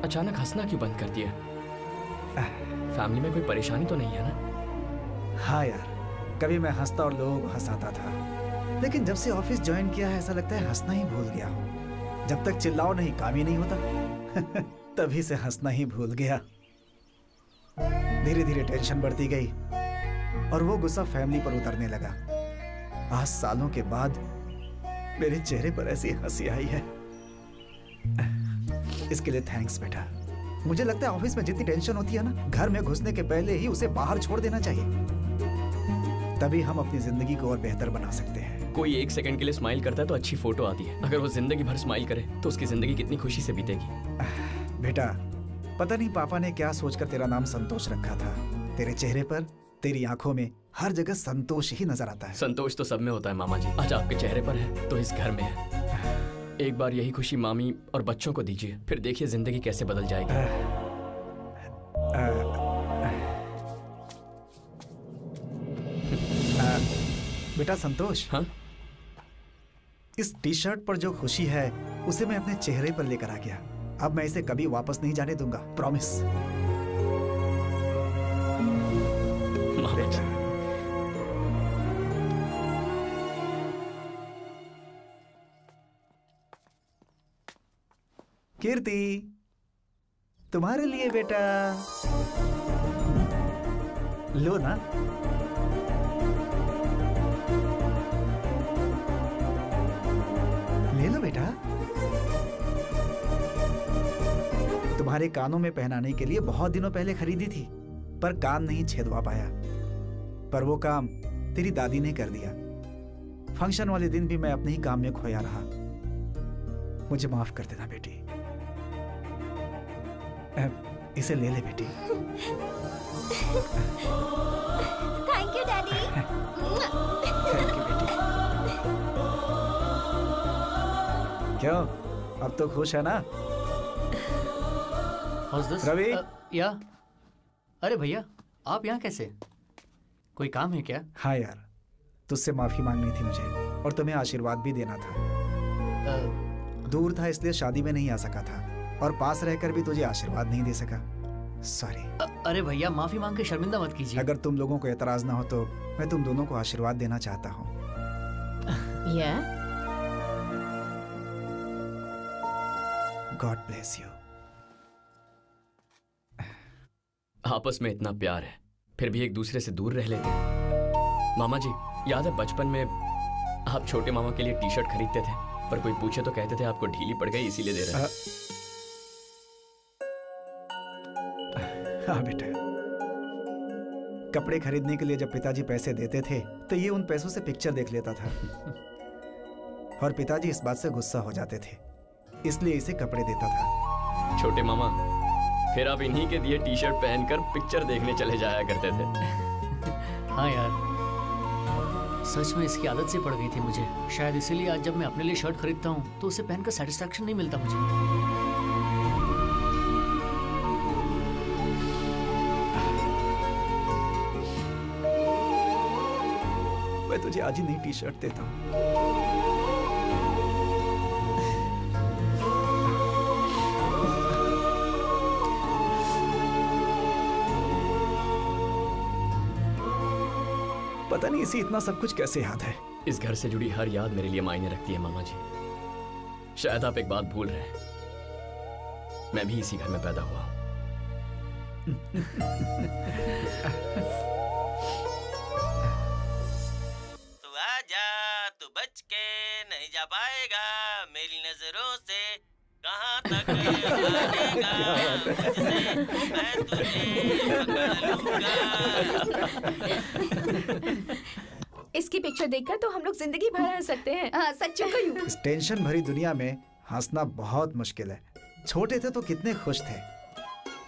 अचानक हंसना क्यों बंद कर दिया? फैमिली में कोई परेशानी तो नहीं है ना? हाँ यार, कभी मैं हंसता और लोगों को हंसाता था, लेकिन जब से ऑफिस ज्वाइन किया है ऐसा लगता है हंसना ही भूल गया हूँ। जब तक चिल्लाओ नहीं काम ही नहीं होता। तभी से हंसना ही भूल गया। धीरे धीरे टेंशन बढ़ती गई और वो गुस्सा फैमिली पर उतरने लगा। आज सालों के बाद मेरे चेहरे पर ऐसी हंसी आई है, इसके लिए थैंक्स बेटा। मुझे लगता है ऑफिस में जितनी टेंशन होती है ना, घर में घुसने के पहले ही उसे बाहर छोड़ देना चाहिए। तभी हम अपनी जिंदगी को और बेहतर बना सकते हैं। कोई 1 सेकंड के लिए स्माइल करता है तो अच्छी फोटो आती है। अगर वो जिंदगी भर स्माइल करे तो उसकी जिंदगी कितनी खुशी से बीतेगी। बेटा पता नहीं पापा ने क्या सोचकर तेरा नाम संतोष रखा था। तेरे चेहरे पर, तेरी आंखों में, हर जगह संतोष ही नजर आता है। संतोष तो सब में होता है मामा जी। आज आपके चेहरे पर है तो इस घर में है। एक बार यही खुशी मामी और बच्चों को दीजिए, फिर देखिए जिंदगी कैसे बदल जाएगी। बेटा संतोष, हाँ? इस टी शर्ट पर जो खुशी है उसे मैं अपने चेहरे पर लेकर आ गया। अब मैं इसे कभी वापस नहीं जाने दूंगा, प्रॉमिस। कीर्ति, तुम्हारे लिए बेटा, लो ना। ले लो बेटा, तुम्हारे कानों में पहनाने के लिए बहुत दिनों पहले खरीदी थी, पर कान नहीं छेदवा पाया। पर वो काम तेरी दादी ने कर दिया। फंक्शन वाले दिन भी मैं अपने ही काम में खोया रहा। मुझे माफ कर देना बेटी। इसे ले ले बेटी। Thank you daddy. Thank you बेटी। क्यों, अब तो खुश है ना? रवि। या अरे भैया, आप यहाँ कैसे? कोई काम है क्या? हाँ यार, तुझसे माफी मांगनी थी मुझे, और तुम्हें आशीर्वाद भी देना था। दूर था इसलिए शादी में नहीं आ सका था, और पास रहकर भी तुझे आशीर्वाद नहीं दे सका। सॉरी। अरे भैया माफी मांग के शर्मिंदा मत कीजिए। अगर तुम लोगों को एतराज ना हो तो मैं तुम दोनों को आशीर्वाद देना चाहता हूँ। God bless you. आपस में इतना प्यार है, फिर भी एक दूसरे से दूर रह लेते हैं। मामा जी, याद है बचपन में आप छोटे मामा के लिए टी शर्ट खरीदते थे, पर कोई पूछे तो कहते थे आपको ढीली पड़ गई इसीलिए दे रहे हैं। हाँ बेटा, कपड़े खरीदने के लिए जब पिताजी पैसे देते थे तो ये उन पैसों से पिक्चर देख लेता था और पिताजी इस बात से गुस्सा हो जाते थे, इसलिए इसे कपड़े देता था। छोटे मामा फिर आप इन्हीं के दिए टी शर्ट पहनकर पिक्चर देखने चले जाया करते थे। हाँ यार, सच में इसकी आदत से पड़ गई थी मुझे, शायद इसीलिए आज जब मैं अपने लिए शर्ट खरीदता हूँ तो उसे पहनकर सेटिस्फैक्शन नहीं मिलता मुझे। मैं तुझे आज ही नहीं टी शर्ट देता हूँ। पता नहीं इसे इतना सब कुछ कैसे याद है। इस घर से जुड़ी हर याद मेरे लिए मायने रखती है मामा जी। शायद आप एक बात भूल रहे हैं, मैं भी इसी घर में पैदा हुआ। तू आजा, तू बच के नहीं जा पाएगा, मेरी नजरों से कहां तक मैं तुझे। इसकी पिक्चर देखकर तो हम लोग जिंदगी भर हंस सकते हैं। हाँ, सच में। इस टेंशन भरी दुनिया में हंसना बहुत मुश्किल है। छोटे थे तो कितने खुश थे।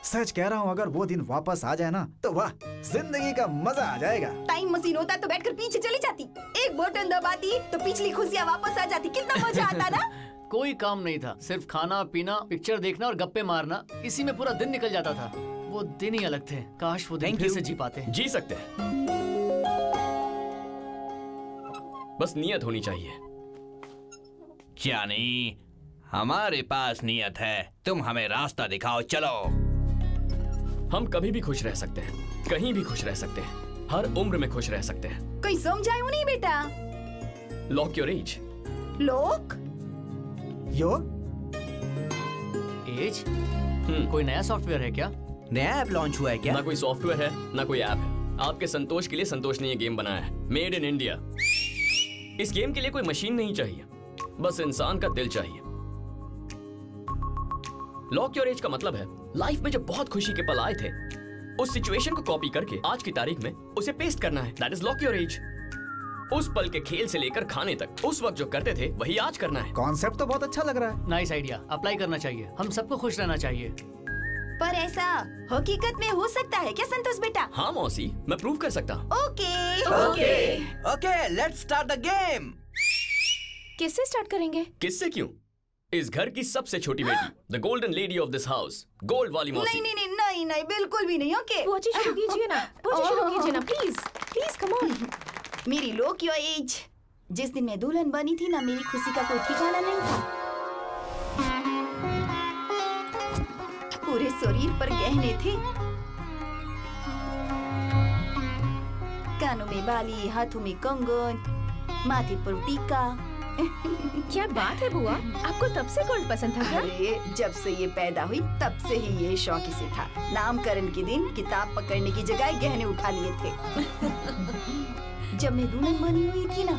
सच कह रहा हूँ, अगर वो दिन वापस आ जाए ना तो वाह, जिंदगी का मजा आ जाएगा। टाइम मशीन होता तो बैठकर पीछे चली जाती, एक बटन दबाती तो पिछली खुशियाँ वापस आ जाती। कितना मजा आता ना। कोई काम नहीं था, सिर्फ खाना पीना, पिक्चर देखना और गप्पे मारना, इसी में पूरा दिन निकल जाता था। वो दिन ही अलग थे, काश वो दिन फिर से जी पाते। जी सकते हैं, बस नियत होनी चाहिए। क्या नहीं, हमारे पास नियत है, तुम हमें रास्ता दिखाओ। चलो, हम कभी भी खुश रह सकते हैं, कहीं भी खुश रह सकते हैं, हर उम्र में खुश रह सकते हैं। कोई समझाओ नहीं बेटा। Lock your age. Lock your age? कोई नया सॉफ्टवेयर है क्या? नया ऐप लॉन्च हुआ है क्या? ना कोई सॉफ्टवेयर है ना कोई ऐप है। आपके संतोष के लिए संतोष ने ये गेम बनाया है, मेड इन इंडिया। इस गेम के लिए कोई मशीन नहीं चाहिए, बस इंसान का दिल चाहिए। लॉक योर एज का मतलब है लाइफ में जब बहुत खुशी के पल आए थे, उस सिचुएशन को कॉपी करके आज की तारीख में उसे पेस्ट करना है। That is lock your age. उस पल के खेल से लेकर खाने तक, उस वक्त जो करते थे वही आज करना है। कॉन्सेप्ट तो बहुत अच्छा लग रहा है। नाइस आइडिया, अप्लाई करना चाहिए। हम सबको खुश रहना चाहिए। पर ऐसा हकीकत में हो सकता है क्या संतोष बेटा? हाँ मौसी, मैं प्रूव कर सकता हूँ। Okay okay okay, let's start the game. किससे स्टार्ट करेंगे? किससे क्यों, इस घर की सबसे छोटी बेटी, the golden lady of this house, gold वाली मौसी। नहीं नहीं नहीं नहीं, बिल्कुल भी नहीं। ओके, शुरू कीजिए ना, शुरू कीजिए ना, प्लीज प्लीज, कम ऑन। मेरी लॉक योर एज। जिस दिन मैं दुल्हन बनी थी ना, मेरी खुशी का कोई ठिकाना नहीं था। पूरे शरीर पर गहने थे, कानों में बाली, हाथों में कंगन, माथे पर टीका। क्या बात है बुआ, आपको तब से गोल्ड पसंद था क्या? अरे जब से ये पैदा हुई तब से ही ये शौक इसे था। नामकरण के दिन किताब पकड़ने की जगह गहने उठा लिए थे। जब मैं दुल्हन बनी हुई थी ना,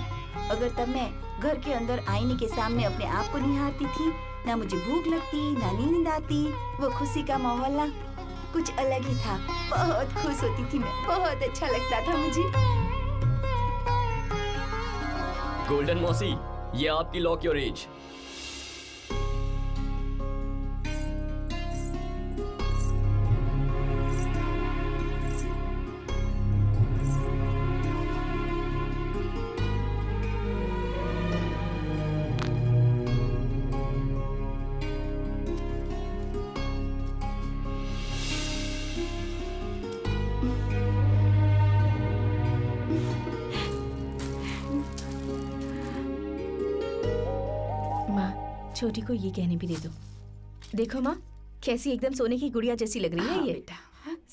अगर तब मैं घर के अंदर आईने के सामने अपने आप को निहारती थी ना, मुझे भूख लगती ना नींद आती। वो खुशी का माहौल ना कुछ अलग ही था, बहुत खुश होती थी मैं, बहुत अच्छा लगता था मुझे। गोल्डन मौसी, ये आपकी लॉक योर एज। छोटी को ये गहने भी दे दो। देखो माँ, कैसी एकदम सोने की गुड़िया जैसी लग रही है। हाँ ये बेटा,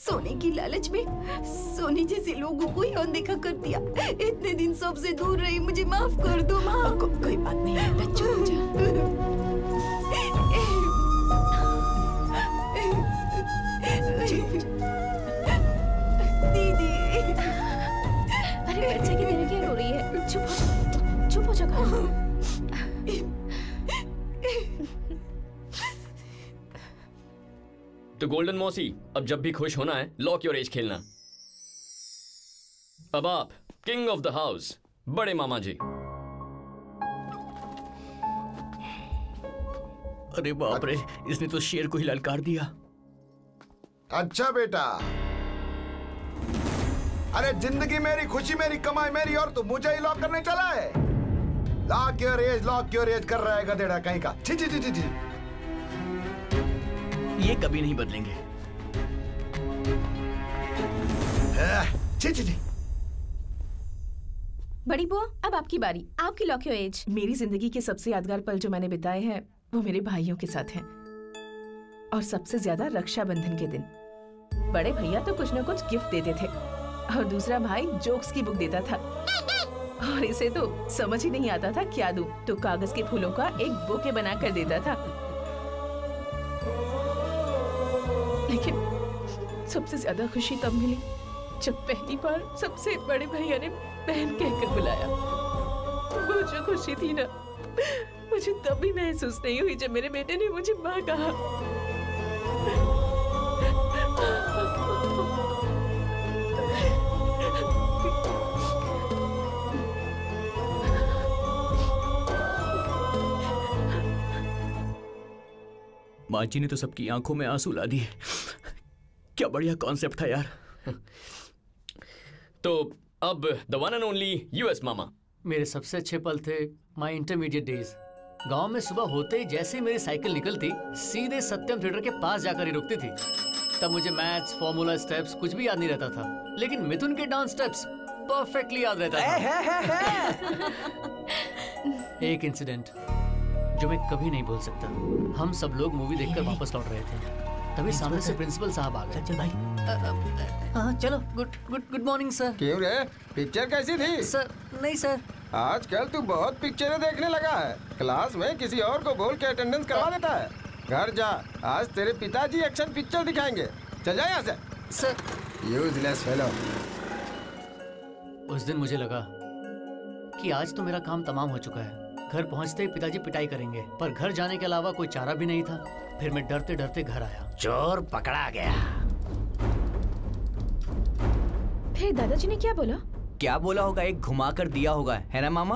सोने की लालच में सोने जैसे लोगों को ही अनदेखा कर दिया। इतने दिन सबसे दूर रही, मुझे माफ कर दो माँ। कोई बात नहीं बेटा, चुप जा। दीदी तो गोल्डन मौसी, अब जब भी खुश होना है लॉक योर एज खेलना। अब आप किंग ऑफ द हाउस बड़े मामा जी। अरे बाप रे, इसने तो शेर को ही ललकार दिया। अच्छा बेटा, अरे जिंदगी मेरी, खुशी मेरी, कमाई मेरी, और तू मुझे ही लॉक करने चला है। लॉक योर एज कर रहा है गधेड़ा कहीं का। छी छी छी छी, ये कभी नहीं बदलेंगे। छी छी छी। बड़ी बुआ, अब आपकी बारी, आपकी लॉक योर एज। मेरी जिंदगी के सबसे यादगार पल जो मैंने बिताए हैं वो मेरे भाइयों के साथ हैं, और सबसे ज्यादा रक्षाबंधन के दिन। बड़े भैया तो कुछ न कुछ गिफ्ट देते थे और दूसरा भाई जोक्स की बुक देता था, और इसे तो समझ ही नहीं आता था क्या दूं, तो कागज के फूलों का एक बुके बना कर देता था। लेकिन सबसे ज्यादा खुशी तब मिली जब पहली बार सबसे बड़े भैया ने बहन कहकर बुलाया। वो जो खुशी थी ना, मुझे तब भी महसूस नहीं हुई जब मेरे बेटे ने मुझे माँ कहा। माँ जी ने तो सबकी आंखों में आंसू ला दिए। क्या बढ़िया कॉन्सेप्ट था यार। तो अब the one and only us मामा। मेरे सबसे अच्छे पल थे माई इंटरमीडिएट डेज। गांव में सुबह होते ही जैसे ही मेरी साइकिल निकलती, सीधे सत्यम थिएटर के पास जाकर ही रुकती थी। तब मुझे मैथ्स, फॉर्मूला, स्टेप्स कुछ भी याद नहीं रहता था, लेकिन मिथुन के डांस स्टेप्स परफेक्टली याद रहता था। एक इंसिडेंट जो मैं कभी नहीं भूल सकता। हम सब लोग मूवी देखकर वापस लौट रहे थे, तभी सामने से प्रिंसिपल साहब आ गए। चल भाई, चलो। Good morning sir. क्यों रे, पिक्चर कैसी थी? सर नहीं सर, आजकल तू बहुत पिक्चरें देखने लगा है। क्लास में किसी और को बोल के अटेंडेंस करवा देता है। घर जा, आज तेरे पिताजी एक्शन पिक्चर दिखाएंगे। चल जा यहाँ से। Sir useless fellow. उस दिन मुझे लगा कि आज तो मेरा काम तमाम हो चुका है। घर पहुंचते ही पिताजी पिटाई करेंगे, पर घर जाने के अलावा कोई चारा भी नहीं था। फिर मैं डरते डरते घर आया। चोर पकड़ा गया। फिर दादाजी ने क्या बोला? क्या बोला होगा, एक घुमा कर दिया होगा, है ना मामा?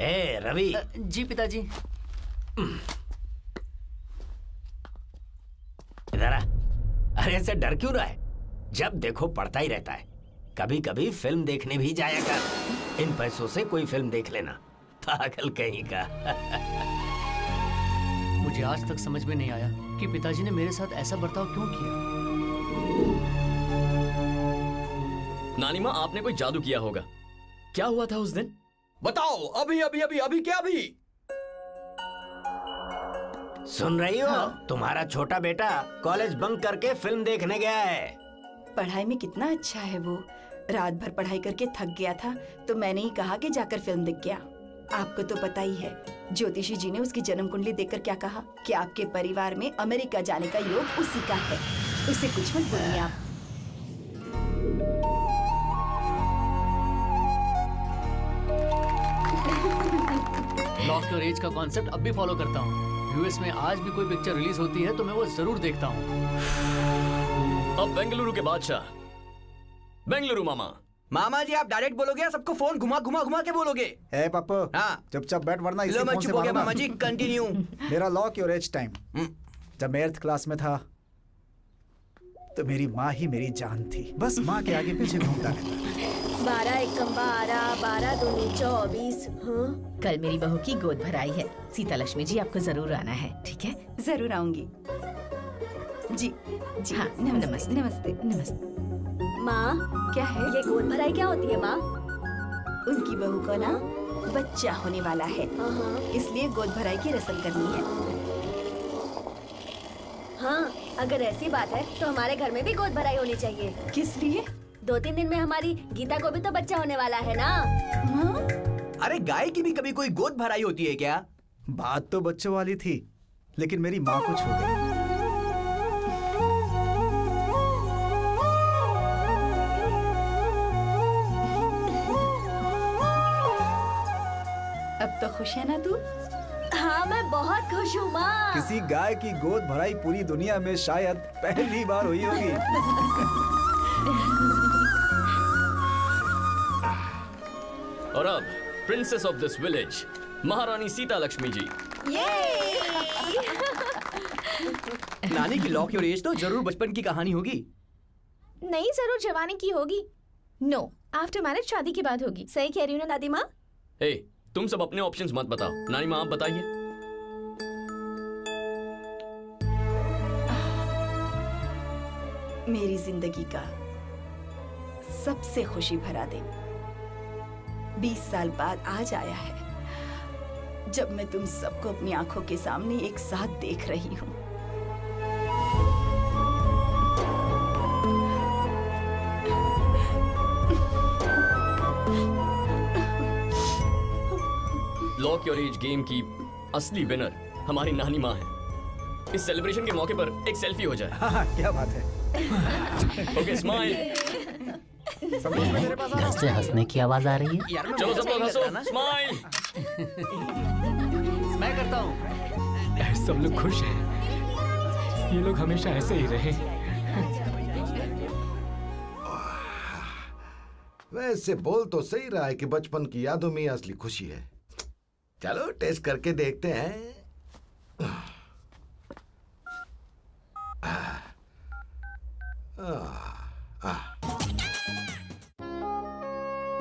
ए रवि। जी पिताजी। अरे ऐसे डर क्यों रहा है? जब देखो पढ़ता ही रहता है। कभी कभी फिल्म देखने भी जाया कर। इन पैसों से कोई फिल्म देख लेना, पागल कहीं का। मुझे आज तक समझ में नहीं आया कि पिताजी ने मेरे साथ ऐसा बर्ताव क्यों किया। नानी माँ, आपने कोई जादू किया होगा। क्या हुआ था उस दिन बताओ। अभी अभी अभी अभी क्या अभी? सुन रही हो? हाँ। तुम्हारा छोटा बेटा कॉलेज बंक करके फिल्म देखने गया है। पढ़ाई में कितना अच्छा है वो। रात भर पढ़ाई करके थक गया था, तो मैंने ही कहा कि जाकर फिल्म देख गया। आपको तो पता ही है, ज्योतिषी जी ने उसकी जन्म कुंडली देखकर क्या कहा कि आपके परिवार में अमेरिका जाने का योग उसी का है। उसे कुछ मत बोलिए आप। लॉक योर एज का कॉन्सेप्ट अब भी फॉलो करता हूँ। यूएस में आज भी कोई पिक्चर रिलीज होती है तो मैं वो जरूर देखता हूँ। अब बेंगलुरु के बादशाह, बेंगलुरु मामा। मामा जी, आप डायरेक्ट बोलोगे या सबको फोन घुमा घुमा घुमा के बोलोगे? ए पप्पू, हाँ चुपचाप बैठ, वरना इसे फोन से मारूंगा। मामा जी कंटिन्यू। मेरा लॉक योर एज टाइम, जब मैं 8th क्लास में था तो मेरी माँ ही मेरी जान थी। बस माँ के आगे पीछे घूमता रहता। 12 × 12, 12 × 2 = 24। कल मेरी बहू की गोद भर आई है। सीता लक्ष्मी जी, आपको जरूर आना है, ठीक है? जरूर आऊंगी जी। जी हाँ, नमस्ते नमस्ते नमस्ते। माँ, क्या है ये गोद भराई? क्या होती है माँ? उनकी बहू को ना बच्चा होने वाला है, इसलिए गोद भराई की रस्म करनी है। हाँ, अगर ऐसी बात है तो हमारे घर में भी गोद भराई होनी चाहिए। किस लिए? 2-3 दिन में हमारी गीता को भी तो बच्चा होने वाला है ना। हाँ? अरे गाय की भी कभी कोई गोद भराई होती है क्या? बात तो बच्चों वाली थी, लेकिन मेरी माँ को छोड़ गई। तो खुश है ना तू? हाँ मैं बहुत खुश हूँ माँ। किसी गाय की गोद भराई पूरी दुनिया में शायद पहली बार हुई होगी। और अब प्रिंसेस ऑफ दिस विलेज महारानी सीता लक्ष्मी जी। ये नानी की लॉक योर एज तो जरूर बचपन की कहानी होगी। नहीं, जरूर जवानी की होगी। नो, आफ्टर मैरिज शादी के बाद होगी। सही कह रही हूँ ना दादी माँ? ए, तुम सब अपने ऑप्शंस मत बताओ। नानी माँ आप बताइए। मेरी जिंदगी का सबसे खुशी भरा दिन 20 साल बाद आज आया है, जब मैं तुम सबको अपनी आंखों के सामने एक साथ देख रही हूँ। लॉक योर एज गेम की असली विनर हमारी नानी माँ है। इस सेलिब्रेशन के मौके पर एक सेल्फी हो जाए। हाँ, क्या बात है। Okay smile. घर से हंसने की आवाज आ रही है। चलो सब लोग हंसो, स्माइल। मैं करता हूँ। सब लोग खुश हैं। ये लोग हमेशा ऐसे ही रहे। वैसे बोल तो सही रहा है कि बचपन की यादों में असली खुशी है। चलो टेस्ट करके देखते हैं।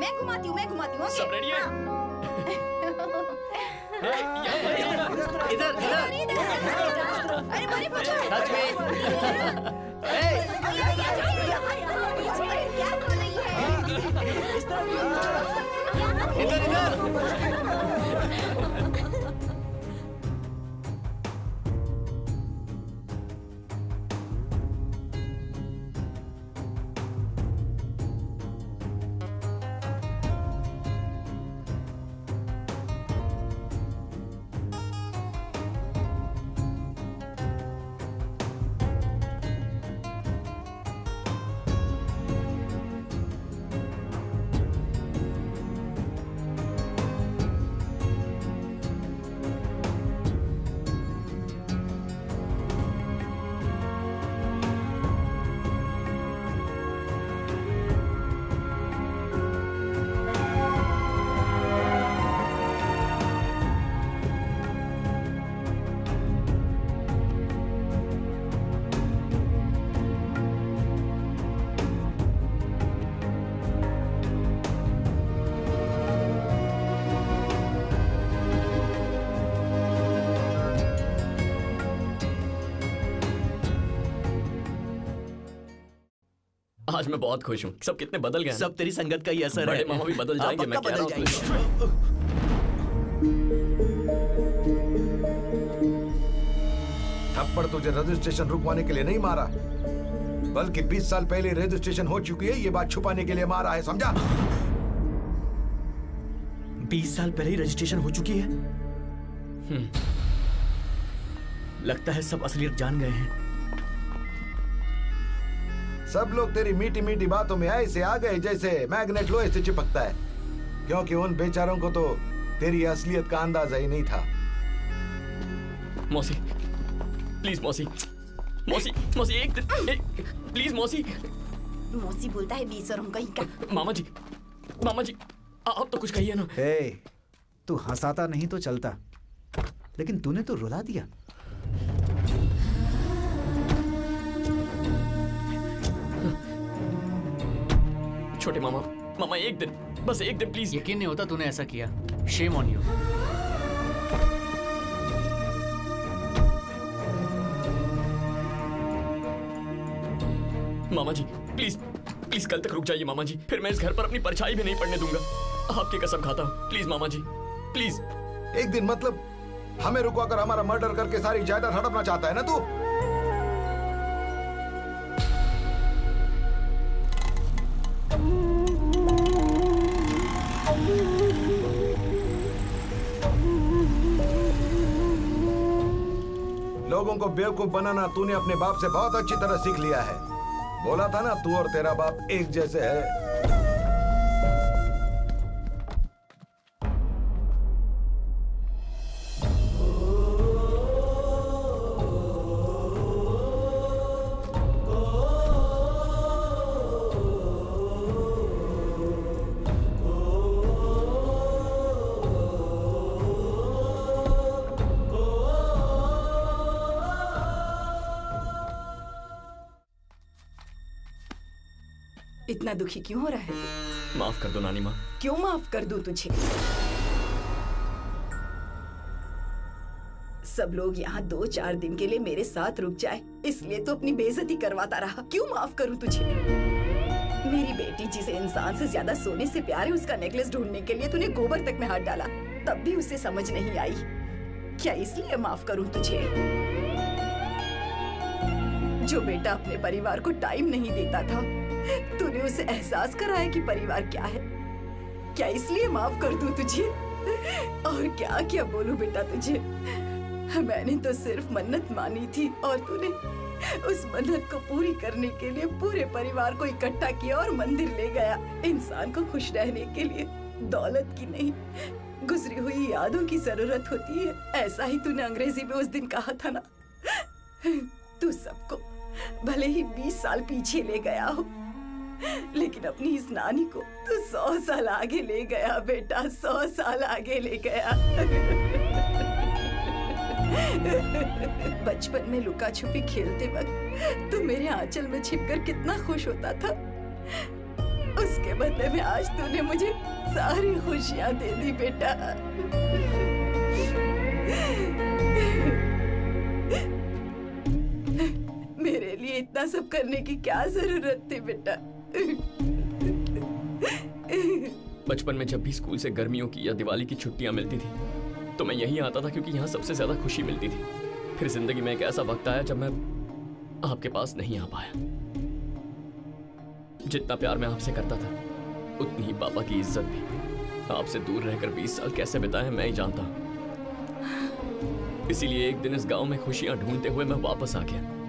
मैं घुमाती हूँ। सब रेडी है? इधर आज मैं बहुत खुश हूँ। सब कितने बदल गए। सब तेरी संगत का ही असर बड़े है। मामा भी बदल जाएंगे, मैं कह रहा हूँ। थप्पड़ तुझे रजिस्ट्रेशन रुकवाने के लिए नहीं मारा, बल्कि 20 साल पहले रजिस्ट्रेशन हो चुकी है, ये बात छुपाने के लिए मारा है, समझा? 20 साल पहले ही रजिस्ट्रेशन हो चुकी है। लगता है सब असलियत जान गए हैं। सब लोग तेरी मीठी मीठी बातों में ऐसे आ गए जैसे मैग्नेट लोहे से चिपकता है, क्योंकि उन बेचारों को तो तेरी असलियत का अंदाजा ही नहीं था। मौसी, प्लीज मौसी, मौसी, मौसी एक प्लीज मौसी। मौसी बोलता है बेशरम कहीं का। मामा जी, आप तो कुछ कहिए ना। हे, तू हंसाता नहीं तो चलता, लेकिन तूने तो रुला दिया। छोटे मामा, एक दिन प्लीज। यकीन नहीं होता तूने ऐसा किया। Shame on you. मामा जी प्लीज कल तक रुक जाइए मामा जी, फिर मैं इस घर पर अपनी परछाई भी नहीं पड़ने दूंगा। आपकी कसम खाता हूँ। प्लीज मामा जी प्लीज। एक दिन मतलब हमें रुकवाकर हमारा मर्डर करके सारी जायदाद हड़पना चाहता है ना तू? लोगों को बेवकूफ बनाना तूने अपने बाप से बहुत अच्छी तरह सीख लिया है। बोला था ना तू और तेरा बाप एक जैसे है। इतना दुखी क्यों हो रहा है तू? माफ कर दो नानी माँ। क्यों माफ कर दूं तुझे? सब लोग यहाँ 2-4 दिन के लिए मेरे साथ रुक जाए, इसलिए तो अपनी बेइज्जती करवाता रहा। क्यों माफ करूँ तुझे? मेरी बेटी जिसे इंसान से ज्यादा सोने से प्यार है, उसका नेकलेस ढूंढने के लिए तूने गोबर तक में हाथ डाला, तब भी उसे समझ नहीं आई। क्या इसलिए माफ करूँ तुझे? जो बेटा अपने परिवार को टाइम नहीं देता था, तूने उसे एहसास कराया कि परिवार क्या है। क्या इसलिए माफ कर दूं तुझे? और क्या क्या बोलूं बेटा तुझे? मैंने तो सिर्फ मन्नत मानी थी और तूने उस मन्नत को पूरी करने के लिए पूरे परिवार को इकट्ठा किया और मंदिर ले गया। इंसान को खुश रहने के लिए दौलत की नहीं, गुजरी हुई यादों की जरूरत होती है। ऐसा ही तूने अंग्रेजी में उस दिन कहा था ना। तू सबको भले ही 20 साल पीछे ले गया हो, लेकिन अपनी इस नानी को तू 100 साल आगे ले गया बेटा, 100 साल आगे ले गया। बचपन में लुका छुपी खेलते वक्त तू मेरे आंचल में छिपकर कितना खुश होता था, उसके बदले में आज तूने मुझे सारी खुशियां दे दी बेटा। मेरे लिए इतना सब करने की क्या जरूरत थी बेटा? बचपन में जब भी स्कूल से गर्मियों की या दिवाली की छुट्टियां मिलती थी तो मैं यहीं आता था, क्योंकि यहाँ सबसे ज्यादा खुशी मिलती थी। फिर जिंदगी में एक ऐसा वक्त आया जब मैं आपके पास नहीं आ पाया। जितना प्यार मैं आपसे करता था, उतनी ही पापा की इज्जत भी। आपसे दूर रहकर 20 साल कैसे बिताए मैं ही जानता हूँ। इसीलिए एक दिन इस गांव में खुशियां ढूंढते हुए मैं वापस आ गया।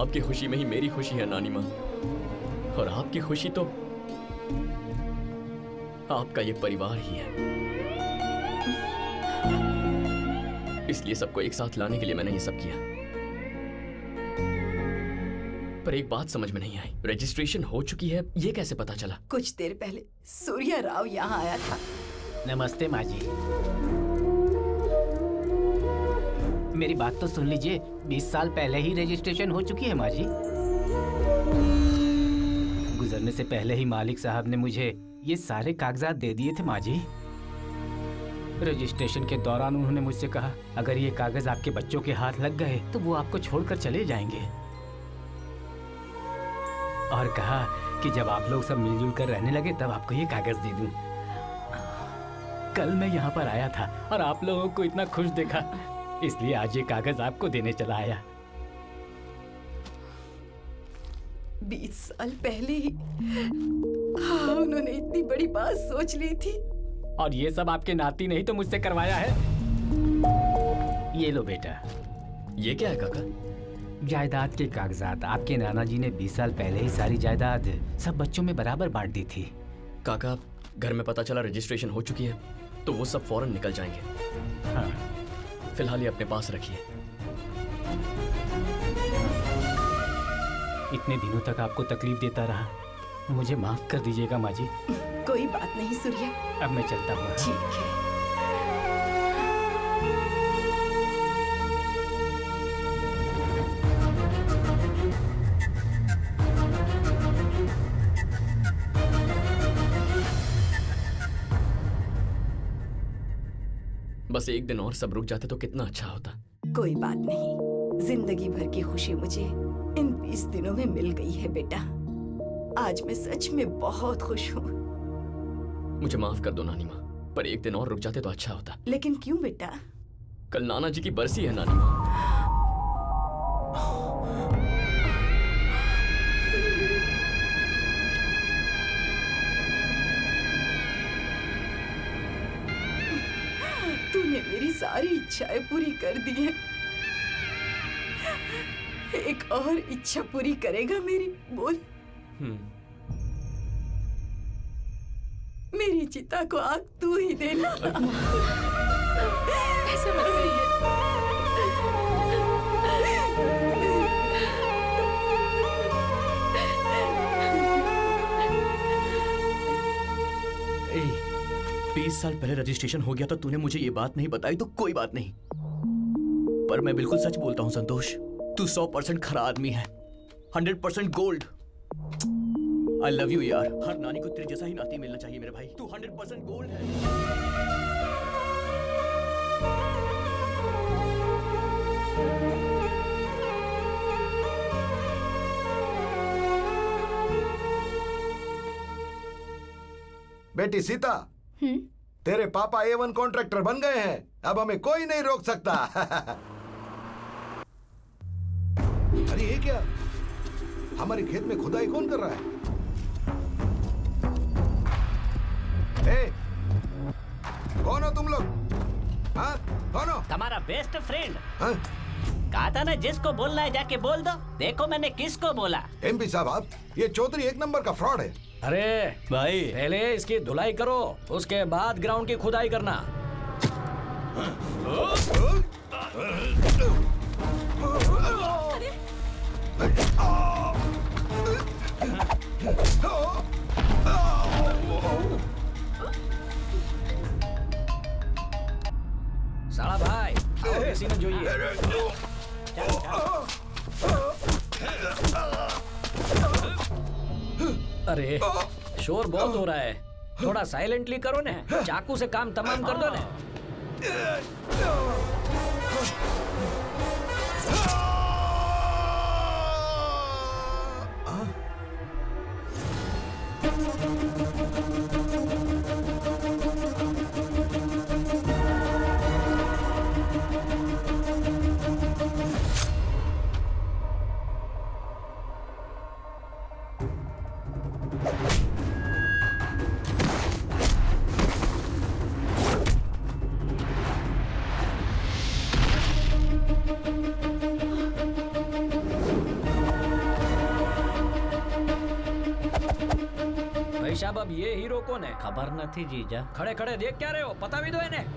आपकी खुशी में ही मेरी खुशी है नानी माँ, और आपकी खुशी तो आपका ये परिवार ही है। इसलिए सबको एक साथ लाने के लिए मैंने ये सब किया, पर एक बात समझ में नहीं आई, रजिस्ट्रेशन हो चुकी है ये कैसे पता चला? कुछ देर पहले सूर्या राव यहाँ आया था। नमस्ते माँ जी, मेरी बात तो सुन लीजिए। 20 साल पहले ही रजिस्ट्रेशन हो चुकी है माँ जी। गुजरने से पहले ही मालिक साहब ने मुझे ये सारे कागजात दे दिए थे माँ जी। रजिस्ट्रेशन के दौरान उन्होंने मुझसे कहा, अगर ये कागज आपके बच्चों के हाथ लग गए तो वो आपको छोड़कर चले जाएंगे, और कहा कि जब आप लोग सब मिलजुल कर रहने लगे तब आपको ये कागज दे दूं। कल मैं यहाँ पर आया था और आप लोगों को इतना खुश देखा, इसलिए आज ये कागज आपको देने चला आया। 20 साल पहले ही हाँ, उन्होंने इतनी बड़ी बात सोच ली थी, और ये सब आपके नाती नहीं तो मुझसे करवाया है। ये लो बेटा। ये क्या है काका? जायदाद के कागजात। आपके नाना जी ने 20 साल पहले ही सारी जायदाद सब बच्चों में बराबर बांट दी थी। काका, घर में पता चला रजिस्ट्रेशन हो चुकी है तो वो सब फौरन निकल जाएंगे। हाँ। फिलहाल ये अपने पास रखिए। इतने दिनों तक आपको तकलीफ देता रहा, मुझे माफ कर दीजिएगा माँ जी। कोई बात नहीं सूर्या, अब मैं चलता हूँ। ठीक है। बस एक दिन और सब रुक जाते तो कितना अच्छा होता। कोई बात नहीं, जिंदगी भर की खुशी मुझे इन 20 दिनों में मिल गई है बेटा। आज मैं सच में बहुत खुश हूँ। मुझे माफ कर दो नानी माँ, पर एक दिन और रुक जाते तो अच्छा होता। लेकिन क्यों बेटा? कल नाना जी की बरसी है नानी माँ। तूने मेरी सारी इच्छाएं पूरी कर दी हैं। एक और इच्छा पूरी करेगा मेरी, बोल। मेरी चिता को आग तू ही देना। ऐसा मत करिए। 20 साल पहले रजिस्ट्रेशन हो गया था, तूने मुझे ये बात नहीं बताई तो कोई बात नहीं, पर मैं बिल्कुल सच बोलता हूँ संतोष। तू 100% खरा आदमी है, 100% गोल्ड। I love you यार। हर नानी को तेरे जैसा ही नाती मिलना चाहिए मेरे भाई। तू 100% गोल्ड है। बेटी सीता, तेरे पापा A1 कॉन्ट्रैक्टर बन गए हैं, अब हमें कोई नहीं रोक सकता। अरे ये क्या, हमारे खेत में खुदाई कौन कर रहा है? ए, कौन हो तुम लोग? हाँ कौन हो? तुम्हारा बेस्ट फ्रेंड। हाँ? कहा था ना जिसको बोलना है जाके बोल दो। देखो मैंने किसको बोला। MP साहब आप, ये चौधरी एक नंबर का फ्रॉड है। अरे भाई पहले इसकी धुलाई करो, उसके बाद ग्राउंड की खुदाई करना। साला भाई किसी ने जो ये, अरे शोर बहुत हो रहा है, थोड़ा साइलेंटली करो ना, चाकू से काम तमाम कर दो ना। अब ये हीरो कौन है? खबर न थी जीजा। खड़े खड़े देख क्या रहे हो, पता भी दो इन्हें।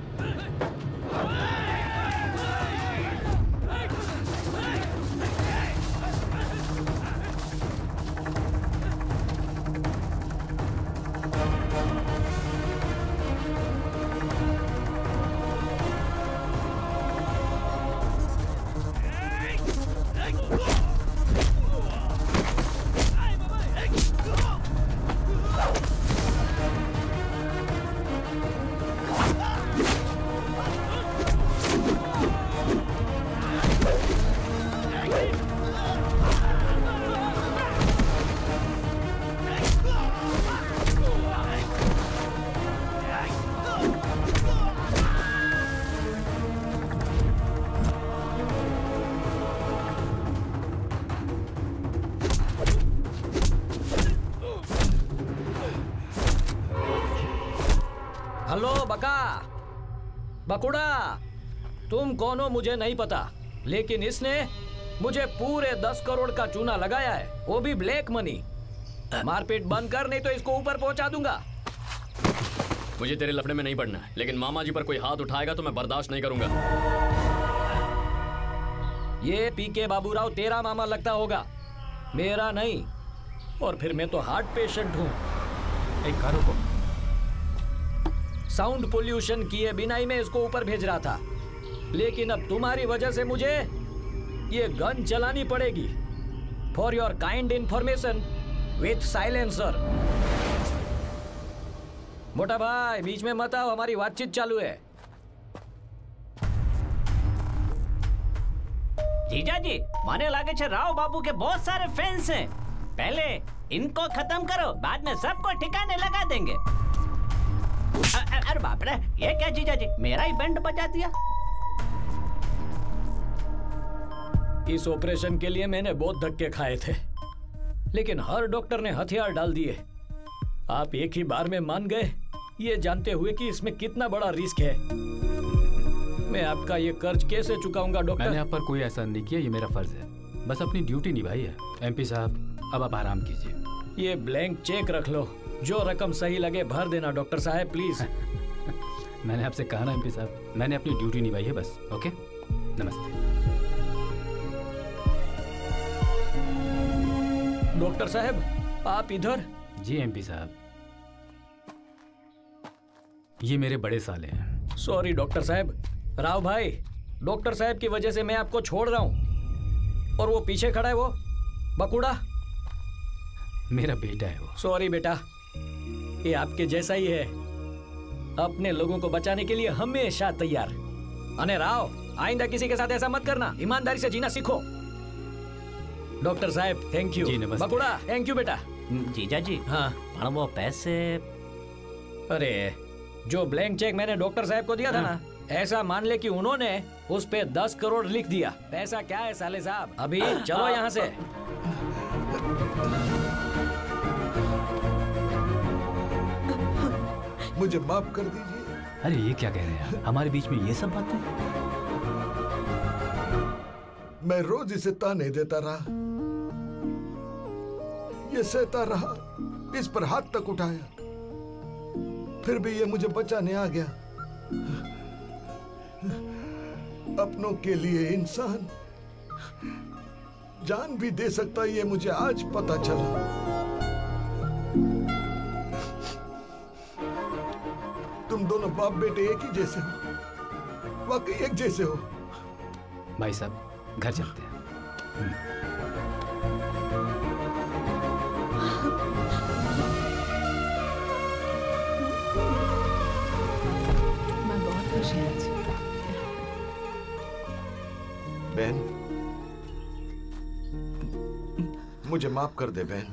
बकुड़ा, तुम कौन हो मुझे नहीं पता, लेकिन इसने मुझे पूरे 10 करोड़ का चूना लगाया है, वो भी ब्लैक मनी। मारपीट बंद कर नहीं तो इसको ऊपर पहुंचा दूंगा। मुझे तेरे लफड़े में नहीं पड़ना है, लेकिन मामा जी पर कोई हाथ उठाएगा तो मैं बर्दाश्त नहीं करूंगा। ये पीके बाबूराव तेरा मामा लगता होगा, मेरा नहीं, और फिर मैं तो हार्ट पेशेंट हूँ। एक कारो को साउंड पोल्यूशन किए बिना ही मैं इसको ऊपर भेज रहा था, लेकिन अब तुम्हारी वजह से मुझे ये गन चलानी पड़ेगी। For your kind information with silencer. मोटा भाई बीच में मत आओ, हमारी बातचीत चालू है। जीजा जी माने लागे छे राव बाबू के बहुत सारे फैंस हैं, पहले इनको खत्म करो, बाद में सबको ठिकाने लगा देंगे। अरे बाप रे, ये क्या जीजा जी, मेरा ही बैंड बजा दिया। इस ऑपरेशन के लिए मैंने बहुत धक्के खाए थे, लेकिन हर डॉक्टर ने हथियार डाल दिए। आप एक ही बार में मान गए, ये जानते हुए कि इसमें कितना बड़ा रिस्क है। मैं आपका ये कर्ज कैसे चुकाऊंगा डॉक्टर? मैंने आप पर कोई एहसान नहीं किया, ये मेरा फर्ज है, बस अपनी ड्यूटी निभाई है। MP साहब अब आप आराम कीजिए। ये ब्लैंक चेक रख लो, जो रकम सही लगे भर देना डॉक्टर साहब प्लीज। मैंने आपसे कहा ना MP साहब, मैंने अपनी ड्यूटी निभाई है बस। ओके नमस्ते। डॉक्टर साहब आप इधर। जी MP साहब, ये मेरे बड़े साले हैं। सॉरी डॉक्टर साहब। राव भाई, डॉक्टर साहब की वजह से मैं आपको छोड़ रहा हूँ, और वो पीछे खड़ा है वो बकुड़ा, मेरा बेटा है वो। सॉरी बेटा, ये आपके जैसा ही है, अपने लोगों को बचाने के लिए हमेशा तैयार। अने राव, आइंदा किसी के साथ ऐसा मत करना, ईमानदारी से जीना सीखो। डॉक्टर साहब थैंक यू। जी नमस्ते। बकुड़ा थैंक यू बेटा। जीजा जी हाँ वो पैसे, अरे जो ब्लैंक चेक मैंने डॉक्टर साहब को दिया था ना, ऐसा मान ले कि उन्होंने उस पे 10 करोड़ लिख दिया। पैसा क्या है साले साहब, अभी चलो यहाँ से। मुझे माफ कर दीजिए। अरे ये क्या कह रहे हैं, हमारे बीच में ये सब बातें। मैं रोज इसे ताने देता रहा, ये सहता रहा, इस पर हाथ तक उठाया, फिर भी ये मुझे बचाने आ गया। अपनों के लिए इंसान जान भी दे सकता है, ये मुझे आज पता चला। तुम दोनों बाप बेटे एक ही जैसे हो, वाकई एक जैसे हो। भाई साहब घर चलते हैं। बहन मुझे माफ कर दे। बहन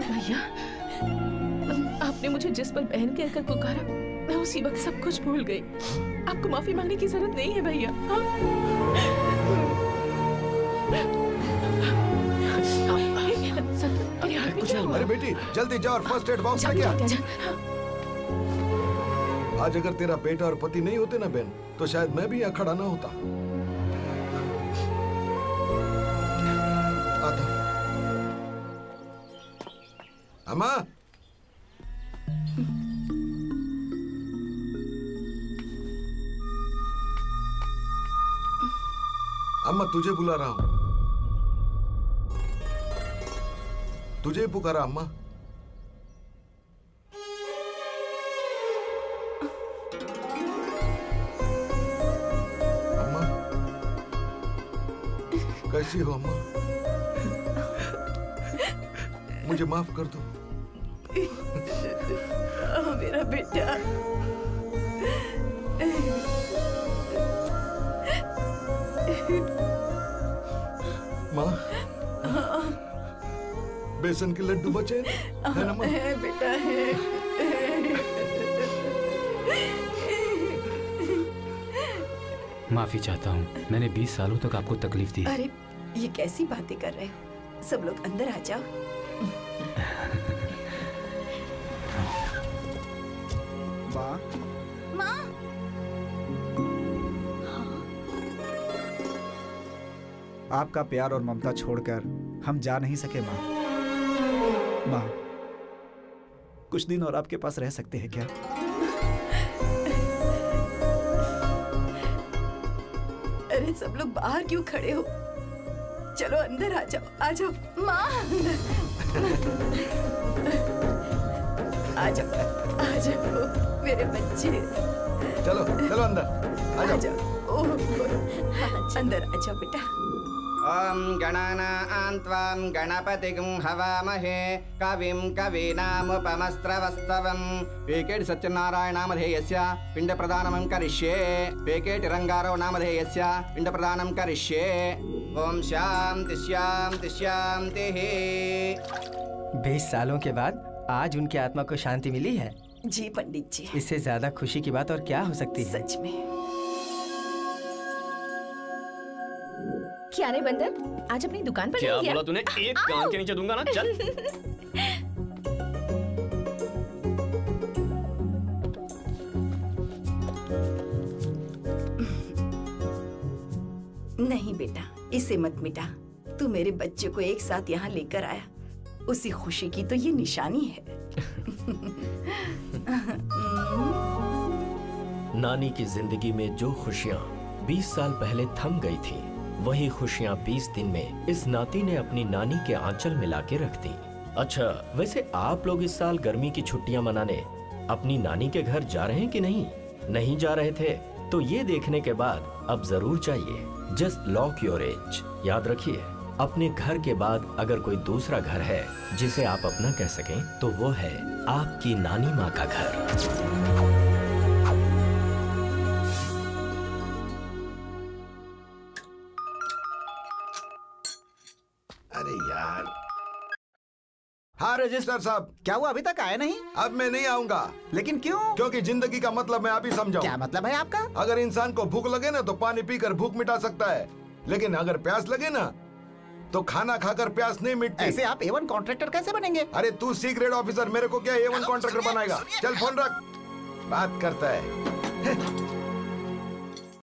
भैया, आपने मुझे जिस पर बहन कहकर पुकारा, मैं उसी वक्त सब कुछ भूल गई। आपको माफी मांगने की जरूरत नहीं है भैया। अरे बेटी जल्दी जाओ और फर्स्ट एड बॉक्स लेके आ। आज अगर तेरा बेटा और पति नहीं होते ना बहन, तो शायद मैं भी यहाँ खड़ा ना होता। आता। अम्मा। अम्मा तुझे बुला रहा हूं, तुझे पुकारा अम्मा। कैसी हो अम्मा? मुझे माफ कर दो। मेरा बेटा। माँ बेसन के लड्डू बचे है ना माँ? है बेटा है। माफी चाहता हूँ, मैंने 20 सालों तक आपको तकलीफ दी। अरे ये कैसी बातें कर रहे हो, सब लोग अंदर आ जाओ। माँ माँ आपका प्यार और ममता छोड़कर हम जा नहीं सके माँ। माँ कुछ दिन और आपके पास रह सकते हैं क्या? सब लोग बाहर क्यों खड़े हो, चलो अंदर आ जाओ। आ जाओ माँ, आ जाओ आ जाओ मेरे बच्चे। चलो चलो अंदर आ जाओ, आ जाओ। ओह अंदर आ जाओ बेटा। ओम गणानां त्वां गणपतिं हवामहे कविं कवीनामुपमस्त्रवस्तवं वेकेट सत्यनारायण नामधेयस्य पिण्डप्रदानं करिष्ये। वेकेट रंगारो नामधेयस्य पिण्डप्रदानं करिष्ये। ओम शांति शांति शांति। 20 सालों के बाद आज उनकी आत्मा को शांति मिली है। जी पंडित जी, इससे ज्यादा खुशी की बात और क्या हो सकती है। सच में। क्या रे बंदर, आज अपनी दुकान पर क्या नहीं बोला तूने? एक कान के नीचे दूंगा ना, चल। नहीं बेटा, इसे मत मिटा। तू मेरे बच्चे को एक साथ यहाँ लेकर आया, उसी खुशी की तो ये निशानी है। नानी की जिंदगी में जो खुशियाँ 20 साल पहले थम गई थी, वही खुशियाँ 20 दिन में इस नाती ने अपनी नानी के आंचल में लाके रख दी। अच्छा वैसे आप लोग इस साल गर्मी की छुट्टियाँ मनाने अपनी नानी के घर जा रहे हैं कि नहीं? नहीं जा रहे थे तो ये देखने के बाद अब जरूर चाहिए। जस्ट लॉक योर एज, याद रखिए। अपने घर के बाद अगर कोई दूसरा घर है जिसे आप अपना कह सकें तो वो है आपकी नानी माँ का घर। हाँ रजिस्टर साहब, क्या हुआ अभी तक आए नहीं? अब मैं नहीं आऊंगा। लेकिन क्यों? क्योंकि जिंदगी का मतलब मैं आप ही समझाऊं। क्या मतलब है आपका? अगर इंसान को भूख लगे ना तो पानी पीकर भूख मिटा सकता है, लेकिन अगर प्यास लगे ना तो खाना खाकर प्यास नहीं मिटती। ऐसे आप A1 कॉन्ट्रैक्टर कैसे बनेंगे? अरे तू सी ग्रेड ऑफिसर, मेरे को क्या A1 कॉन्ट्रैक्टर बनाएगा? चल फोन रख, बात करता है।